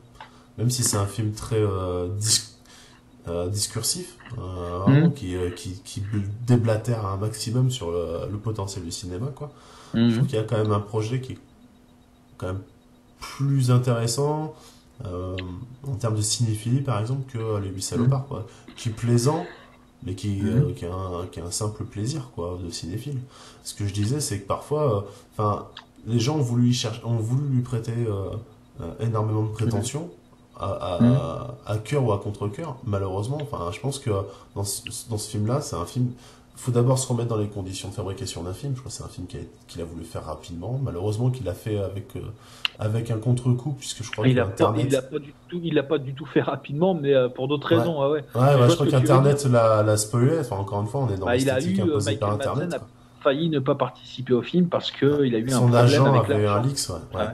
même si c'est un film très euh, dis- euh, discursif, euh, vraiment, mmh. qui, euh, qui, qui déblatère un maximum sur le, le potentiel du cinéma, quoi. Mmh. Je trouve qu'il y a quand même un projet qui est quand même plus intéressant euh, en termes de cinéphilie, par exemple, que Les Huit Salopards, mmh. quoi, qui est plaisant. Mais qui, mmh. euh, qui, a un, qui a un simple plaisir, quoi, de cinéphile. Ce que je disais, c'est que parfois, enfin, euh, les gens ont voulu, chercher, ont voulu lui prêter euh, euh, énormément de prétentions, mmh. à, à, mmh. à cœur ou à contre-cœur. Malheureusement, enfin, je pense que dans ce, dans ce film-là, c'est un film Il faut d'abord se remettre dans les conditions de fabrication d'un film. Je crois que c'est un film qu'il a, qu'il a voulu faire rapidement. Malheureusement qu'il l'a fait avec, euh, avec un contre-coup, puisque je crois il que a Internet... pas, il l'a pas, pas du tout fait rapidement, mais euh, pour d'autres ouais. raisons. Ah ouais. Ouais, ouais, je, je crois qu'Internet veux... l'a, l'a spoilé. Enfin, encore une fois, on est dans bah, l'esthétique imposée euh, par Internet. A failli ne pas participer au film parce qu'il ouais. a eu Son un problème agent avec avait un leaks, ouais. ouais. ouais.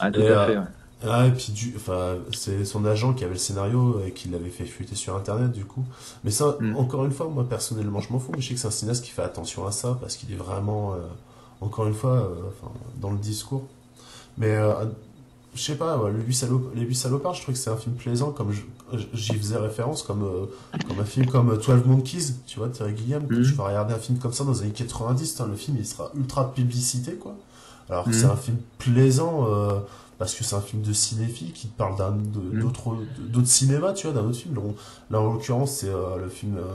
Ah, tout et, à fait, ouais. Ah, et puis du, enfin, c'est son agent qui avait le scénario et qui l'avait fait fuiter sur Internet, du coup. Mais ça, mm. encore une fois, moi, personnellement, je m'en fous, mais je sais que c'est un cinéaste qui fait attention à ça, parce qu'il est vraiment, euh, encore une fois, euh, enfin, dans le discours. Mais, euh, je sais pas, ouais, Les huit salopards, je trouve que c'est un film plaisant, comme je, j'y faisais référence, comme, euh, comme un film comme Twelve Monkeys, tu vois, Terry Gilliam, mm. tu vas regarder un film comme ça dans les années quatre-vingt-dix, hein, le film, il sera ultra publicité, quoi. Alors que mm. c'est un film plaisant, euh, parce que c'est un film de cinéphilie qui parle d'un, de, d'autres, d'autres cinémas, tu vois, d'un autre film. Là, en l'occurrence, c'est euh, le film euh,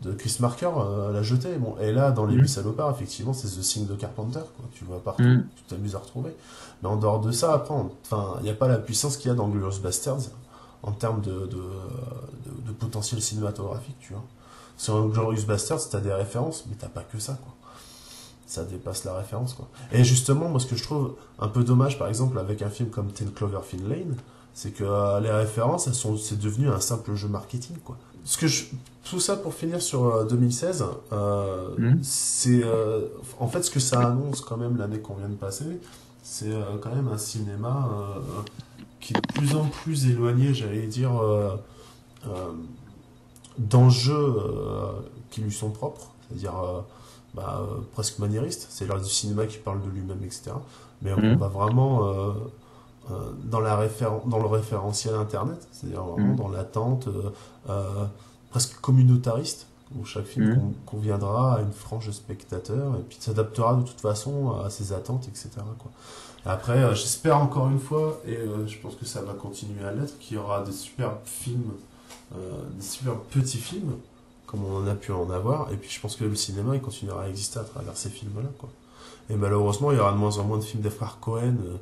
de Chris Marker, euh, La Jetée. Bon, et là, dans Les Huit Salopards, effectivement, c'est The Thing de Carpenter, quoi. Tu vois partout, mm. tu t'amuses à retrouver. Mais en dehors de ça, après, enfin, il n'y a pas la puissance qu'il y a dans Glorious Bastards en termes de, de, de, de potentiel cinématographique, tu vois. Sur Glorious Bastards, t'as des références, mais t'as pas que ça, quoi. Ça dépasse la référence, quoi. Et justement, moi, ce que je trouve un peu dommage, par exemple, avec un film comme Ten Cloverfield Lane, c'est que euh, les références, elles sont, c'est devenu un simple jeu marketing, quoi. Ce que je, tout ça pour finir sur euh, deux mille seize, euh, mmh. c'est euh, en fait ce que ça annonce quand même l'année qu'on vient de passer, c'est euh, quand même un cinéma euh, qui est de plus en plus éloigné, j'allais dire, euh, euh, d'enjeux euh, qui lui sont propres, c'est-à-dire euh, Bah, euh, presque maniériste, c'est l'art du cinéma qui parle de lui-même, et cetera. Mais mmh. on va vraiment euh, euh, dans, la référen- dans le référentiel Internet, c'est-à-dire vraiment mmh. dans l'attente euh, euh, presque communautariste, où chaque film mmh. con- conviendra à une frange de spectateurs, et puis s'adaptera de toute façon à ses attentes, et cetera, quoi. Après, euh, j'espère encore une fois, et euh, je pense que ça va continuer à l'être, qu'il y aura des superbes films, euh, des superbes petits films, comme on en a pu en avoir, et puis je pense que le cinéma il continuera à exister à travers ces films-là, quoi. Et malheureusement, il y aura de moins en moins de films des frères Cohen euh,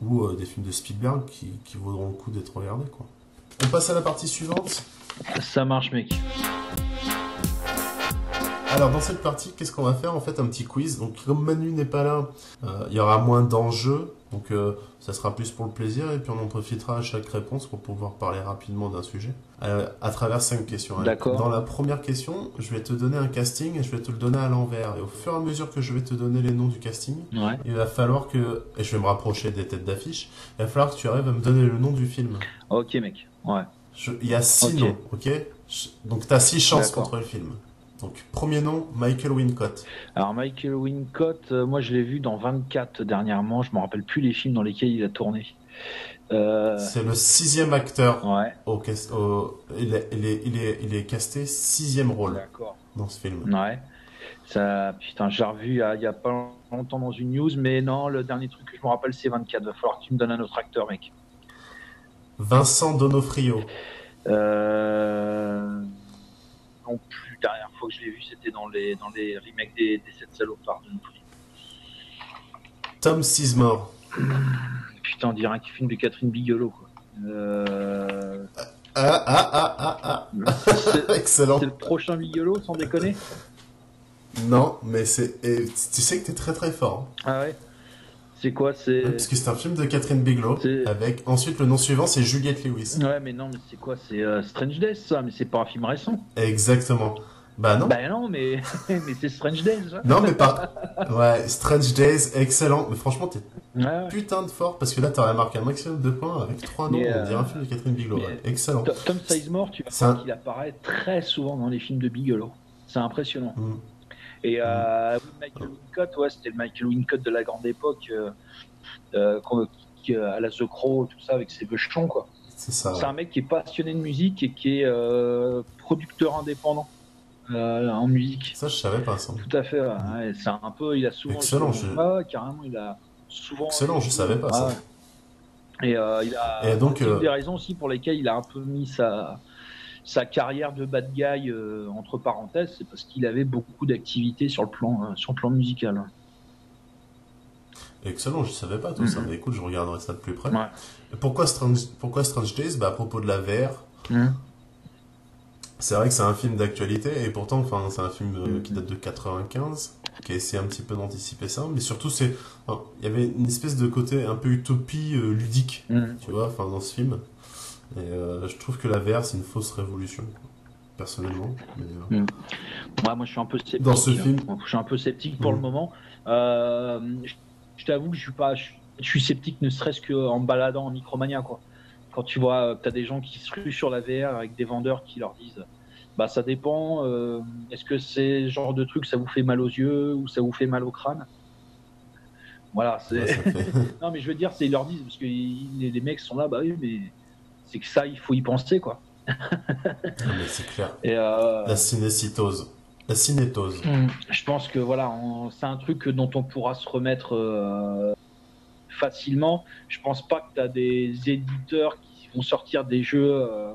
ou euh, des films de Spielberg qui, qui vaudront le coup d'être regardés, quoi. On passe à la partie suivante. Ça marche, mec. Alors dans cette partie, qu'est-ce qu'on va faire en fait? Un petit quiz. Donc comme Manu n'est pas là, euh, il y aura moins d'enjeux, donc euh, ça sera plus pour le plaisir, et puis on en profitera à chaque réponse pour pouvoir parler rapidement d'un sujet euh, à travers cinq questions. D'accord. Dans la première question, je vais te donner un casting et je vais te le donner à l'envers. Et au fur et à mesure que je vais te donner les noms du casting, ouais. il va falloir que, et je vais me rapprocher des têtes d'affiche, il va falloir que tu arrives à me donner le nom du film. Ok, mec. Ouais. Je... Il y a six okay. noms, ok. Je... Donc t'as six chances D'accord. contre le film. Donc, premier nom, Michael Wincott. Alors, Michael Wincott, euh, moi, je l'ai vu dans vingt-quatre dernièrement. Je ne me rappelle plus les films dans lesquels il a tourné. Euh... C'est le sixième acteur. Ouais. Au cas- au... Il, est, il, est, il, est, il est casté sixième rôle D'accord. dans ce film. Ouais. Ça, putain, j'ai revu il n'y a, a pas longtemps dans une news, mais non, le dernier truc que je me rappelle, c'est vingt-quatre. Il va falloir que tu me donnes un autre acteur, mec. Vincent D'Onofrio. Euh... Non plus. La dernière fois que je l'ai vu, c'était dans les, dans les remakes des, des sept salopards de Nopri. Tom Sizemore. Putain, on dirait un film de Catherine Bigelow, quoi. Euh... Ah, ah, ah, ah, ah. C'est, excellent. C'est le prochain Bigelow, sans déconner? Non, mais c'est... tu sais que t'es très très fort. Hein. Ah ouais? C'est quoi? C'est... Parce que c'est un film de Catherine Bigelow. C'est... avec ensuite le nom suivant, c'est Juliette Lewis. Ouais, mais non, mais c'est quoi? C'est euh, Strange Days, ça, mais c'est pas un film récent. Exactement. Bah non. Bah non, mais, mais c'est Strange Days. Ouais. Non, mais pas. Ouais, Strange Days, excellent. Mais franchement, t'es ouais, ouais. putain de fort parce que là, t'aurais marqué un maximum de points avec trois noms. Euh... On dirait un film de Catherine Bigelow. Ouais. Excellent. Tom, Tom Sizemore, tu vois un... qu'il apparaît très souvent dans les films de Bigelow. C'est impressionnant. Mm. Et euh, Michael Wincott, ouais, c'était le Michael Wincott de la grande époque, euh, euh, à la The Crow, tout ça, avec ses vechons, quoi. C'est ça. C'est un mec qui est passionné de musique et qui est euh, producteur indépendant euh, en musique. Ça, je savais pas ça. Tout à fait. Ouais. Mmh. Ouais, c'est un peu, il a souvent. Excellent. Je... Ah, carrément, il a souvent. Excellent, je savais pas ça. Ouais. Et euh, il a. Et donc, euh... des raisons aussi pour lesquelles il a un peu mis sa. Sa carrière de bad guy euh, entre parenthèses, c'est parce qu'il avait beaucoup d'activités sur le plan euh, sur le plan musical. Excellent, je savais pas tout mm-hmm. ça. Mais écoute, je regarderai ça de plus près. Ouais. Pourquoi Strange, pourquoi Strange Days? Bah à propos de la V R. Mm-hmm. C'est vrai que c'est un film d'actualité, et pourtant, enfin, c'est un film euh, qui date de quatre-vingt-quinze, qui a essayé un petit peu d'anticiper ça, mais surtout, c'est, enfin, il y avait une espèce de côté un peu utopie euh, ludique, mmh. tu vois, enfin, dans ce film. Et euh, je trouve que la V R, c'est une fausse révolution, personnellement. Mais, euh... mmh. ouais, moi, je suis un peu sceptique. Dans ce hein. film, je suis un peu sceptique pour mmh. le moment. Euh, je, je t'avoue que je suis pas, je, je suis sceptique, ne serait-ce qu'en me baladant en Micromania, quoi. Quand tu vois, tu as des gens qui se ruent sur la V R avec des vendeurs qui leur disent bah ça dépend, euh, est-ce que c'est genre de truc, ça vous fait mal aux yeux ou ça vous fait mal au crâne? Voilà, c'est. Ouais, ça fait... non, mais je veux dire, c'est, ils leur disent, parce que ils, les mecs sont là, bah oui, mais c'est que ça, il faut y penser, quoi. Non, mais c'est clair. Et euh... La cinécytose. La cinétose. Je pense que voilà, on... c'est un truc dont on pourra se remettre. Euh... facilement. Je pense pas que tu as des éditeurs qui vont sortir des jeux euh,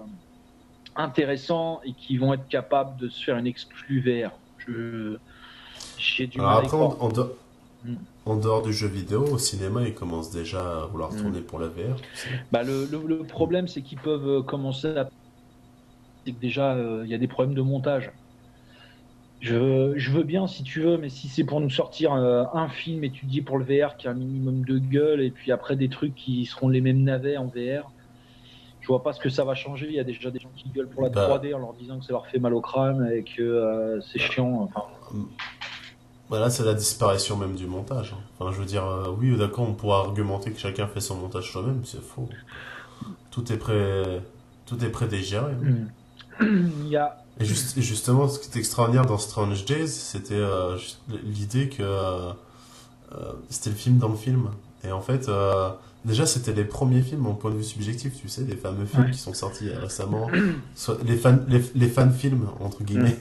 intéressants et qui vont être capables de se faire une exclue V R. Je... J'ai du mal à y croire. En, de... mm. en dehors du jeu vidéo, au cinéma, ils commencent déjà à vouloir tourner mm. pour la V R. Bah, le, le, le problème, c'est qu'ils peuvent commencer à... C'est que déjà, il euh, y a des problèmes de montage. Je, je veux bien si tu veux, mais si c'est pour nous sortir euh, un film étudié pour le V R qui a un minimum de gueule et puis après des trucs qui seront les mêmes navets en V R, je vois pas ce que ça va changer. Il y a déjà des gens qui gueulent pour la bah, trois D en leur disant que ça leur fait mal au crâne et que euh, c'est bah, chiant. Enfin... Voilà, c'est la disparition même du montage. Hein. Enfin, je veux dire, euh, oui, d'accord, on pourra argumenter que chacun fait son montage soi-même, c'est faux. Tout est pré... Tout est prédégéré. Il y a... Et juste, justement, ce qui est extraordinaire dans Strange Days, c'était euh, l'idée que euh, euh, c'était le film dans le film. Et en fait, euh, déjà, c'était les premiers films en point de vue subjectif, tu sais, les fameux films ouais. qui sont sortis récemment, soit les fan, les, les fan films, entre guillemets,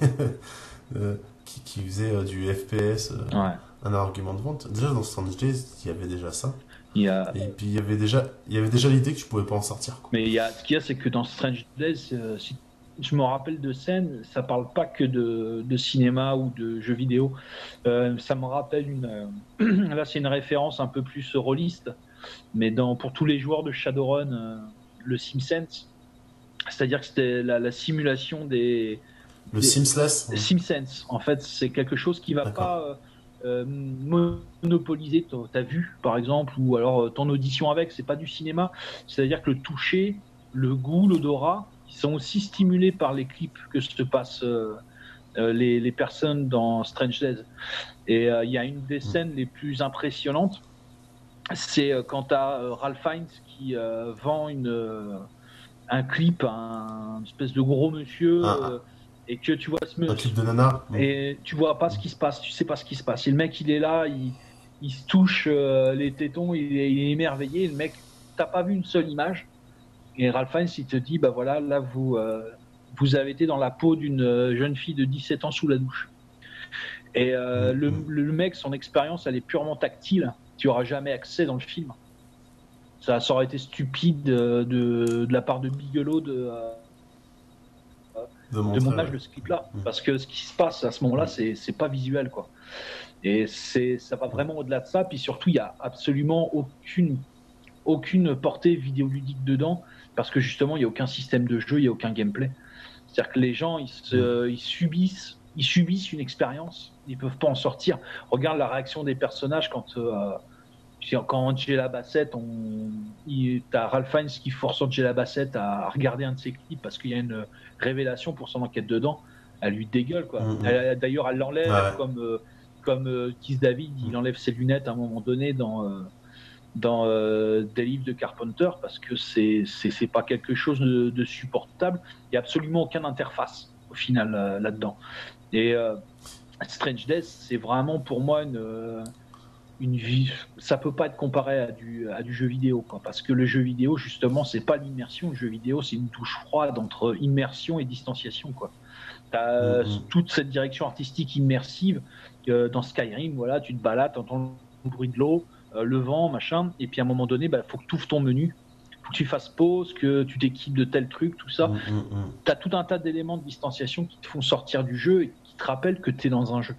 euh, qui, qui faisaient euh, du F P S, euh, ouais. un argument de vente. Déjà, dans Strange Days, il y avait déjà ça. A... Et puis, il y avait déjà, il y avait déjà l'idée que tu pouvais pas en sortir. Quoi. Mais il y a, ce qu'il y a, c'est que dans Strange Days, euh, si je me rappelle de scènes, ça parle pas que de, de cinéma ou de jeux vidéo. Euh, ça me rappelle une. Euh, là, c'est une référence un peu plus rôliste, mais dans, pour tous les joueurs de Shadowrun, euh, le SimSense, c'est-à-dire que c'était la, la simulation des. Le SimSense. SimSense, en fait, c'est quelque chose qui va pas euh, monopoliser ta, ta vue, par exemple, ou alors ton audition avec. C'est pas du cinéma. C'est-à-dire que le toucher, le goût, l'odorat. Ils sont aussi stimulés par les clips que se passent euh, les, les personnes dans Strange Days. Et il euh, y a une des scènes les plus impressionnantes, c'est euh, quand tu as euh, Ralph Fiennes qui euh, vend une, euh, un clip à un une espèce de gros monsieur, ah, ah. Euh, et que tu vois ce monsieur. Un clip de nana. Et tu vois pas ce qui se passe, tu sais pas ce qui se passe. Et le mec, il est là, il, il se touche euh, les tétons, il est, il est émerveillé. Et le mec, t'as pas vu une seule image. Et Ralph Fiennes, il te dit, bah voilà, là, vous, euh, vous avez été dans la peau d'une jeune fille de dix-sept ans sous la douche. Et euh, le, le mec, son expérience, elle est purement tactile. Tu n'auras jamais accès dans le film. Ça, ça aurait été stupide de, de, de la part de Bigelow de, euh, de montage de ce clip-là. Mmh. Parce que ce qui se passe à ce moment-là, c'est c'est pas visuel, quoi. Et c'est, ça va vraiment au-delà de ça. Puis surtout, il n'y a absolument aucune, aucune portée vidéoludique dedans. Parce que justement, il n'y a aucun système de jeu, il n'y a aucun gameplay. C'est-à-dire que les gens, ils, se, ils, subissent, ils subissent une expérience, ils ne peuvent pas en sortir. Regarde la réaction des personnages quand, euh, quand Angela Bassett, tu as Ralph Fiennes qui force Angela Bassett à regarder un de ses clips parce qu'il y a une révélation pour son enquête dedans. Elle lui dégueule, quoi. Mm-hmm. D'ailleurs, elle l'enlève, ouais. comme, euh, comme euh, Keith David, il enlève ses lunettes à un moment donné dans... Euh, dans euh, des livres de Carpenter, parce que c'est c'est pas quelque chose de, de supportable. Il n'y a absolument aucune interface au final euh, là-dedans. Et euh, Strange Days, c'est vraiment pour moi une une vie. Ça peut pas être comparé à du à du jeu vidéo, quoi, parce que le jeu vidéo justement c'est pas l'immersion. Le jeu vidéo c'est une touche froide entre immersion et distanciation, quoi. T'as mm-hmm. toute cette direction artistique immersive euh, dans Skyrim. Voilà, tu te balades, t'entends le bruit de l'eau. Euh, le vent, machin, et puis à un moment donné, bah, faut que tu ouvres ton menu, faut que tu fasses pause, que tu t'équipes de tel truc, tout ça. Mmh, mmh. Tu as tout un tas d'éléments de distanciation qui te font sortir du jeu et qui te rappellent que tu es dans un jeu.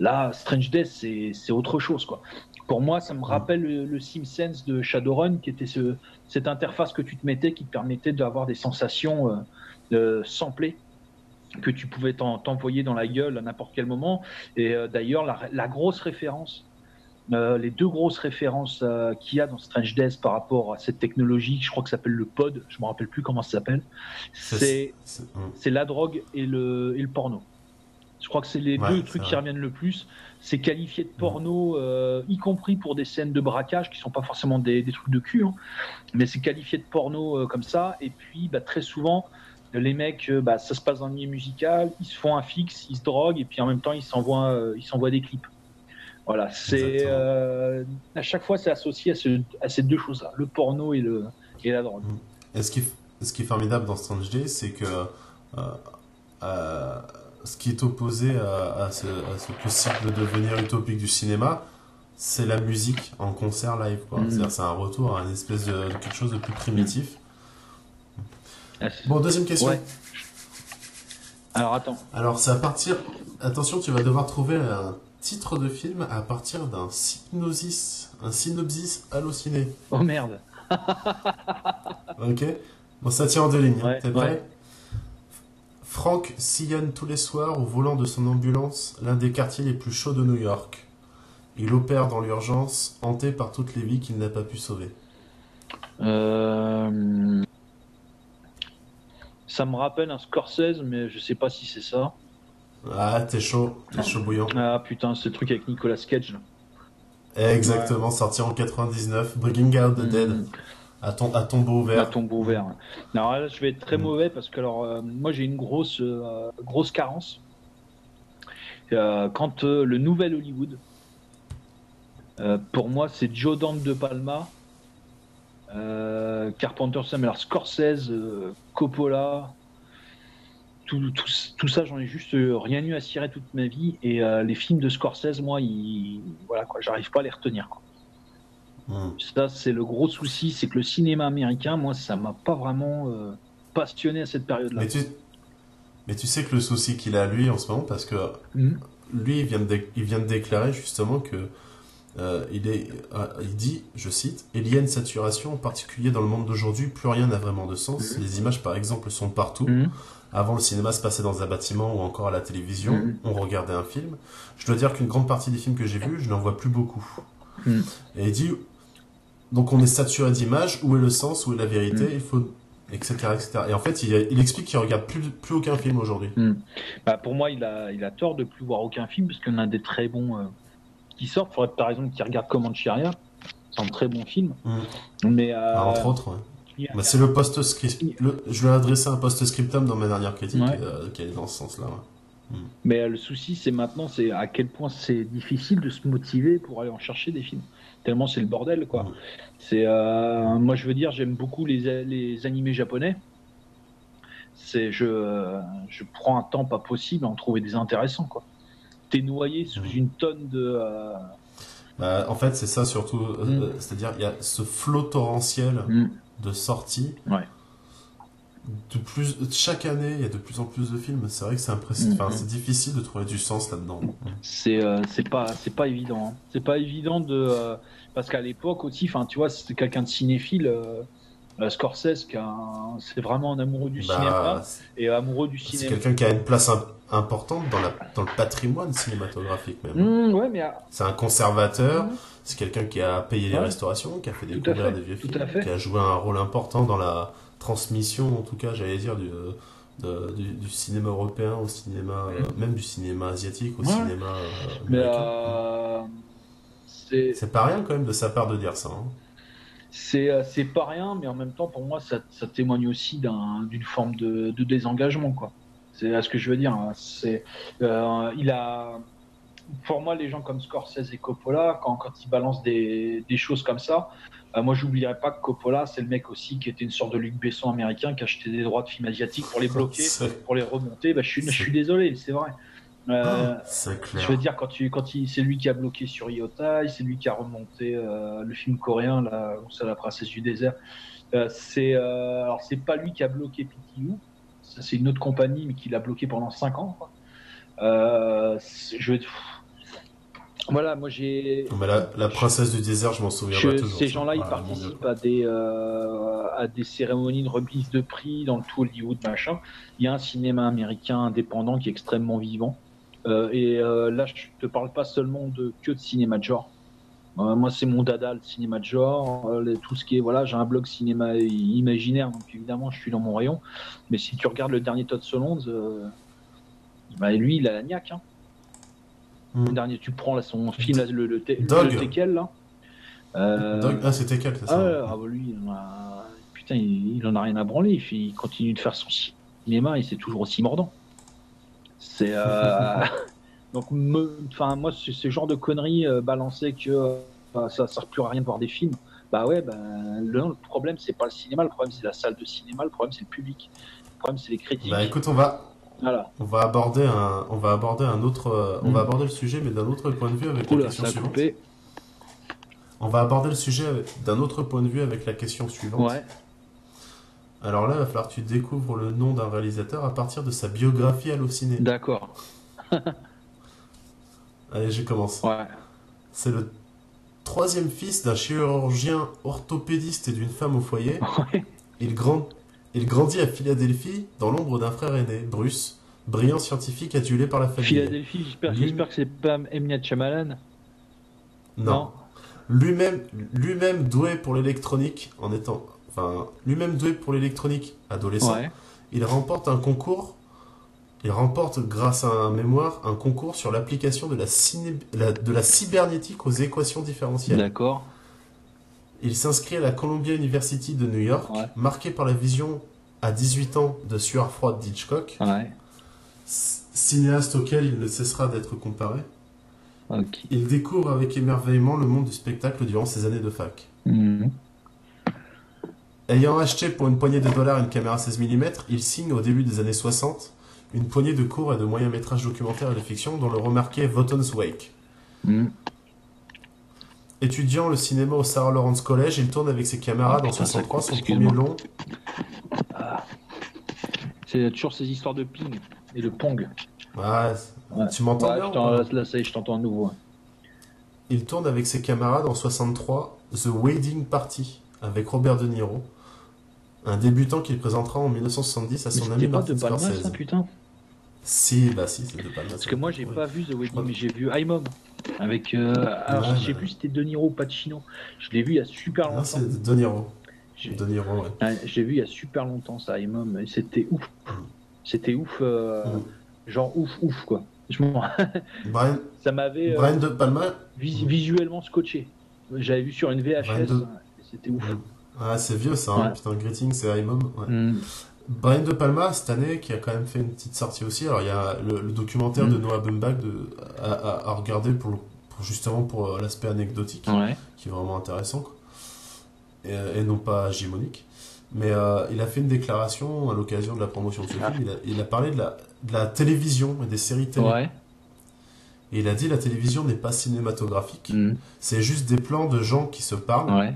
Là, Strange Days, c'est, c'est autre chose, quoi. Pour moi, ça me rappelle mmh. le, le SimSense de Shadowrun, qui était ce, cette interface que tu te mettais qui te permettait d'avoir des sensations euh, euh, samplées. que tu pouvais t'en, t'envoyer dans la gueule à n'importe quel moment. Et euh, d'ailleurs, la, la grosse référence, euh, les deux grosses références euh, qu'il y a dans Strange Days par rapport à cette technologie, je crois que ça s'appelle le pod, je ne me rappelle plus comment ça s'appelle, c'est, c'est, c'est la drogue et le, et le porno. Je crois que c'est les ouais, deux trucs vrai. qui reviennent le plus. C'est qualifié de porno, euh, y compris pour des scènes de braquage qui ne sont pas forcément des, des trucs de cul, hein, mais c'est qualifié de porno euh, comme ça. Et puis, bah, très souvent, les mecs, euh, bah, ça se passe dans le milieu musical, ils se font un fixe, ils se droguent, et puis en même temps, ils s'envoient, euh, ils s'envoient des clips. Voilà, c'est euh, à chaque fois, c'est associé à, ce, à ces deux choses-là, le porno et, le, et la drogue. Et ce qui est, ce qui est formidable dans Strange Day, c'est que... Euh, euh, ce qui est opposé à, à, ce, à ce possible devenir utopique du cinéma, c'est la musique en concert live, quoi. Mmh. C'est-à-dire c'est un retour à une espèce de quelque chose de plus primitif. Bon, deuxième question. Ouais. Alors attends. Alors c'est à partir. Attention, tu vas devoir trouver un titre de film à partir d'un synopsis, un synopsis halluciné. Oh merde. Ok. Bon, ça tient en deux lignes. Ouais, T'es prêt ouais. Frank sillonne tous les soirs au volant de son ambulance l'un des quartiers les plus chauds de New York. Il opère dans l'urgence, hanté par toutes les vies qu'il n'a pas pu sauver. Euh... Ça me rappelle un Scorsese, mais je sais pas si c'est ça. Ah, t'es chaud, t'es chaud bouillant. Ah putain, ce truc avec Nicolas Cage. Exactement, ouais. Sorti en quatre-vingt-dix-neuf, Bringing Out the Dead. Mmh. À, ton, à tombeau ouvert. À tombeau ouvert. Alors là, je vais être très mmh. mauvais parce que alors, euh, moi, j'ai une grosse, euh, grosse carence. Euh, quand euh, le nouvel Hollywood, euh, pour moi, c'est Joe Dante de Palma, euh, Carpenter, Sam, alors Scorsese, euh, Coppola, tout, tout, tout ça, j'en ai juste rien eu à cirer toute ma vie. Et euh, les films de Scorsese, moi, ils, voilà, quoi, j'arrive pas à les retenir, quoi. Ça, c'est le gros souci, c'est que le cinéma américain, moi, ça m'a pas vraiment euh, passionné à cette période-là. Mais tu... Mais tu sais que le souci qu'il a, lui, en ce moment, parce que mm-hmm. lui, il vient, de dé... il vient de déclarer justement que euh, il, est... euh, il dit, je cite, « Il y a une saturation, en particulier dans le monde d'aujourd'hui, plus rien n'a vraiment de sens. Mm-hmm. Les images, par exemple, sont partout. Mm-hmm. Avant, le cinéma se passait dans un bâtiment ou encore à la télévision. Mm-hmm. On regardait un film. Je dois dire qu'une grande partie des films que j'ai vus, je n'en vois plus beaucoup. Mm-hmm. » Et il dit... Donc on est saturé d'images, où est le sens, où est la vérité, mmh. il faut, et cetera, et cetera. Et en fait, il, il explique qu'il ne regarde plus, plus aucun film aujourd'hui. Mmh. Bah pour moi, il a, il a tort de ne plus voir aucun film, parce qu'on a des très bons euh, qui sortent. Il faudrait par exemple qu'il regarde Comancheria, c'est un très bon film. Mmh. Mais, euh, ah, entre autres, ouais. a... bah, c'est le post-script. Le... Je lui ai adressé un post-scriptum dans ma dernière critique, ouais. euh, qui est dans ce sens-là. Ouais. Mmh. Mais euh, le souci, c'est maintenant, c'est à quel point c'est difficile de se motiver pour aller en chercher des films. Tellement c'est le bordel, quoi. Mmh. C'est, euh, moi, je veux dire, j'aime beaucoup les, les animés japonais. C'est, je, euh, je prends un temps pas possible à en trouver des intéressants, quoi. T'es noyé sous mmh. une tonne de... Euh... Bah, en fait, c'est ça surtout. Mmh. Euh, c'est-à-dire, il y a ce flot torrentiel mmh. de sorties. Ouais. De plus, chaque année, il y a de plus en plus de films. C'est vrai que c'est impressionnant. Enfin, mmh. c'est difficile de trouver du sens là-dedans. C'est euh, c'est pas c'est pas évident. Hein. C'est pas évident de euh, parce qu'à l'époque aussi, enfin tu vois, c'était quelqu'un de cinéphile, euh, Scorsese, qui un, c'est vraiment un amoureux du bah, cinéma et amoureux du cinéma. C'est quelqu'un qui a une place imp- importante dans la dans le patrimoine cinématographique même. Mmh, ouais, mais à... c'est un conservateur. Mmh. C'est quelqu'un qui a payé les ouais. restaurations, qui a fait découvrir des vieux films, qui a joué un rôle important dans la transmission, en tout cas, j'allais dire, du, de, du, du cinéma européen au cinéma, euh, même du cinéma asiatique au ouais. cinéma euh, mais américain. Euh, c'est... c'est pas rien, quand même, de sa part de dire ça. Hein. C'est, c'est pas rien, mais en même temps, pour moi, ça, ça témoigne aussi d'un, d'une forme de, de désengagement, quoi. C'est ce que je veux dire. Hein. C'est, euh, il a... Pour moi, les gens comme Scorsese et Coppola, quand, quand ils balancent des, des choses comme ça, euh, moi, j'oublierai pas que Coppola, c'est le mec aussi qui était une sorte de Luc Besson américain, qui achetait des droits de films asiatiques pour les bloquer, pour les remonter. Bah, je, suis, je suis désolé, c'est vrai. Euh, c'est clair. Je veux dire, quand, tu, quand il, c'est lui qui a bloqué sur Yottai, c'est lui qui a remonté euh, le film coréen, la, la princesse du désert. Euh, c'est, euh, alors, c'est pas lui qui a bloqué P T U, ça, c'est une autre compagnie, mais qui l'a bloqué pendant cinq ans. Quoi. Euh, je veux dire, Voilà, moi j'ai. Mais la, la princesse je... du désert, je m'en souviens je... pas toujours. Ces gens-là, ils ah, participent à des, euh, à des cérémonies de remise de prix dans tout Hollywood, machin. Il y a un cinéma américain indépendant qui est extrêmement vivant. Euh, et euh, là, je te parle pas seulement de que de cinéma de genre. Euh, moi, c'est mon dada, le cinéma de genre, euh, les, tout ce qui est voilà, j'ai un blog cinéma imaginaire, donc évidemment, je suis dans mon rayon. Mais si tu regardes le dernier Todd Solondz, euh, bah, lui, il a la niaque. Hein. Mm. Le dernier, tu prends là, son film, là, le, le, te, le Tekel, là. Euh, Dog. Ah, c'est Tekel, c'est ça. Ah, ah bah, lui, il en a... putain, il, il en a rien à branler. Il, fait, il continue de faire son cinéma, et c'est toujours aussi mordant. C'est euh... donc me... enfin moi c'est ce genre de conneries euh, balancées que euh, bah, ça sert plus à rien de voir des films. Bah ouais, bah, le, le problème c'est pas le cinéma, le problème c'est la salle de cinéma, le problème c'est le public, le problème c'est les critiques. Bah écoute, on va voilà. on va aborder un on va aborder un autre euh, on mmh. va aborder le sujet mais d'un autre point de vue avec Oula, la question suivante. Coupé. On va aborder le sujet d'un autre point de vue avec la question suivante. Ouais. Alors là, il va falloir que tu découvres le nom d'un réalisateur à partir de sa biographie hallucinée. D'accord. Allez, je commence. Ouais. C'est le troisième fils d'un chirurgien orthopédiste et d'une femme au foyer. Ouais. Il, grand... il grandit à Philadelphie dans l'ombre d'un frère aîné, Bruce, brillant scientifique adulé par la famille. Philadelphie, j'espère, Lui... j'espère que c'est pas M. Night Shyamalan. Non. non. Lui-même, lui-même doué pour l'électronique en étant... Enfin, lui-même doué pour l'électronique, adolescent, ouais. il remporte un concours, il remporte grâce à un mémoire un concours sur l'application de la, ciné... la... de la cybernétique aux équations différentielles. D'accord. Il s'inscrit à la Columbia University de New York, ouais. marqué par la vision à dix-huit ans de Sueur froide d'Hitchcock, ouais. cinéaste auquel il ne cessera d'être comparé. Okay. Il découvre avec émerveillement le monde du spectacle durant ses années de fac. Mmh. Ayant acheté pour une poignée de dollars une caméra seize millimètres, il signe au début des années soixante une poignée de courts et de moyens métrages documentaires et de fiction dont le remarqué Voton's Wake. Mm. Étudiant le cinéma au Sarah Lawrence College, il tourne avec ses camarades oh, en soixante-trois son premier long. Ah. C'est toujours ces histoires de ping et de pong. Ah, ouais. Tu m'entends ouais, bien je Là, ça y est, je t'entends à nouveau. Il tourne avec ses camarades en soixante-trois The Wedding Party avec Robert De Niro. Un débutant qu'il présentera en mille neuf cent soixante-dix à son mais ami Martin Scorsese. C'était pas de Palmas, ça, putain. Si, bah si, c'est de Palmas. Parce que moi, j'ai oui. pas vu The Wedding, mais j'ai vu I'm Home. Avec, euh, alors, ouais, je sais ouais. plus si c'était De Niro ou Pacino. Je l'ai vu il y a super longtemps. Non, c'est De Niro. De Niro, ouais. ouais j'ai vu il y a super longtemps, ça, I'm Home. Et c'était ouf. C'était ouf, euh, mm. genre ouf, ouf, quoi. Je m'en... Brian... Ça m'avait... Euh, Brian De Palma vis- visuellement scotché. J'avais vu sur une V H S... C'était ouf. Ah, c'est vieux ça, hein. ouais. putain, Greeting, c'est I'm Home. Ouais. Mm. Brian De Palma, cette année, qui a quand même fait une petite sortie aussi. Alors, il y a le, le documentaire mm. de Noah Baumbach de, à, à, à regarder pour, pour, justement pour l'aspect anecdotique, ouais. qui est vraiment intéressant, quoi. Et, et non pas hégémonique. Mais euh, il a fait une déclaration à l'occasion de la promotion de ce film. Il a, il a parlé de la, de la télévision et des séries télé. Ouais. Et il a dit la télévision n'est pas cinématographique, mm. c'est juste des plans de gens qui se parlent. Ouais.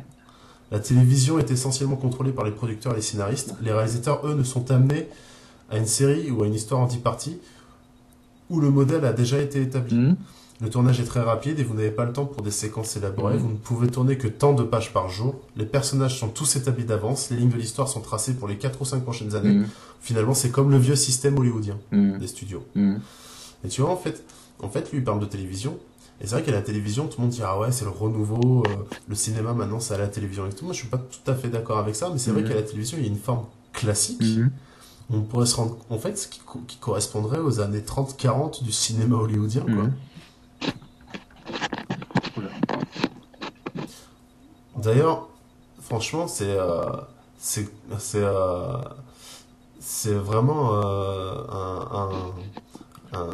La télévision est essentiellement contrôlée par les producteurs et les scénaristes. Les réalisateurs, eux, ne sont amenés à une série ou à une histoire anti-partie où le modèle a déjà été établi. Mmh. Le tournage est très rapide et vous n'avez pas le temps pour des séquences élaborées. Mmh. Vous ne pouvez tourner que tant de pages par jour. Les personnages sont tous établis d'avance. Les lignes de l'histoire sont tracées pour les quatre ou cinq prochaines années. Mmh. Finalement, c'est comme le vieux système hollywoodien mmh. des studios. Mmh. Et tu vois, en fait, en fait, lui, il parle de télévision. Et c'est vrai qu'à la télévision, tout le monde dit « Ah ouais, c'est le renouveau, euh, le cinéma maintenant, c'est à la télévision. » Et tout. Moi, je suis pas tout à fait d'accord avec ça, mais c'est mmh. vrai qu'à la télévision, il y a une forme classique. Mmh. On pourrait se rendre... En fait, ce qui, co- qui correspondrait aux années trente quarante du cinéma hollywoodien, quoi. Mmh. D'ailleurs, franchement, c'est... Euh, c'est, c'est, euh, c'est vraiment euh, un... un, un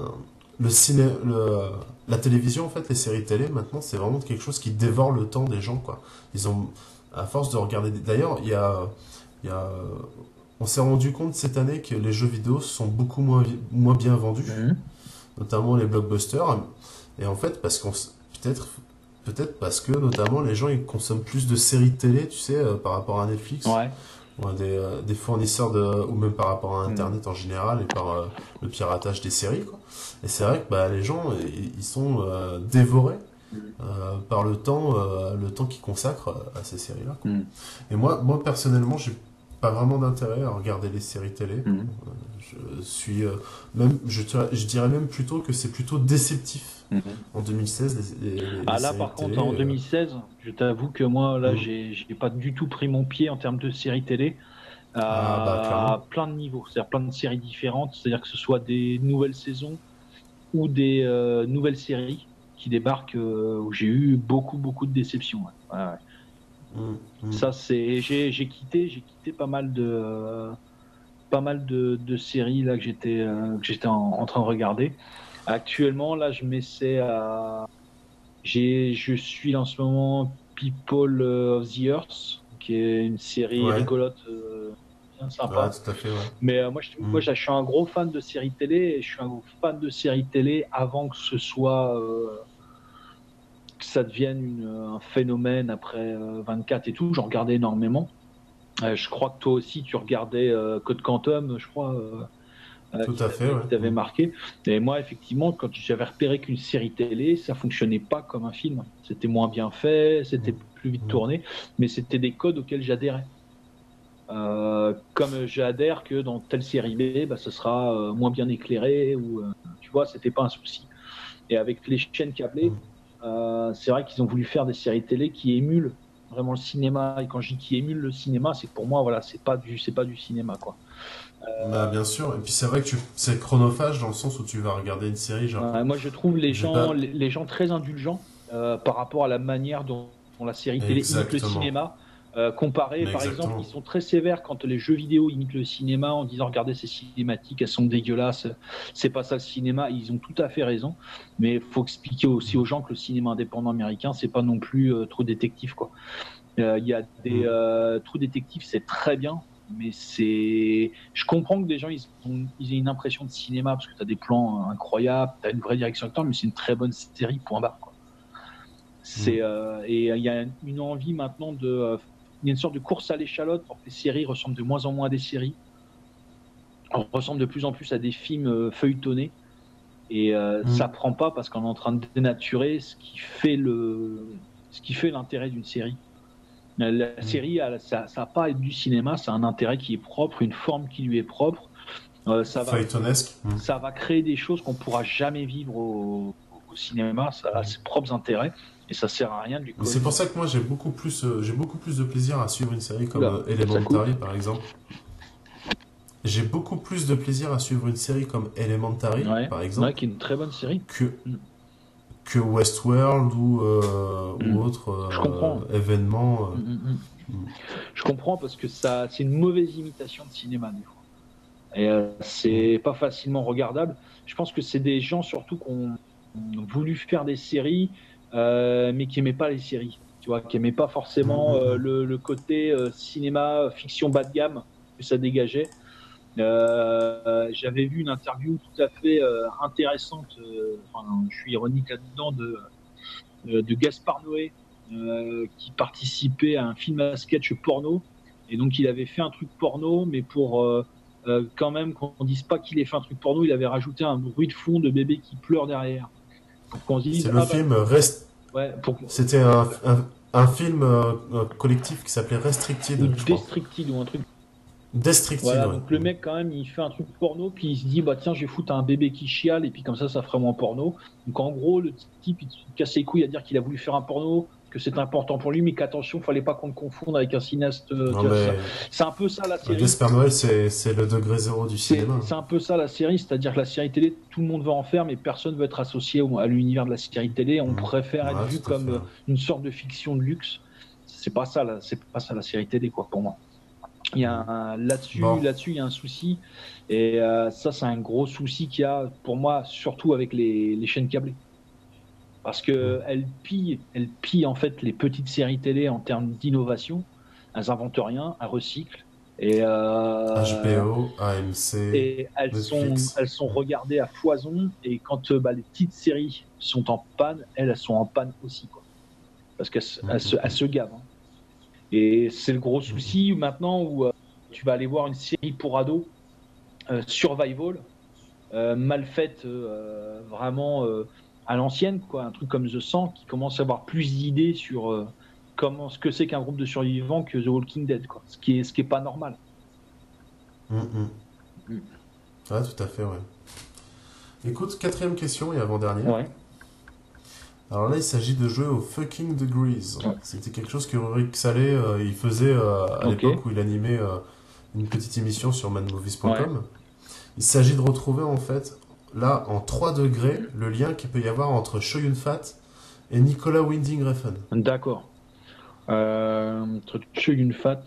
le ciné... Le, la télévision, en fait, les séries télé, maintenant, c'est vraiment quelque chose qui dévore le temps des gens, quoi. Ils ont, à force de regarder... D'ailleurs, il y a, il y a... on s'est rendu compte cette année que les jeux vidéo sont beaucoup moins, moins bien vendus, mmh. notamment les blockbusters, et en fait, parce qu'on... Peut-être, peut-être parce que, notamment, les gens, ils consomment plus de séries télé, tu sais, par rapport à Netflix, ouais. ouais, des, euh, des fournisseurs, de, ou même par rapport à Internet en général, et par euh, le piratage des séries, quoi. Et c'est vrai que bah, les gens, ils sont euh, dévorés euh, par le temps, euh, le temps qu'ils consacrent à ces séries-là, quoi. Mm. Et moi, moi personnellement, j'ai pas vraiment d'intérêt à regarder les séries télé. Mm. Je suis euh, même, je, je dirais même plutôt que c'est plutôt déceptif. Mm-hmm. En deux mille seize, les, les, les ah là, séries par contre, télé, en deux mille seize, euh... je t'avoue que moi, là, mm. j'ai, j'ai pas du tout pris mon pied en termes de séries télé à, ah, bah, à plein de niveaux, c'est-à-dire plein de séries différentes, c'est-à-dire que ce soit des nouvelles saisons ou des euh, nouvelles séries qui débarquent, euh, où j'ai eu beaucoup, beaucoup de déceptions. Ouais. Ouais, ouais. Mmh. Ça c'est, j'ai, j'ai quitté, j'ai quitté pas mal de, euh, pas mal de, de séries là que j'étais, euh, que j'étais en, en train de regarder. Actuellement là, je m'essaie à, j'ai, je suis en ce moment People of the Earth, qui est une série ouais. rigolote, euh, bien sympa. Ouais, tout à fait, ouais. Mais euh, moi, je, mmh. moi, je suis un gros fan de séries télé, et je suis un gros fan de séries télé avant que ce soit. Euh, ça devienne une, un phénomène après euh, vingt-quatre et tout, j'en regardais énormément. Euh, je crois que toi aussi tu regardais euh, Code Quantum, je crois. Euh, tout à fait, ouais. T'avais marqué. Et moi, effectivement, quand j'avais repéré qu'une série télé, ça fonctionnait pas comme un film. C'était moins bien fait, c'était plus vite tourné, mais c'était des codes auxquels j'adhérais. Euh, comme j'adhère que dans telle série B, bah, ce sera euh, moins bien éclairé, ou euh, tu vois, c'était pas un souci. Et avec les chaînes câblées, mmh. Euh, c'est vrai qu'ils ont voulu faire des séries télé qui émulent vraiment le cinéma, et quand je dis qui émulent le cinéma, c'est que pour moi, voilà, c'est pas du, c'est pas du cinéma, quoi. Euh... Bah, bien sûr, et puis c'est vrai que tu... c'est chronophage dans le sens où tu vas regarder une série. Genre... Euh, moi, je trouve les gens, pas... les, les gens très indulgents euh, par rapport à la manière dont, dont la série télé imite le cinéma. Euh, comparé, par exemple, ils sont très sévères quand les jeux vidéo imitent le cinéma en disant regardez ces cinématiques, elles sont dégueulasses, c'est pas ça le cinéma. Ils ont tout à fait raison, mais faut expliquer aussi aux gens que le cinéma indépendant américain, c'est pas non plus euh, True Detective, quoi. Il euh, y a des euh, True Detective, c'est très bien, mais c'est, je comprends que des gens ils ont, ils aient une impression de cinéma parce que t'as des plans incroyables, t'as une vraie direction de temps, mais c'est une très bonne série, point barre, quoi. C'est euh, et il y a une envie maintenant de euh, il y a une sorte de course à l'échalote pour que les séries ressemblent de moins en moins à des séries. On ressemble de plus en plus à des films feuilletonnés. Et euh, mmh. ça prend pas parce qu'on est en train de dénaturer ce qui fait le, ce qui fait l'intérêt d'une série. La mmh. série, elle, ça n'a pas à être du cinéma, c'est un intérêt qui est propre, une forme qui lui est propre. Euh, ça va, feuilletonesque. Mmh. Ça va créer des choses qu'on ne pourra jamais vivre au, au cinéma, ça a ses propres intérêts. Et ça sert à rien du coup. C'est pour ça que moi j'ai beaucoup plus euh, j'ai beaucoup plus de plaisir à suivre une série comme euh, Elementary par exemple. J'ai beaucoup plus de plaisir à suivre une série comme Elementary ouais, par exemple, ouais, qui est une très bonne série, que que Westworld ou euh, mmh. ou autre euh, événement. Euh... Mmh, mmh. Mmh. Je comprends parce que ça c'est une mauvaise imitation de cinéma des fois. Et euh, c'est pas facilement regardable. Je pense que c'est des gens surtout qui ont voulu faire des séries. Euh, mais qui n'aimait pas les séries, tu vois, qui n'aimait pas forcément euh, le, le côté euh, cinéma, fiction bas de gamme que ça dégageait. Euh, j'avais vu une interview tout à fait euh, intéressante, euh, enfin, je suis ironique là-dedans, de, euh, de Gaspard Noé, euh, qui participait à un film à sketch porno, et donc il avait fait un truc porno, mais pour euh, euh, quand même qu'on ne dise pas qu'il ait fait un truc porno, il avait rajouté un bruit de fond de bébé qui pleure derrière. Dise, c'est ah le bah, film Rest... ouais, pour... C'était un, un, un film euh, collectif qui s'appelait Restricted. Destricted ou un truc. Destricted. Voilà, ouais. Donc le mec quand même il fait un truc porno puis il se dit bah tiens je vais foutre un bébé qui chiale et puis comme ça ça fera moins porno. Donc en gros le type il casse les couilles à dire qu'il a voulu faire un porno, que c'est important pour lui, mais qu'attention, il fallait pas qu'on le confonde avec un cinéaste. Euh, mais... C'est un peu ça la série. Gaspard Noé, c'est, c'est le degré zéro du c'est, cinéma. C'est un peu ça la série, c'est-à-dire que la série télé, tout le monde veut en faire, mais personne veut être associé au, à l'univers de la série télé. On mmh. préfère ouais, être vu comme euh, une sorte de fiction de luxe. C'est pas ça, la, c'est pas ça la série télé, quoi, pour moi. Il y a un, là-dessus, bon. là-dessus, il y a un souci, et euh, ça, c'est un gros souci qu'il y a pour moi, surtout avec les, les chaînes câblées. Parce qu'elles pillent, elles pillent en fait les petites séries télé en termes d'innovation. Elles n'inventent rien, elles recyclent. Et euh, H B O, A M C, et elles sont, elles sont regardées à foison. Et quand bah, les petites séries sont en panne, elles, elles sont en panne aussi, quoi. Parce qu'elles elles, elles, elles se, elles se gavent. Hein. Et c'est le gros souci maintenant où euh, tu vas aller voir une série pour ados, euh, survival, euh, mal faite, euh, vraiment euh, à l'ancienne, quoi, un truc comme The Sang qui commence à avoir plus d'idées sur euh, comment, ce que c'est qu'un groupe de survivants que The Walking Dead, quoi, ce qui est, ce qui est pas normal. Mmh, mmh. Mmh. Ah, tout à fait, ouais. Écoute, quatrième question et avant-dernière. Ouais. Alors là, il s'agit de jouer au fucking degrees. Ouais. C'était quelque chose que Rurik Salé euh, il faisait euh, à okay. l'époque où il animait euh, une petite émission sur mad movies point com. Ouais. Il s'agit de retrouver en fait, là, en trois degrés, le lien qu'il peut y avoir entre Choyun Fat et Nicolas Winding Refn. D'accord. Euh, entre Choyun Fat,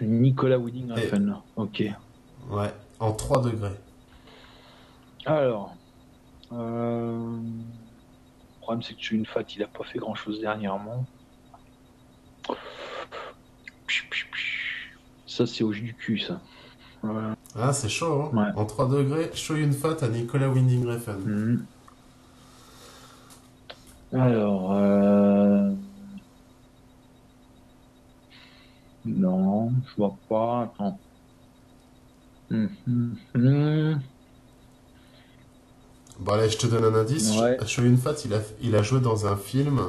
Nicolas Winding Refn. Et... Ok. Ouais, en trois degrés. Alors, euh... le problème c'est que Choyun Fat il a pas fait grand chose dernièrement. Ça c'est au jus du cul ça. Voilà. Ah c'est chaud hein, ouais. En trois degrés, Choyun Fat à Nicolas Winding Refn. Mm-hmm. Alors, euh... non, je vois pas. Attends. Mm-hmm. Bon, allez, je te donne un indice. Ouais. Choyun Fat, il a, il a joué dans un film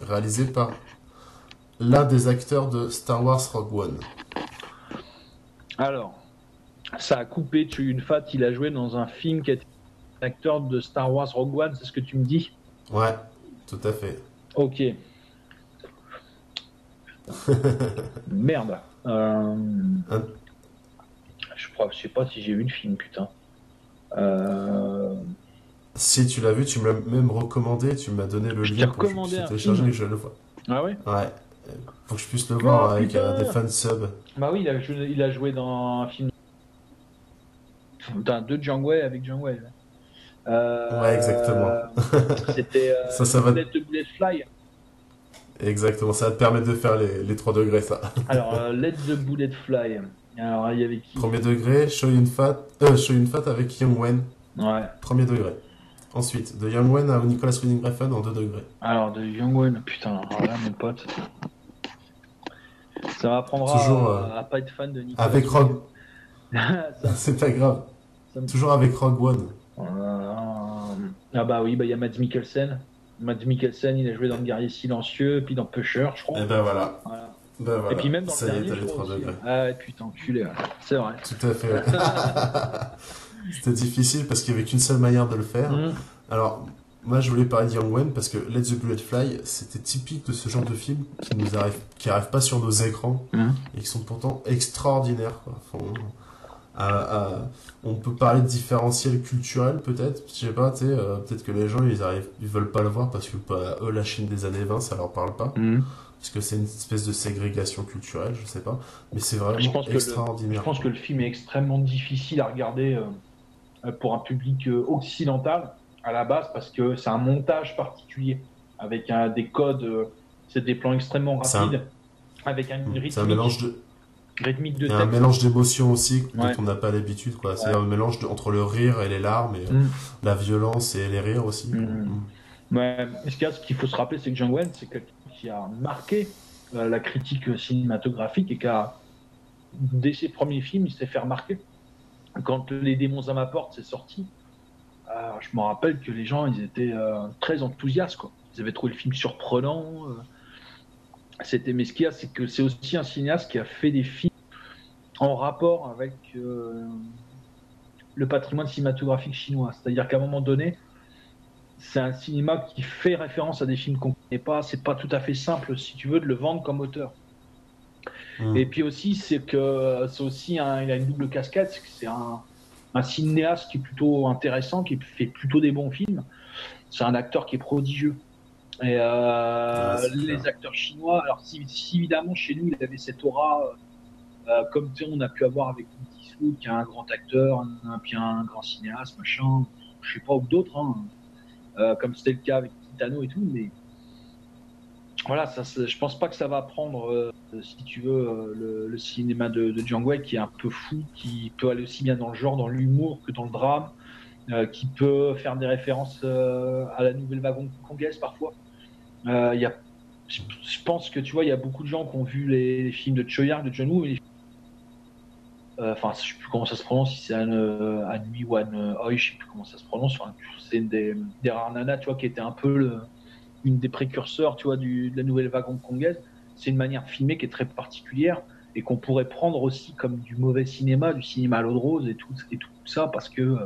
réalisé par l'un des acteurs de Star Wars Rogue One. Alors, ça a coupé. Choyun Fat, il a joué dans un film qui est un acteur de Star Wars Rogue One, c'est ce que tu me dis? Ouais, tout à fait. Ok. Merde. Euh... Hein, je crois, je sais pas si j'ai vu le film, putain. Euh... Si tu l'as vu, tu me l'as même recommandé, tu m'as donné le je lien pour que je puisse le télécharger et je le vois. Ah ouais? Ouais, pour que je puisse le voir oh, avec euh, des fans sub. Bah oui, il a, joué, il a joué dans un film de Jiang Wei avec Jiang Wei. Euh, ouais, exactement. Euh, C'était euh, ça, ça va... Bullet to Bullet Fly. Exactement, ça va te permettre de faire les, les trois degrés, ça. Alors, euh, Let the Bullet Fly. Alors, il y avait qui? Premier degré, Choyun Fat, euh, Choyun Fat avec Yang Wen. Ouais. Premier degré. Ensuite, de Yang Wen à Nicolas Winding Refn en deux degrés. Alors, de Yang Wen, putain, alors là, mon pote. Ça m'apprendra toujours, à, euh, à pas être fan de Nicolas. Avec Rogue. C'est pas grave. Me... Toujours avec Rogue One. Euh... Ah bah oui, bah il y a Mads Mikkelsen. Mads Mikkelsen, il a joué dans Le Guerrier Silencieux, puis dans Pusher, je crois. Et ben voilà. Voilà. Ben voilà. Et puis même dans ça le dernier, trois degrés. Ah putain, enculé, c'est vrai. Tout à fait. C'était difficile parce qu'il n'y avait qu'une seule manière de le faire. Mmh. Alors, moi je voulais parler de Yang Wen parce que Let the Bullet Fly, c'était typique de ce genre de films qui nous arrive, qui n'arrivent pas sur nos écrans mmh. et qui sont pourtant extraordinaires. Quoi. Enfin, on, à, à, on peut parler de différentiel culturel peut-être. Je sais pas, tu sais, euh, peut-être que les gens ils arrivent, ils veulent pas le voir parce que bah, eux la Chine des années vingt ça leur parle pas. Mmh. Parce que c'est une espèce de ségrégation culturelle, je sais pas. Mais c'est vraiment je pense extraordinaire. Le, je pense quoi. que le film est extrêmement difficile à regarder. Euh... pour un public occidental à la base parce que c'est un montage particulier avec un, des codes, c'est des plans extrêmement rapides un... avec un, une rythmique, un mélange de rythmique de et texte. Un mélange d'émotions aussi dont ouais. on n'a pas l'habitude quoi. C'est ouais. un mélange de, entre le rire et les larmes et mm. la violence et les rires aussi. Mm. Mm. Ouais. Ce qu'il faut se rappeler c'est que Zhang Wen c'est quelqu'un qui a marqué euh, la critique cinématographique et qui a dès ses premiers films il s'est fait remarquer. Quand Les démons à ma porte s'est sorti, euh, je me rappelle que les gens ils étaient euh, très enthousiastes. Quoi. Ils avaient trouvé le film surprenant. Euh, c'était mais ce qu'il y a, c'est que c'est aussi un cinéaste qui a fait des films en rapport avec euh, le patrimoine cinématographique chinois. C'est-à-dire qu'à un moment donné, c'est un cinéma qui fait référence à des films qu'on ne connaît pas. C'est pas tout à fait simple, si tu veux, de le vendre comme auteur. Mmh. Et puis aussi, c'est que c'est aussi un, il a une double cascade, c'est que c'est un, un cinéaste qui est plutôt intéressant, qui fait plutôt des bons films. C'est un acteur qui est prodigieux. Et euh, ouais, les clair. acteurs chinois, alors si, si évidemment chez nous il avait cette aura, euh, comme on a pu avoir avec Clint Eastwood, qui est un grand acteur, un, puis un grand cinéaste, machin, je sais pas, ou d'autres, hein, euh, comme c'était le cas avec Kitano et tout, mais. Voilà, ça, ça, je pense pas que ça va prendre, euh, si tu veux, euh, le, le cinéma de, de Zhang Wei qui est un peu fou, qui peut aller aussi bien dans le genre, dans l'humour que dans le drame, euh, qui peut faire des références euh, à la nouvelle vague congolaise parfois. Euh, y a, je, je pense que tu vois, il y a beaucoup de gens qui ont vu les, les films de Choyang, de John Woo, mais Enfin, euh, je sais plus comment ça se prononce, si c'est Anne Hui ou Anne Oi, je sais plus comment ça se prononce. Enfin, c'est une des, des rares nanas, tu vois, qui était un peu le, une des précurseurs, tu vois, du, de la nouvelle vague hongkongaise. C'est une manière de filmer qui est très particulière et qu'on pourrait prendre aussi comme du mauvais cinéma, du cinéma à l'eau de rose et tout, et tout ça, parce que euh,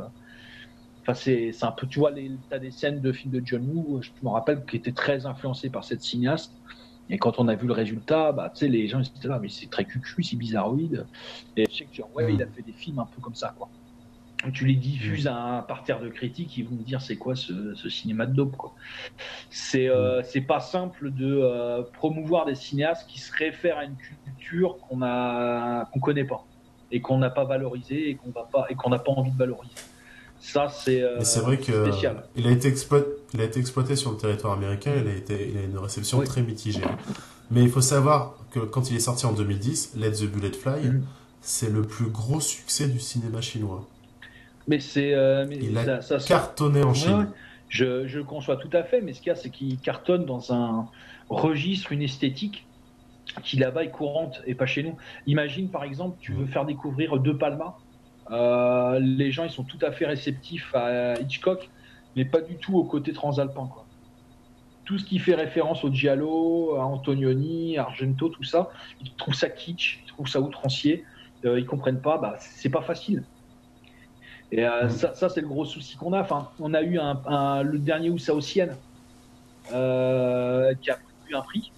enfin, c'est, c'est un peu, tu vois, les, t'as des scènes de films de John Woo, je me rappelle, qui étaient très influencées par cette cinéaste. Et quand on a vu le résultat, bah, tu sais, les gens étaient là, mais c'est très cucu, c'est bizarroïde. Et je sais que genre, ouais, il a fait des films un peu comme ça, quoi. Donc, tu les diffuses à un parterre de critiques, ils vont me dire c'est quoi ce, ce cinéma de dope, quoi. C'est, euh, c'est pas simple de euh, promouvoir des cinéastes qui se réfèrent à une culture qu'on a, qu'on connaît pas et qu'on n'a pas valorisée et qu'on va pas et qu'on n'a pas envie de valoriser. Ça, c'est, euh, c'est vrai que spécial. Il a été exploité, il a été exploité sur le territoire américain, il a, été, il a une réception oui. très mitigée. Mais il faut savoir que quand il est sorti en deux mille dix, Let the Bullet Fly, mm. c'est le plus gros succès du cinéma chinois. Mais c'est, euh, mais il a ça, ça, cartonné ça, en Chine. Ouais, je, je conçois tout à fait, mais ce qu'il y a, c'est qu'il cartonne dans un registre, une esthétique qui là-bas est courante et pas chez nous. Imagine par exemple, tu mm. veux faire découvrir De Palma. Euh, les gens ils sont tout à fait réceptifs à Hitchcock, mais pas du tout au côté transalpin, quoi. Tout ce qui fait référence au Giallo, à Antonioni, à Argento, tout ça, ils trouvent ça kitsch, ils trouvent ça outrancier, euh, ils comprennent pas, bah, c'est pas facile. Et euh, mmh. ça, ça c'est le gros souci qu'on a. Enfin, on a eu un, un, le dernier Oussaossienne euh, qui a eu un prix.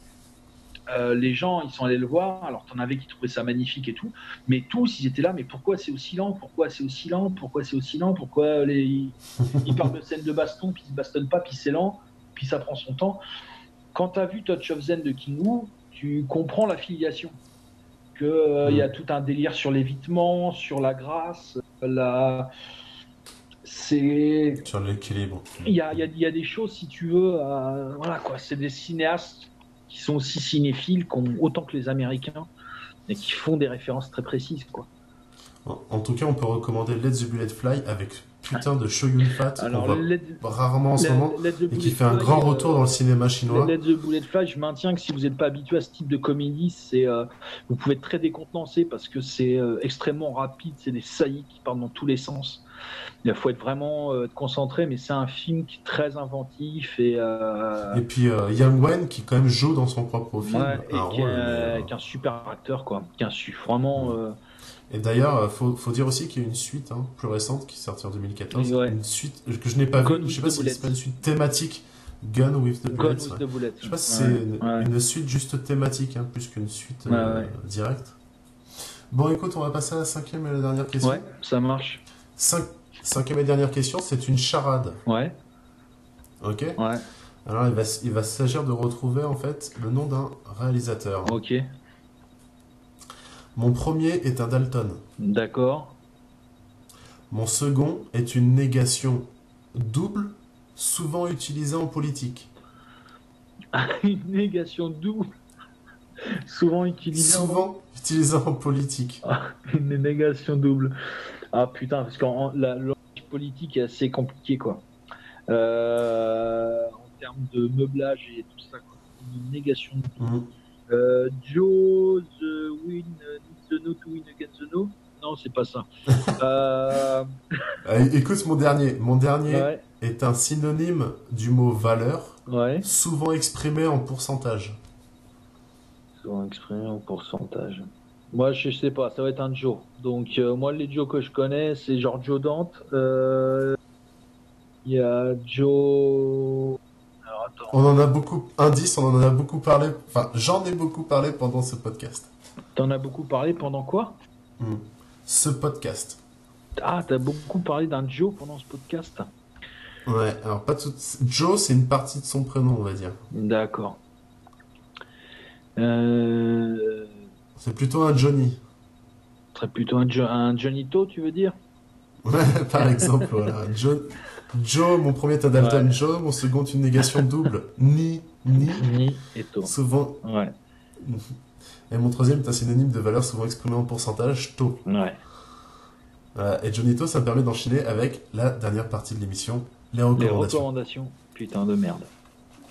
Euh, les gens, ils sont allés le voir. Alors, t'en avais qui trouvaient ça magnifique et tout, mais tous, ils étaient là. Mais pourquoi c'est aussi lent? Pourquoi c'est aussi lent? Pourquoi c'est aussi lent? Pourquoi les... ils parlent de scènes de baston, puis ils se bastonnent pas, puis c'est lent, puis ça prend son temps. Quand t'as vu Touch of Zen de King Woo, tu comprends l'affiliation. Que euh, y a tout un délire sur l'évitement, sur la grâce, la. C'est. Sur l'équilibre. Il y a, y a, y a des choses, si tu veux. Euh, voilà quoi. C'est des cinéastes qui sont aussi cinéphiles qu'on, autant que les Américains, et qui font des références très précises, quoi. En, en tout cas, on peut recommander Let the Bullet Fly avec putain de Chow Yun-fat, qu'on voit let, rarement en ce moment, let, let et qui fait un Fly, grand retour euh, dans le cinéma chinois. Let, let the Bullet Fly, je maintiens que si vous n'êtes pas habitué à ce type de comédie, c'est, euh, vous pouvez être très décontenancé, parce que c'est euh, extrêmement rapide, c'est des saillies qui partent dans tous les sens. Il faut être vraiment euh, concentré, mais c'est un film qui est très inventif. Et, euh... et puis euh, Yang Wen qui, quand même, joue dans son propre film. Ouais, et un qui rôle, est, euh... qu'un super acteur, quoi. Qu'un, vraiment, ouais. euh... Et d'ailleurs, il faut, faut dire aussi qu'il y a une suite hein, plus récente qui est sortie en deux mille quatorze. Ouais. Une suite que je n'ai pas vue. Je ne sais pas si c'est pas une suite thématique. Gun with the Bullet. Ouais. Ouais. Je ne sais pas si ouais. c'est une, ouais. une suite juste thématique, hein, plus qu'une suite ouais, euh, ouais. directe. Bon, écoute, on va passer à la cinquième et la dernière question. Ouais, ça marche. Cinq... Cinquième et dernière question, c'est une charade. Ouais. Ok. Ouais. Alors, il va, il va s'agir de retrouver, en fait, le nom d'un réalisateur. Ok. Mon premier est un Dalton. D'accord. Mon second est une négation double, souvent utilisée en politique. Une négation double, souvent utilisée en... Souvent utilisée en politique. Une négation double. Ah putain, parce que la, la politique est assez compliquée, quoi. Euh, en termes de meublage et tout ça, quoi. Une négation. Mm-hmm. euh, Joe, the win, the no to win against the no. Non, c'est pas ça. euh... Écoute, mon dernier, mon dernier ouais. est un synonyme du mot valeur, ouais. souvent exprimé en pourcentage. Souvent exprimé en pourcentage. Moi, je sais pas, ça va être un Joe. Donc, euh, moi, les Joe que je connais, c'est genre Joe Dante. Euh... Il y a Joe. Alors, attends. On en a beaucoup. Indice, on en a beaucoup parlé. Enfin, j'en ai beaucoup parlé pendant ce podcast. T'en as beaucoup parlé pendant quoi? mmh. Ce podcast. Ah, t'as beaucoup parlé d'un Joe pendant ce podcast? Ouais, alors, pas tout. Joe, c'est une partie de son prénom, on va dire. D'accord. Euh. C'est plutôt un Johnny. C'est plutôt un, jo- un Johnny To, tu veux dire? Ouais, par exemple, voilà. Jo- Joe, mon premier est un Dalton ouais. Joe, mon second une négation double. Ni, ni, ni et To. Souvent. Ouais. Et mon troisième est un synonyme de valeur souvent exprimée en pourcentage, To. Ouais. Voilà. Et Johnny To, ça me permet d'enchaîner avec la dernière partie de l'émission, les recommandations. Les recommandations, putain de merde.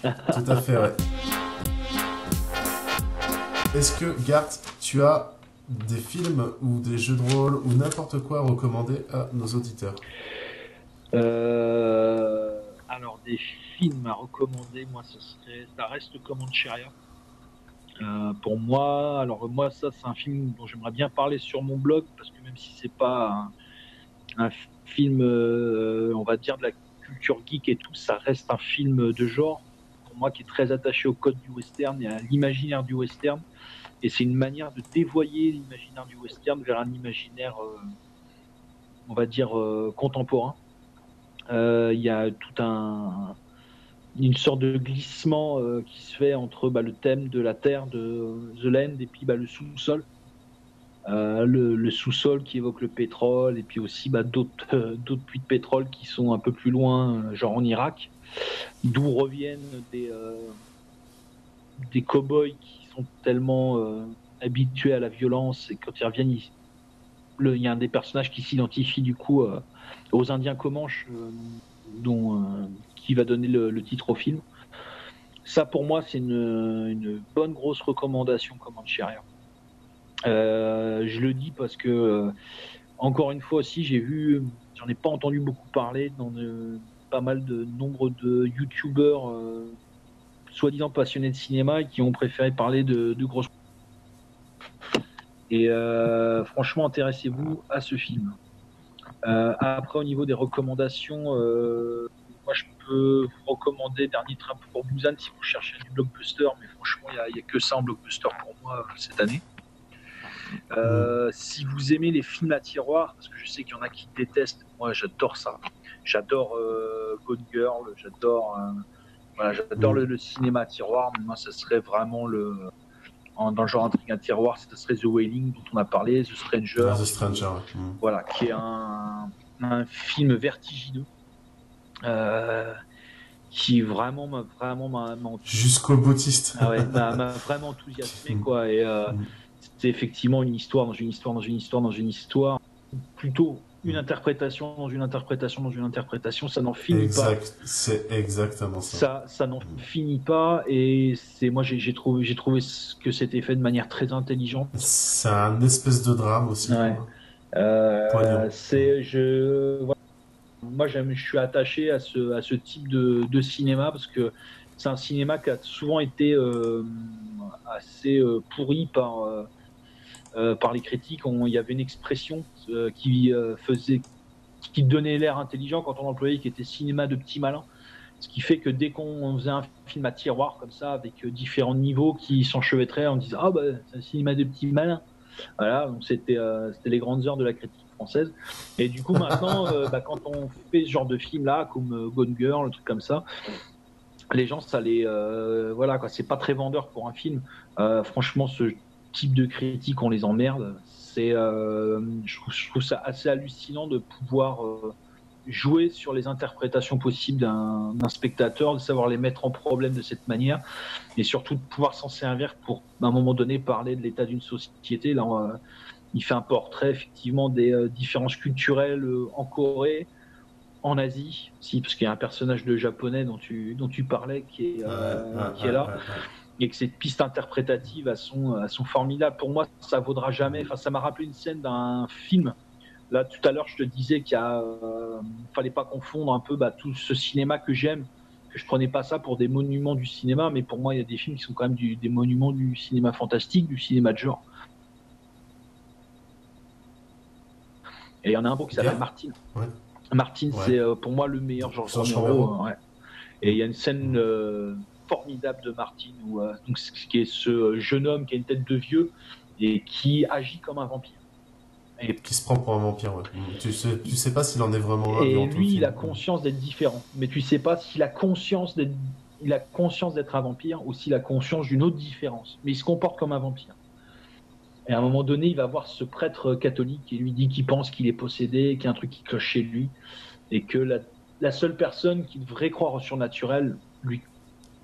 Tout à fait, ouais. Est-ce que, Garth, tu as des films ou des jeux de rôle ou n'importe quoi à recommander à nos auditeurs? euh, Alors, des films à recommander, moi, ce serait, ça reste Comancheria. Euh, pour moi, alors moi, ça, c'est un film dont j'aimerais bien parler sur mon blog, parce que même si c'est pas un, un film, euh, on va dire, de la culture geek et tout, ça reste un film de genre, pour moi, qui est très attaché au code du western et à l'imaginaire du western. Et c'est une manière de dévoyer l'imaginaire du western vers un imaginaire, euh, on va dire, euh, contemporain. Euh, y a tout un... une sorte de glissement euh, qui se fait entre bah, le thème de la terre, de The Land, et puis bah, le sous-sol. Euh, le, le sous-sol qui évoque le pétrole, et puis aussi bah, d'autres euh, d'autres puits de pétrole qui sont un peu plus loin, genre en Irak, d'où reviennent des, euh, des cow-boys qui sont tellement euh, habitués à la violence, et quand ils reviennent, il, le, il y a un des personnages qui s'identifie du coup euh, aux Indiens Comanches, euh, dont... Euh, qui va donner le, le titre au film. Ça, pour moi, c'est une, une bonne grosse recommandation comme Comancheria. Euh, je le dis parce que, euh, encore une fois aussi, j'ai vu, j'en ai pas entendu beaucoup parler dans de, pas mal de nombre de youtubeurs euh, soi-disant passionnés de cinéma et qui ont préféré parler de, de grosses. Et euh, franchement, intéressez-vous à ce film. Euh, après, au niveau des recommandations, euh, moi, je peux vous recommander Dernier train pour Busan si vous cherchez du blockbuster, mais franchement, il n'y a, a que ça en blockbuster pour moi cette année. Euh, si vous aimez les films à tiroir, parce que je sais qu'il y en a qui détestent, moi, j'adore ça. J'adore euh, Gone Girl, j'adore, euh, voilà, j'adore le, le cinéma à tiroir, mais moi, ça serait vraiment le, en, dans le genre intrigue à tiroir, ce serait The Wailing dont on a parlé, The Strangers. The Strangers. Euh, voilà, qui est un, un film vertigineux. Euh, qui vraiment m'a vraiment m'a, m'a jusqu'au boutiste. Ah ouais, m'a, m'a vraiment enthousiasmé quoi. Et euh, c'était effectivement une histoire dans une histoire dans une histoire dans une histoire, plutôt une interprétation dans une interprétation dans une interprétation. Ça n'en finit exact, pas. C'est exactement ça. Ça, ça n'en mmh. finit pas. Et c'est moi j'ai, j'ai trouvé j'ai trouvé que c'était fait de manière très intelligente. C'est un espèce de drame aussi. Ouais. Euh, c'est je. Voilà. Moi, j'aime, je suis attaché à ce, à ce type de, de cinéma parce que c'est un cinéma qui a souvent été euh, assez euh, pourri par, euh, par les critiques. Il y avait une expression euh, qui, euh, faisait, qui donnait l'air intelligent quand on l'employait, qui était cinéma de petits malins. Ce qui fait que dès qu'on faisait un film à tiroir comme ça, avec euh, différents niveaux qui s'enchevêtraient, on disait « Ah, bah, c'est un cinéma de petits malins ». Voilà, donc c'était, euh, c'était les grandes heures de la critique française. Et du coup, maintenant, euh, bah, quand on fait ce genre de film-là, comme euh, Gone Girl, le truc comme ça, les gens, ça les, euh, voilà, quoi, c'est pas très vendeur pour un film. Euh, franchement, ce type de critique, on les emmerde. C'est, euh, je, trouve, je trouve ça assez hallucinant de pouvoir euh, jouer sur les interprétations possibles d'un, d'un spectateur, de savoir les mettre en problème de cette manière, et surtout de pouvoir s'en servir pour, à un moment donné, parler de l'état d'une société. Là, on, euh, il fait un portrait effectivement des euh, différences culturelles euh, en Corée, en Asie, si, parce qu'il y a un personnage de japonais dont tu, dont tu parlais qui est, euh, ouais, qui ouais, est là, ouais, ouais. Et que ces pistes interprétatives elles sont, elles sont formidables. Pour moi, ça vaudra jamais. Enfin, ça m'a rappelé une scène d'un film. Là, tout à l'heure, je te disais qu'il euh, ne fallait pas confondre un peu bah, tout ce cinéma que j'aime, que je ne prenais pas ça pour des monuments du cinéma, mais pour moi, il y a des films qui sont quand même du, des monuments du cinéma fantastique, du cinéma de genre. Et il y en a un beau qui s'appelle Martine. Ouais. Martine, ouais. C'est euh, pour moi le meilleur Georges Romero. Ouais. Et il y a une scène euh, formidable de Martine, où, euh, donc, qui est ce jeune homme qui a une tête de vieux et qui agit comme un vampire. Et... qui se prend pour un vampire, ouais. Tu sais, tu sais pas s'il en est vraiment là. Et lui, tout il film. a conscience d'être différent. Mais tu sais pas s'il a conscience d'être, il a conscience d'être un vampire ou s'il a conscience d'une autre différence. Mais il se comporte comme un vampire. Et à un moment donné, il va voir ce prêtre catholique qui lui dit qu'il pense qu'il est possédé, qu'il y a un truc qui cloche chez lui, et que la, la seule personne qui devrait croire au surnaturel lui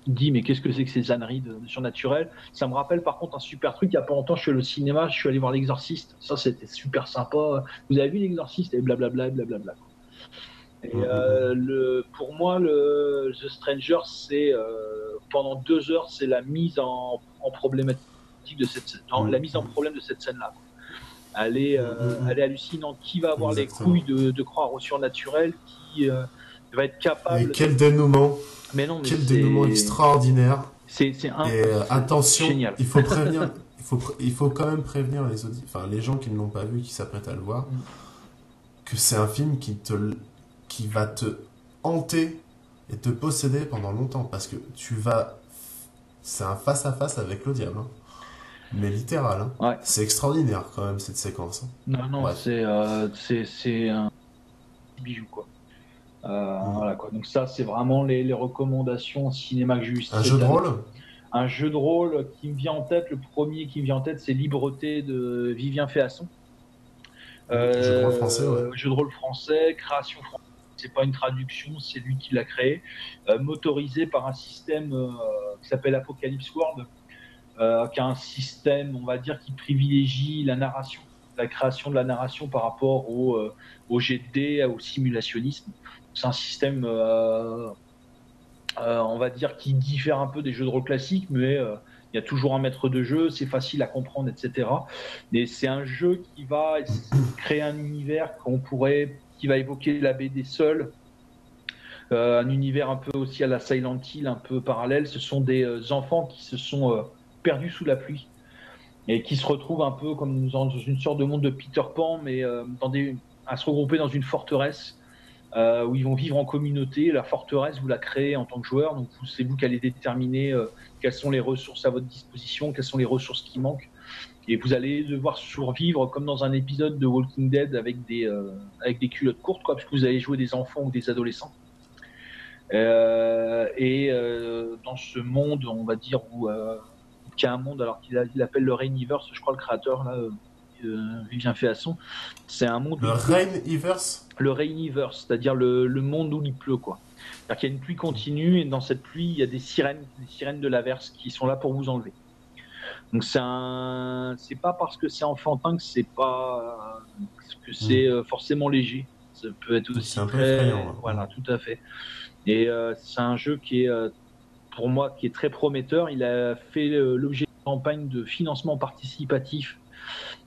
dit « Mais qu'est-ce que c'est que ces âneries de, de surnaturel ?» Ça me rappelle par contre un super truc, il n'y a pas longtemps, je suis allé au cinéma, je suis allé voir l'Exorciste, ça c'était super sympa, vous avez vu l'Exorciste ? Et blablabla, blablabla. Et euh, le, pour moi, le, The Stranger, c'est euh, pendant deux heures, c'est la mise en, en problématique. De cette, dans la mise en problème de cette scène-là. Elle est, euh, elle est hallucinante. Qui va avoir Exactement. les couilles de, de croire au surnaturel? Qui euh, va être capable... Mais quel dénouement mais non, mais Quel dénouement extraordinaire. C'est, c'est un... Et euh, attention, Génial. il faut prévenir... Il faut, il faut quand même prévenir les, audi- enfin, les gens qui ne l'ont pas vu, qui s'apprêtent à le voir, mm. que c'est un film qui, te, qui va te hanter et te posséder pendant longtemps. Parce que tu vas... C'est un face-à-face avec le diable. Hein. Mais littéral. Hein. Ouais. C'est extraordinaire quand même, cette séquence. Hein. Non, non, ouais. c'est, euh, c'est, c'est un bijou, quoi. Euh, mm. Voilà, quoi. Donc ça, c'est vraiment les, les recommandations cinéma que j'ai eues. Un jeu de rôle ? Un jeu de rôle qui me vient en tête, le premier qui me vient en tête, c'est Libreté de Vivien Féasson. Euh, jeu de rôle français, ouais. Jeu de rôle français, création française, c'est pas une traduction, c'est lui qui l'a créé, euh, motorisé par un système euh, qui s'appelle Apocalypse World, euh, qui a un système, on va dire, qui privilégie la narration, la création de la narration par rapport au, euh, au jet de dés, au simulationnisme. C'est un système... Euh, Euh, on va dire qui diffère un peu des jeux de rôle classiques, mais il euh, y a toujours un maître de jeu, c'est facile à comprendre, et cetera. Et c'est un jeu qui va créer un univers qu'on pourrait, qui va évoquer la B D seule, euh, un univers un peu aussi à la Silent Hill, un peu parallèle. Ce sont des euh, enfants qui se sont euh, perdus sous la pluie et qui se retrouvent un peu comme dans une sorte de monde de Peter Pan, mais euh, dans des, à se regrouper dans une forteresse. Euh, où ils vont vivre en communauté. La forteresse, vous la créez en tant que joueur, donc c'est vous qui allez déterminer euh, quelles sont les ressources à votre disposition, quelles sont les ressources qui manquent, et vous allez devoir survivre comme dans un épisode de Walking Dead avec des, euh, avec des culottes courtes, quoi, parce que vous allez jouer des enfants ou des adolescents. Euh, et euh, dans ce monde, on va dire, où euh, il y a un monde, alors qu'il a, il appelle le Rainiverse, je crois, le créateur, là... Euh, Vivien Féasson, c'est un monde... Le Rainiverse ? Le Rainiverse, c'est-à-dire le, le monde où il pleut, quoi. C'est-à-dire qu'il y a une pluie continue, et dans cette pluie, il y a des sirènes, des sirènes de l'averse qui sont là pour vous enlever. Donc c'est un... C'est pas parce que c'est enfantin que c'est pas... que c'est mmh. forcément léger. Ça peut être aussi... C'est un peu effrayant, hein. Voilà, tout à fait. Et euh, c'est un jeu qui est, pour moi, qui est très prometteur. Il a fait l'objet d'une campagne de financement participatif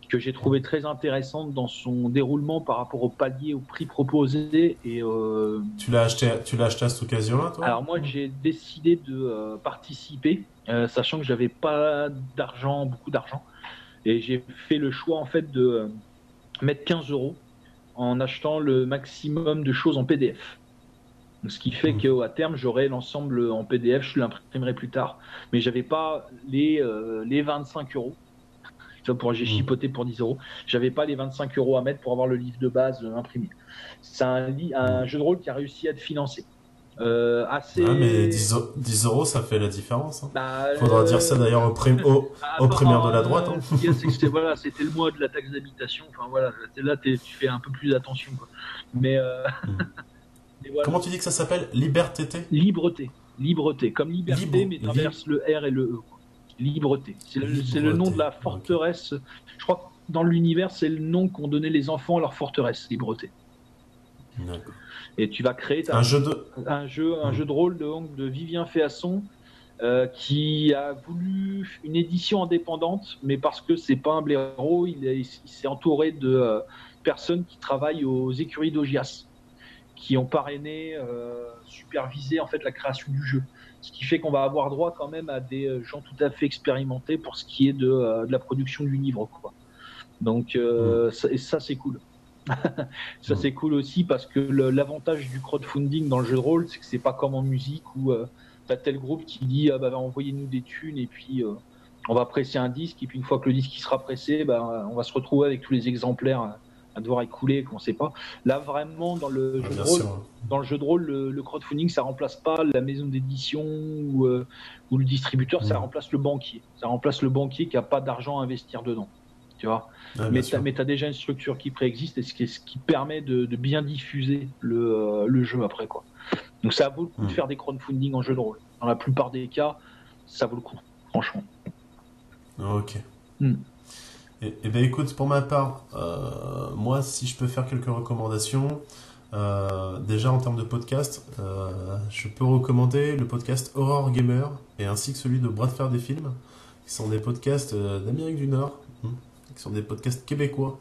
que j'ai trouvé très intéressante dans son déroulement par rapport au palier, au prix proposé. Et euh... tu l'as acheté, tu l'as acheté à cette occasion-là, toi ? Alors moi, j'ai décidé de euh, participer, euh, sachant que j'avais pas d'argent, beaucoup d'argent, et j'ai fait le choix en fait de euh, mettre quinze euros en achetant le maximum de choses en P D F. Donc, ce qui fait mmh. qu'à terme, j'aurai l'ensemble en P D F. Je l'imprimerai plus tard, mais j'avais pas les euh, les vingt-cinq euros. Pour, j'ai chipoté pour dix euros. J'avais pas les vingt-cinq euros à mettre pour avoir le livre de base euh, imprimé. C'est un, un jeu de rôle qui a réussi à être financé. Euh, assez... Ah, mais dix euros, ça fait la différence. Hein. Bah, faudra euh... dire ça d'ailleurs aux prim... au... ah, au primaires de la droite. Hein. Euh, c'est que c'était, voilà, c'était le mois de la taxe d'habitation. Enfin, voilà, là, tu fais un peu plus attention, quoi. Mais, euh... mais voilà. Comment tu dis que ça s'appelle ? Liberté ? Libreté. Libreté. Comme liberté, Libre. mais traverse Libre. le R et le E. Libreté. C'est, le, Libreté. c'est le nom de la forteresse. Okay. Je crois que dans l'univers, c'est le nom qu'ont donné les enfants à leur forteresse, Libreté. D'accord. Et tu vas créer un, un, jeu, de... un, jeu, un mmh. jeu de rôle de, de Vivien Féasson euh, qui a voulu une édition indépendante, mais parce que c'est pas un blaireau, il, il, il s'est entouré de euh, personnes qui travaillent aux écuries d'Ogias, qui ont parrainé, euh, supervisé en fait la création du jeu. Ce qui fait qu'on va avoir droit quand même à des gens tout à fait expérimentés pour ce qui est de, euh, de la production du livre, quoi. Donc euh, mmh. ça, et ça c'est cool. ça mmh. c'est cool aussi parce que le, l'avantage du crowdfunding dans le jeu de rôle, c'est que c'est pas comme en musique où euh, t'as tel groupe qui dit ah, bah, envoyez-nous des thunes et puis euh, on va presser un disque et puis une fois que le disque il sera pressé, bah, on va se retrouver avec tous les exemplaires à devoir écouler, qu'on ne sait pas. Là, vraiment, dans le jeu ah, de rôle, dans le, jeu de rôle le, le crowdfunding, ça ne remplace pas la maison d'édition ou, euh, ou le distributeur, mmh. ça remplace le banquier. Ça remplace le banquier qui n'a pas d'argent à investir dedans. Tu vois ah, mais tu as déjà une structure qui préexiste et ce qui, ce qui permet de, de bien diffuser le, euh, le jeu après, quoi. Donc, ça vaut le coup mmh. de faire des crowdfunding en jeu de rôle. Dans la plupart des cas, ça vaut le coup, franchement. Ok. Mmh. Eh bien écoute, pour ma part, euh, moi si je peux faire quelques recommandations, euh, déjà en termes de podcast, euh, je peux recommander le podcast Horror Gamer et ainsi que celui de Bras de Fer des Films, qui sont des podcasts euh, d'Amérique du Nord, qui sont des podcasts québécois,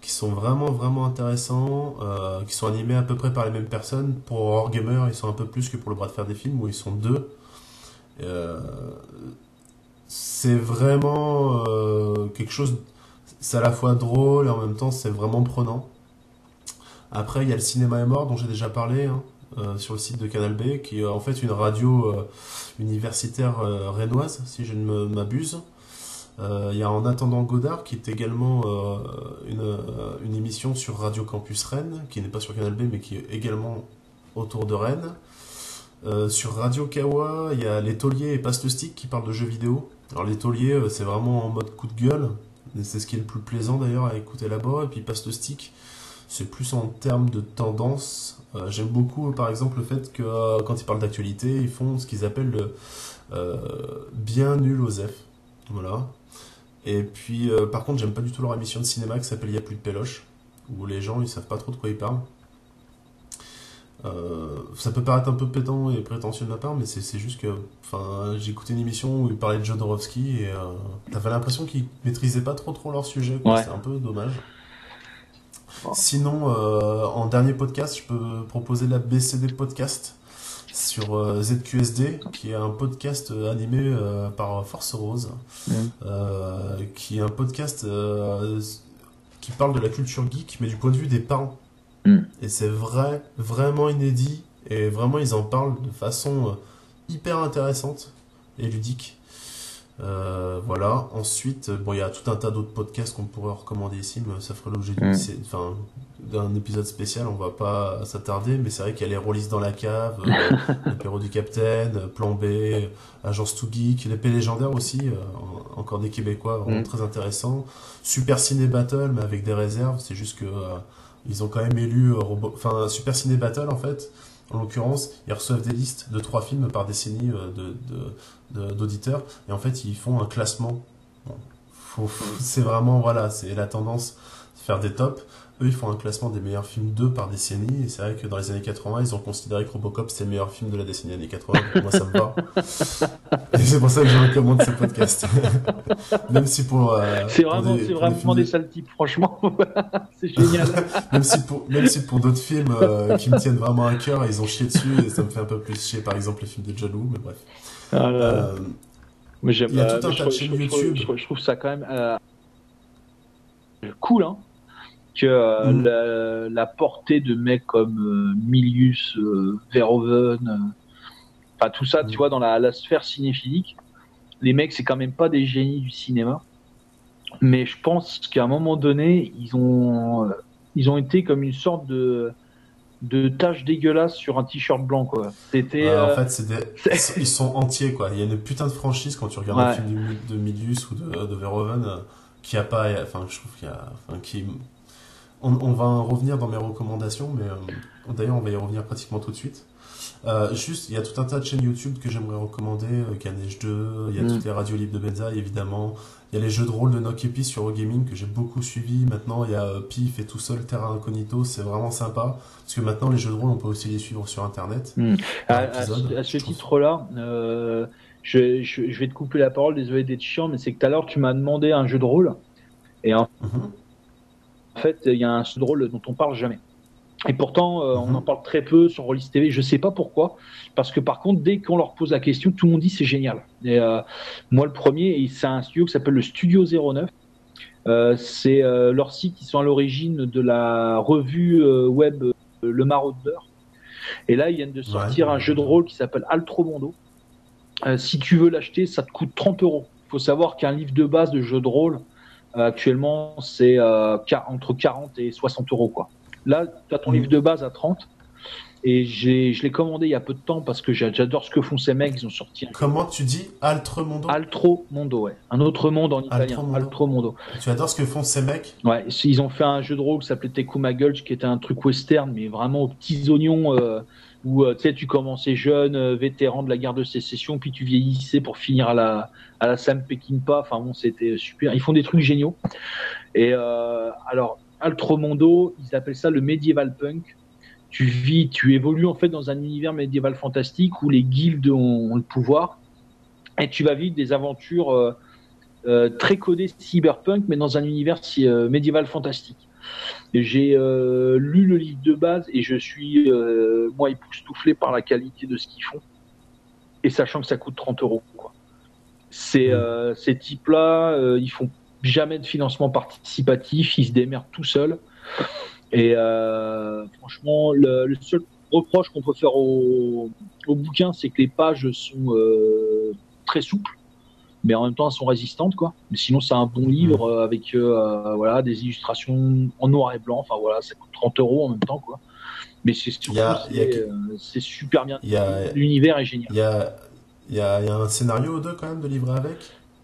qui sont vraiment vraiment intéressants, euh, qui sont animés à peu près par les mêmes personnes. Pour Horror Gamer, ils sont un peu plus que pour le bras de fer des films, où ils sont deux. Euh, c'est vraiment euh, quelque chose, c'est à la fois drôle et en même temps c'est vraiment prenant. Après, il y a Le Cinéma est mort, dont j'ai déjà parlé, hein, euh, sur le site de Canal B, qui est en fait une radio euh, universitaire euh, rennoise, si je ne m'abuse. Euh, il y a En attendant Godard, qui est également euh, une, euh, une émission sur Radio Campus Rennes, qui n'est pas sur Canal B, mais qui est également autour de Rennes. Euh, sur Radio Kawa, il y a Les Tauliers et Passe le Stick, qui parlent de jeux vidéo. Alors Les Tauliers, c'est vraiment en mode coup de gueule, c'est ce qui est le plus plaisant d'ailleurs à écouter là-bas. Et puis Passe le Stick, c'est plus en termes de tendance. Euh, j'aime beaucoup par exemple le fait que euh, quand ils parlent d'actualité, ils font ce qu'ils appellent le euh, bien nul aux F. Voilà. Et puis euh, par contre, j'aime pas du tout leur émission de cinéma qui s'appelle Y'a plus de péloche, où les gens ils savent pas trop de quoi ils parlent. Euh, ça peut paraître un peu pétant et prétentieux de ma part, mais c'est juste que j'ai écouté une émission où ils parlaient de Jodorowsky et euh, t'avais l'impression qu'ils maîtrisaient pas trop trop leur sujet, quoi. Ouais. C'est un peu dommage. Bon. Sinon, euh, en dernier podcast, je peux proposer la B C D Podcast sur euh, Z Q S D, qui est un podcast euh, animé euh, par Force Rose, mmh. euh, qui est un podcast euh, qui parle de la culture geek, mais du point de vue des parents. Et c'est vrai, vraiment inédit, et vraiment ils en parlent de façon hyper intéressante et ludique. Euh, voilà, ensuite, bon, il y a tout un tas d'autres podcasts qu'on pourrait recommander ici, mais ça ferait l'objet mmh. enfin, d'un épisode spécial, on va pas s'attarder, mais c'est vrai qu'il y a les Rollis dans la cave, euh, l'apéro du Capitaine, Plan B, Agence Too Geek, l'épée légendaire aussi, euh, encore des Québécois, vraiment mmh. très intéressant. Super Ciné Battle, mais avec des réserves, c'est juste que... Euh, ils ont quand même élu euh, Robo... enfin, Super Ciné Battle, en fait, en l'occurrence, ils reçoivent des listes de trois films par décennie euh, d'auditeurs, de, de, de, et en fait, ils font un classement. Bon, faut... c'est vraiment, voilà, c'est la tendance de faire des tops. Eux, ils font un classement des meilleurs films deux par décennie, et c'est vrai que dans les années quatre-vingts, ils ont considéré que Robocop, c'était le meilleur film de la décennie années quatre-vingts, pour moi, ça me va. Et c'est pour ça que je recommande ce podcast. Même si pour... Euh, c'est vraiment, pour des, pour vraiment des, des sales types, franchement. C'est génial. Même si pour, même si pour d'autres films euh, qui me tiennent vraiment à cœur, ils ont chié dessus, et ça me fait un peu plus chier, par exemple, les films de John Woo, mais bref. Ah là... euh, mais j'aime, il y a tout un tas de chaînes YouTube. Je trouve, je trouve ça quand même euh, cool, hein, que euh, mmh. la, la portée de mecs comme euh, Milius, euh, Verhoeven, euh, tout ça, mmh. tu vois, dans la, la sphère cinéphilique, les mecs, c'est quand même pas des génies du cinéma, mais je pense qu'à un moment donné, ils ont, euh, ils ont été comme une sorte de, de tache dégueulasse sur un t-shirt blanc, quoi. C'était, euh, euh... En fait, c'est des... ils sont entiers, quoi. Il y a une putain de franchise quand tu regardes ouais. un film de, de Milius ou de, de Verhoeven euh, qui a pas, enfin, je trouve qu'il y a, enfin, qui... On, on va en revenir dans mes recommandations, mais euh, d'ailleurs on va y revenir pratiquement tout de suite. Euh, juste, il y a tout un tas de chaînes YouTube que j'aimerais recommander, euh, Ganesh deux, il y a mm. toutes les radios libres de Benzaï évidemment, il y a les jeux de rôle de Nokepi sur O-Gaming que j'ai beaucoup suivi, maintenant il y a euh, Pif et Tout Seul, Terra Incognito, c'est vraiment sympa, parce que maintenant les jeux de rôle on peut aussi les suivre sur internet. Mm. À, à ce, ce titre-là, euh, je, je, je vais te couper la parole, désolé d'être chiant, mais c'est que tout à l'heure tu m'as demandé un jeu de rôle, et un... Mm-hmm. En fait, il y a un jeu de rôle dont on parle jamais. Et pourtant, euh, mmh. on en parle très peu sur Rollis T V. Je sais pas pourquoi, parce que par contre, dès qu'on leur pose la question, tout le monde dit c'est génial. Et euh, moi, le premier, c'est un studio qui s'appelle le Studio zéro neuf. Euh, c'est euh, leur site, ils sont à l'origine de la revue euh, web euh, Le Maraudeur. Et là, ils viennent de sortir ouais. un jeu de rôle qui s'appelle Altromondo. Euh, si tu veux l'acheter, ça te coûte trente euros. Il faut savoir qu'un livre de base de jeu de rôle, actuellement, c'est euh, entre quarante et soixante euros. Quoi. Là, tu as ton mmh. livre de base à trente. Et je l'ai commandé il y a peu de temps parce que j'adore ce que font ces mecs. Ils ont sorti. Comment tu dis Altromondo? Altromondo, ouais. Un autre monde en italien. Altromondo. Altromondo. Tu adores ce que font ces mecs? Ouais. Ils ont fait un jeu de rôle qui s'appelait Tekuma Gulch, qui était un truc western, mais vraiment aux petits oignons. Euh, où tu sais, tu commençais jeune, euh, vétéran de la guerre de sécession, puis tu vieillissais pour finir à la, à la Sam Peckinpah. Enfin bon, c'était super. Ils font des trucs géniaux. Et euh, alors, Altromondo, ils appellent ça le médiéval punk. Tu vis, tu évolues en fait dans un univers médiéval fantastique où les guildes ont, ont le pouvoir et tu vas vivre des aventures euh, euh, très codé cyberpunk, mais dans un univers euh, médiéval fantastique. J'ai euh, lu le livre de base et je suis, euh, moi, époustouflé par la qualité de ce qu'ils font. Et sachant que ça coûte trente euros. Quoi. Ces, euh, ces types-là, euh, ils font jamais de financement participatif, ils se démerdent tout seuls. Et euh, franchement, le, le seul reproche qu'on peut faire au, au bouquin, c'est que les pages sont euh, très souples, mais en même temps elles sont résistantes, quoi. Mais sinon c'est un bon livre euh, avec euh, voilà, des illustrations en noir et blanc. Enfin voilà, ça coûte trente euros en même temps, quoi. Mais c'est c'est super bien. L'univers est génial. Il y a, y, a, y a un scénario ou deux quand même de livrer avec.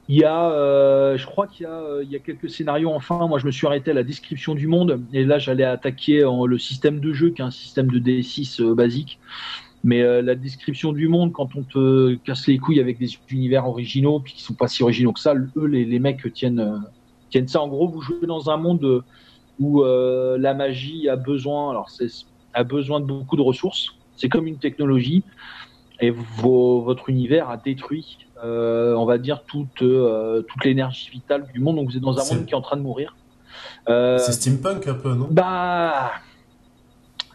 Il y a, euh, je crois qu'il y a, euh, il y a quelques scénarios. Enfin, moi, je me suis arrêté à la description du monde, et là, j'allais attaquer en, le système de jeu, qui est un système de D six euh, basique. Mais euh, la description du monde, quand on te casse les couilles avec des univers originaux, puis qui sont pas si originaux que ça, eux, les, les mecs tiennent, euh, tiennent ça. En gros, vous jouez dans un monde où euh, la magie a besoin, alors c'est, a besoin de beaucoup de ressources. C'est comme une technologie. Et vos, votre univers a détruit, euh, on va dire, toute, euh, toute l'énergie vitale du monde. Donc vous êtes dans un monde qui est en train de mourir. Euh, c'est steampunk un peu, non? Bah,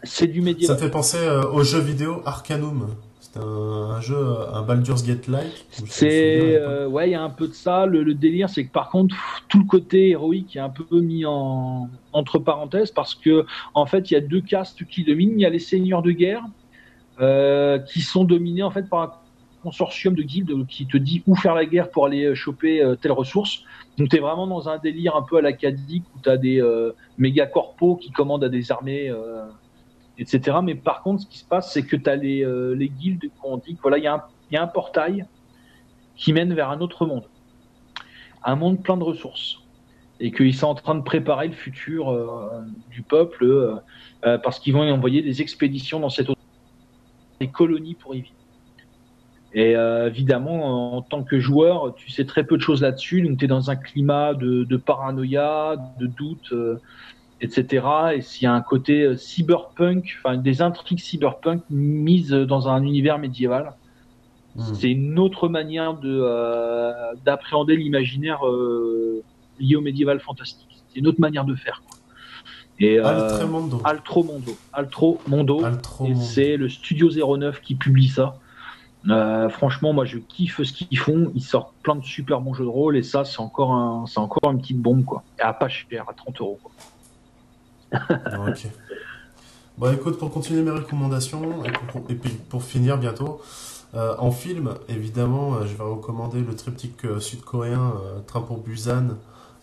c'est du médiéval. Ça fait penser euh, au jeu vidéo Arcanum. C'est un, un jeu, un Baldur's Gate-like. C'est, euh, ouais, il y a un peu de ça. Le, le délire, c'est que par contre, tout le côté héroïque est un peu mis en, entre parenthèses, parce que en fait, il y a deux castes qui dominent. Il y a les seigneurs de guerre. Euh, qui sont dominés en fait par un consortium de guildes qui te dit où faire la guerre pour aller choper euh, telle ressource. Donc t'es vraiment dans un délire un peu à la Caddick où t'as des euh, méga corpos qui commandent à des armées, euh, et cetera. Mais par contre, ce qui se passe, c'est que t'as les, euh, les guildes qui ont dit que voilà, il y, y a un portail qui mène vers un autre monde, un monde plein de ressources. Et qu'ils sont en train de préparer le futur euh, du peuple euh, euh, parce qu'ils vont y envoyer des expéditions dans cette autre. Des colonies pour y vivre. Et euh, évidemment, en tant que joueur, tu sais très peu de choses là-dessus. Donc, tu es dans un climat de, de paranoïa, de doute, euh, et cetera. Et s'il y a un côté cyberpunk, enfin des intrigues cyberpunk mises dans un univers médiéval, mmh. c'est une autre manière de euh, d'appréhender l'imaginaire euh, lié au médiéval fantastique. C'est une autre manière de faire, quoi. Et, euh, Altromondo. Altromondo. Altromondo. Altromondo. Et c'est le Studio zéro neuf qui publie ça. Euh, franchement, moi, je kiffe ce qu'ils font. Ils sortent plein de super bons jeux de rôle. Et ça, c'est encore, un, c'est encore une petite bombe, quoi. Et à pas cher, à trente euros. Ok. Bon, écoute, pour continuer mes recommandations, et, pour, et puis pour finir bientôt, euh, en film, évidemment, euh, je vais recommander le triptyque euh, sud-coréen euh, Train pour Busan,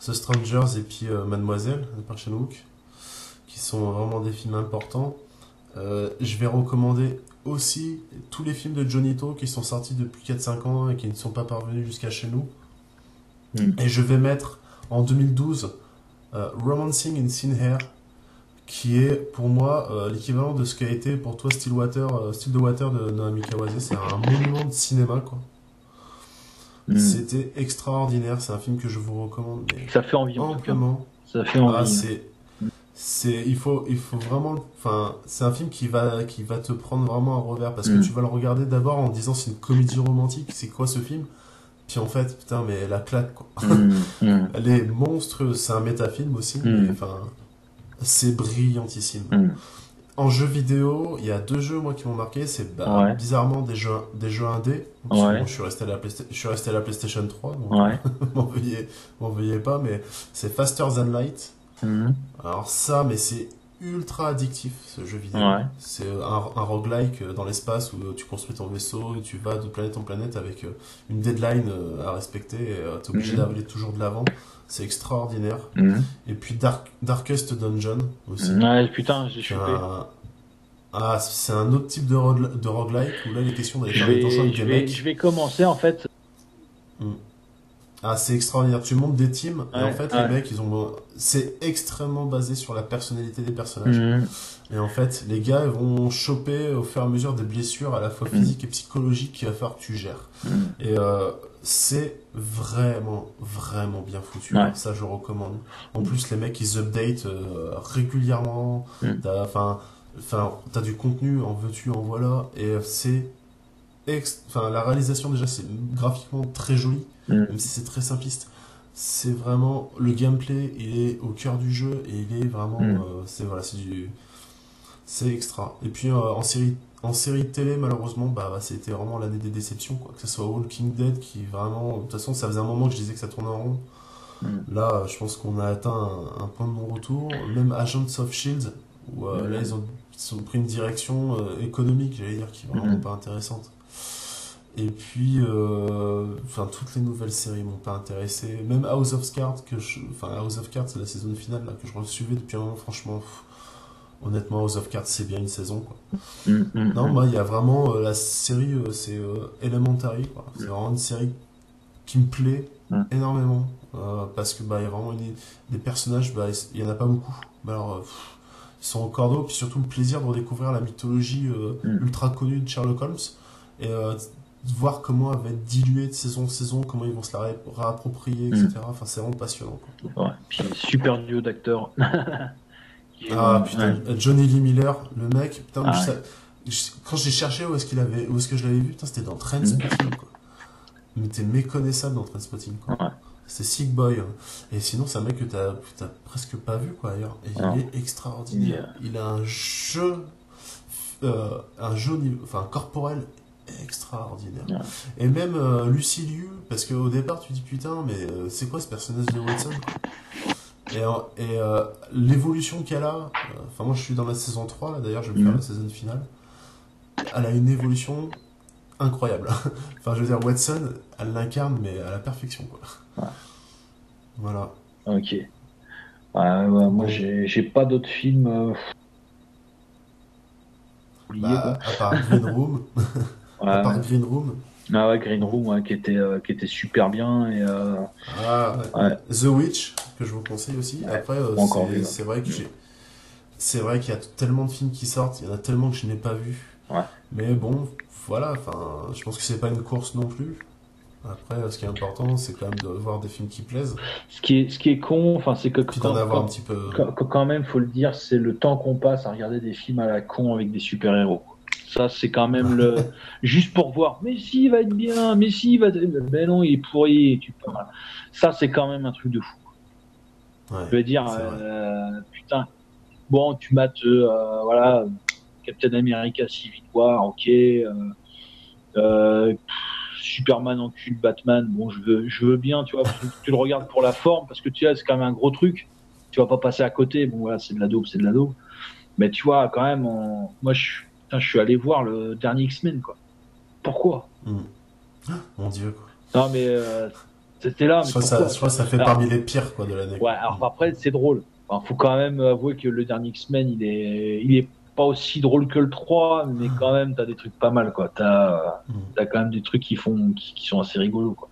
The Strangers et puis euh, Mademoiselle, de Park Chan-wook. Qui sont vraiment des films importants. Euh, je vais recommander aussi tous les films de Johnny To qui sont sortis depuis quatre cinq ans et qui ne sont pas parvenus jusqu'à chez nous. Mmh. Et je vais mettre en deux mille douze euh, Romancing in Thin Air, qui est pour moi euh, l'équivalent de ce qu'a été pour toi Still, Water, euh, Still the Water de Naomi Kawase. C'est un monument de cinéma, quoi. Mmh. C'était extraordinaire. C'est un film que je vous recommande. Ça fait envie, en tout cas. Ça fait envie. Ah, c'est... C'est, il faut, il faut vraiment, enfin, c'est un film qui va, qui va te prendre vraiment à revers parce que mmh. tu vas le regarder d'abord en disant c'est une comédie romantique, c'est quoi ce film? Puis en fait, putain, mais elle a claque, quoi. Mmh. Mmh. Elle est monstrueuse, c'est un métafilm aussi, mmh. mais enfin, c'est brillantissime. Mmh. En jeu vidéo, il y a deux jeux, moi, qui m'ont marqué, c'est bah, ouais. bizarrement des jeux, des jeux indés. Donc, ouais. bon, je suis resté à la, Playsta- je suis resté à la PlayStation trois, donc ouais. m'en veuillez, m'en veuillez pas, mais c'est Faster Than Light. Mmh. Alors ça, mais c'est ultra addictif ce jeu vidéo. Ouais. C'est un, un roguelike dans l'espace où tu construis ton vaisseau et tu vas de planète en planète avec une deadline à respecter et t'es obligé mmh. d'aller toujours de l'avant. C'est extraordinaire. Mmh. Et puis Dark, Darkest Dungeon aussi. Ouais, putain, j'ai chopé. Un... Ah, c'est un autre type de, road, de roguelike où là il est question d'aller faire des tensions avec des mecs. Je vais commencer en fait. Mmh. Ah, c'est extraordinaire. Tu montes des teams ouais, et en fait ouais. les mecs ils ont c'est extrêmement basé sur la personnalité des personnages. Mmh. Et en fait les gars vont choper au fur et à mesure des blessures à la fois physiques mmh. et psychologiques qu'il va falloir que tu gères. Mmh. Et euh, c'est vraiment vraiment bien foutu. Ouais. Ça je recommande. En plus les mecs ils updatent euh, régulièrement. Mmh. T'as, enfin, enfin t'as du contenu en veux-tu en voilà et c'est Ex- la réalisation déjà c'est graphiquement très joli, mm. même si c'est très simpliste, c'est vraiment le gameplay, il est au cœur du jeu et il est vraiment mmh. euh, c'est voilà, c'est du c'est extra. Et puis euh, en série en série de télé, malheureusement, bah, bah c'était vraiment l'année des déceptions, quoi. Que ce soit Walking Dead qui vraiment, de toute façon, ça faisait un moment que je disais que ça tournait en rond. Mmh. Là, je pense qu'on a atteint un, un point de non-retour. Même Agents of Shield, où euh, mmh. là ils ont, ils ont pris une direction euh, économique, j'allais dire, qui est vraiment mmh. pas intéressante. Et puis, enfin, euh, toutes les nouvelles séries m'ont pas intéressé. Même House of Cards, que je, enfin House of Cards, c'est la saison finale là que je suivais depuis un moment. Franchement, pff, honnêtement, House of Cards, c'est bien une saison, quoi. Mm -hmm. Non, moi, bah, il y a vraiment euh, la série, euh, c'est euh, Elementary, quoi. C'est vraiment une série qui me plaît mm -hmm. énormément euh, parce que bah, il y a vraiment une, des personnages, bah, il y en a pas beaucoup. Bah, alors, pff, ils sont au cordeau. Puis surtout le plaisir de redécouvrir la mythologie euh, mm -hmm. ultra connue de Sherlock Holmes et euh, voir comment elle va être diluée de saison en saison, comment ils vont se la ré réapproprier, et cetera. Mmh. Enfin, c'est vraiment passionnant, quoi. Ouais, puis super duo d'acteurs. Ah putain, ouais. Johnny Lee Miller, le mec, putain, ah, je, ouais. je, quand j'ai cherché où est-ce qu'il avait, où est-ce que je l'avais vu, putain, c'était dans Trainspotting, mmh. quoi. Mais t'es méconnaissable dans Trainspotting, quoi. Ouais. C'est Sick Boy. Hein. Et sinon, c'est un mec que t'as presque pas vu, quoi, ailleurs. Et ouais. il est extraordinaire. Yeah. Il a un jeu, euh, un jeu, enfin, corporel extraordinaire. Ouais. Et même euh, Lucy Liu, parce qu'au départ tu dis putain mais euh, c'est quoi ce personnage de Watson, et, et euh, l'évolution qu'elle a, enfin euh, moi je suis dans la saison trois là, d'ailleurs je vais mmh. faire la saison finale, elle a une évolution incroyable. Enfin je veux dire, Watson elle l'incarne mais à la perfection, quoi. Ouais. Voilà. Ok. Euh, ouais, moi j'ai pas d'autres films euh... bah, à part Green Room. Ouais. À part Green Room. Ah ouais, Green Room, ouais, qui, était, euh, qui était super bien. Et, euh... ah, ouais. The Witch, que je vous conseille aussi. Ouais. Après, euh, c'est vrai que j'ai... c'est vrai qu'il y a tellement de films qui sortent, il y en a tellement que je n'ai pas vu. Ouais. Mais bon, voilà, je pense que c'est pas une course non plus. Après, ce qui est important, c'est quand même de voir des films qui plaisent. Ce qui est, ce qui est con, enfin, c'est que quand, quand, un petit peu... quand, quand même, faut le dire, c'est le temps qu'on passe à regarder des films à la con avec des super-héros. Ça, c'est quand même le... Juste pour voir, mais si, il va être bien, mais si, il va être... Ben non, il est pourri, tu peux... Ça, c'est quand même un truc de fou. Ouais, je veux dire, euh, putain, bon, tu mates, euh, voilà, Captain America, Civil War, ok, euh, euh, pff, Superman en cul, Batman, bon, je veux, je veux bien, tu vois, parce que tu le regardes pour la forme, parce que tu vois, c'est quand même un gros truc, tu vas pas passer à côté, bon, voilà, c'est de la dope, c'est de la dope, mais tu vois, quand même, on... moi, je suis... Putain, je suis allé voir le dernier X-Men, quoi. Pourquoi mmh. Mon Dieu, quoi. Non, mais euh, c'était là. Mais je crois ça, je crois ça fait alors, parmi les pires, quoi, de l'année. Ouais, alors après, c'est drôle. Enfin, faut quand même avouer que le dernier X-Men, il est, il est pas aussi drôle que le trois, mais quand même, t'as des trucs pas mal, quoi. T'as mmh. quand même des trucs qui font, qui, qui sont assez rigolos, quoi.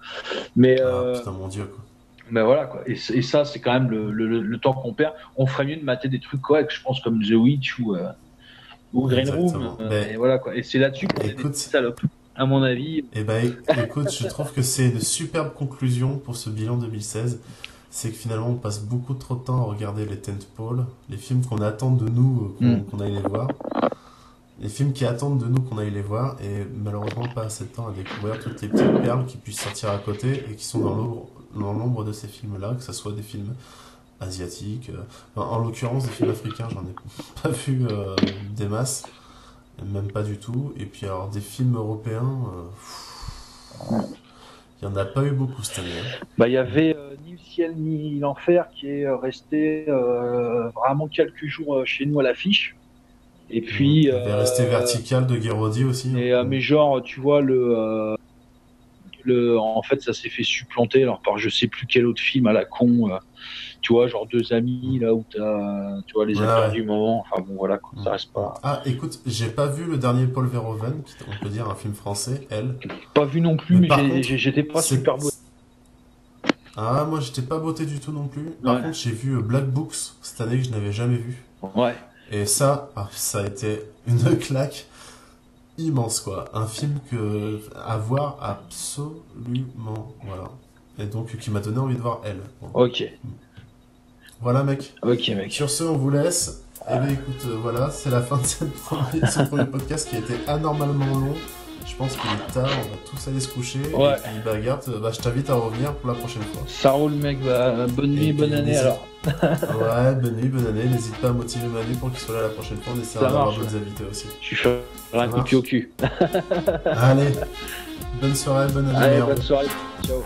Mais. Ah, euh, putain, mon Dieu, quoi. Mais voilà, quoi. Et, et ça, c'est quand même le, le, le temps qu'on perd. On ferait mieux de mater des trucs, quoi, que je pense, comme The Witch ou. Euh, ou Green Room, euh, et voilà, quoi. Et c'est là-dessus qu'on est des salopes, à mon avis. Et bah, écoute, je trouve que c'est une superbe conclusion pour ce bilan deux mille seize. C'est que finalement, on passe beaucoup trop de temps à regarder les tentpoles, les films qu'on attend de nous qu'on mm. qu'on aille les voir, les films qui attendent de nous qu'on aille les voir, et malheureusement pas assez de temps à découvrir toutes les petites perles qui puissent sortir à côté et qui sont dans l'ombre de ces films-là, que ce soit des films asiatiques, enfin, en l'occurrence des films africains, j'en ai pas vu euh, des masses, même pas du tout, et puis alors des films européens, il euh, n'y en a pas eu beaucoup cette année. Bah, il y avait euh, Ni le ciel ni l'enfer qui est resté euh, vraiment quelques jours euh, chez nous à l'affiche, et puis... Il est resté vertical de Guéraudy aussi. Et, euh, mais genre, tu vois, le... Euh... Le, en fait, ça s'est fait supplanter alors par je sais plus quel autre film à la con, euh, tu vois, genre Deux Amis, là où t'as, tu vois, les ouais, acteurs ouais. du moment. Enfin bon, voilà, quoi, ça reste pas. Ah, écoute, j'ai pas vu le dernier Paul Verhoeven, qui, on peut dire un film français, elle. Pas vu non plus, mais, mais j'étais pas super beau. Ah, moi j'étais pas beauté du tout non plus. Par ouais. contre, j'ai vu Black Books cette année que je n'avais jamais vu. Ouais. Et ça, ah, ça a été une claque. Immense, quoi, un film que à voir absolument, voilà, et donc qui m'a donné envie de voir elle. Ok, voilà, mec. Ok, mec. Sur ce, on vous laisse. Ah. Et eh bien, écoute, euh, voilà, c'est la fin de cette première, ce premier podcast qui a été anormalement long. Je pense qu'il est tard, on va tous aller se coucher. Ouais. Et puis, bah, regarde, bah, je t'invite à revenir pour la prochaine fois. Ça roule, mec. Bah, bonne nuit, et bonne année alors. Ouais, bonne nuit, bonne année. N'hésite pas à motiver Manu pour qu'il soit là la prochaine fois. On essaiera d'avoir d'autres invités aussi. Je suis chaud. Un coup de pied au cul. Allez, bonne soirée, bonne année. Allez, bonne soirée. Ciao.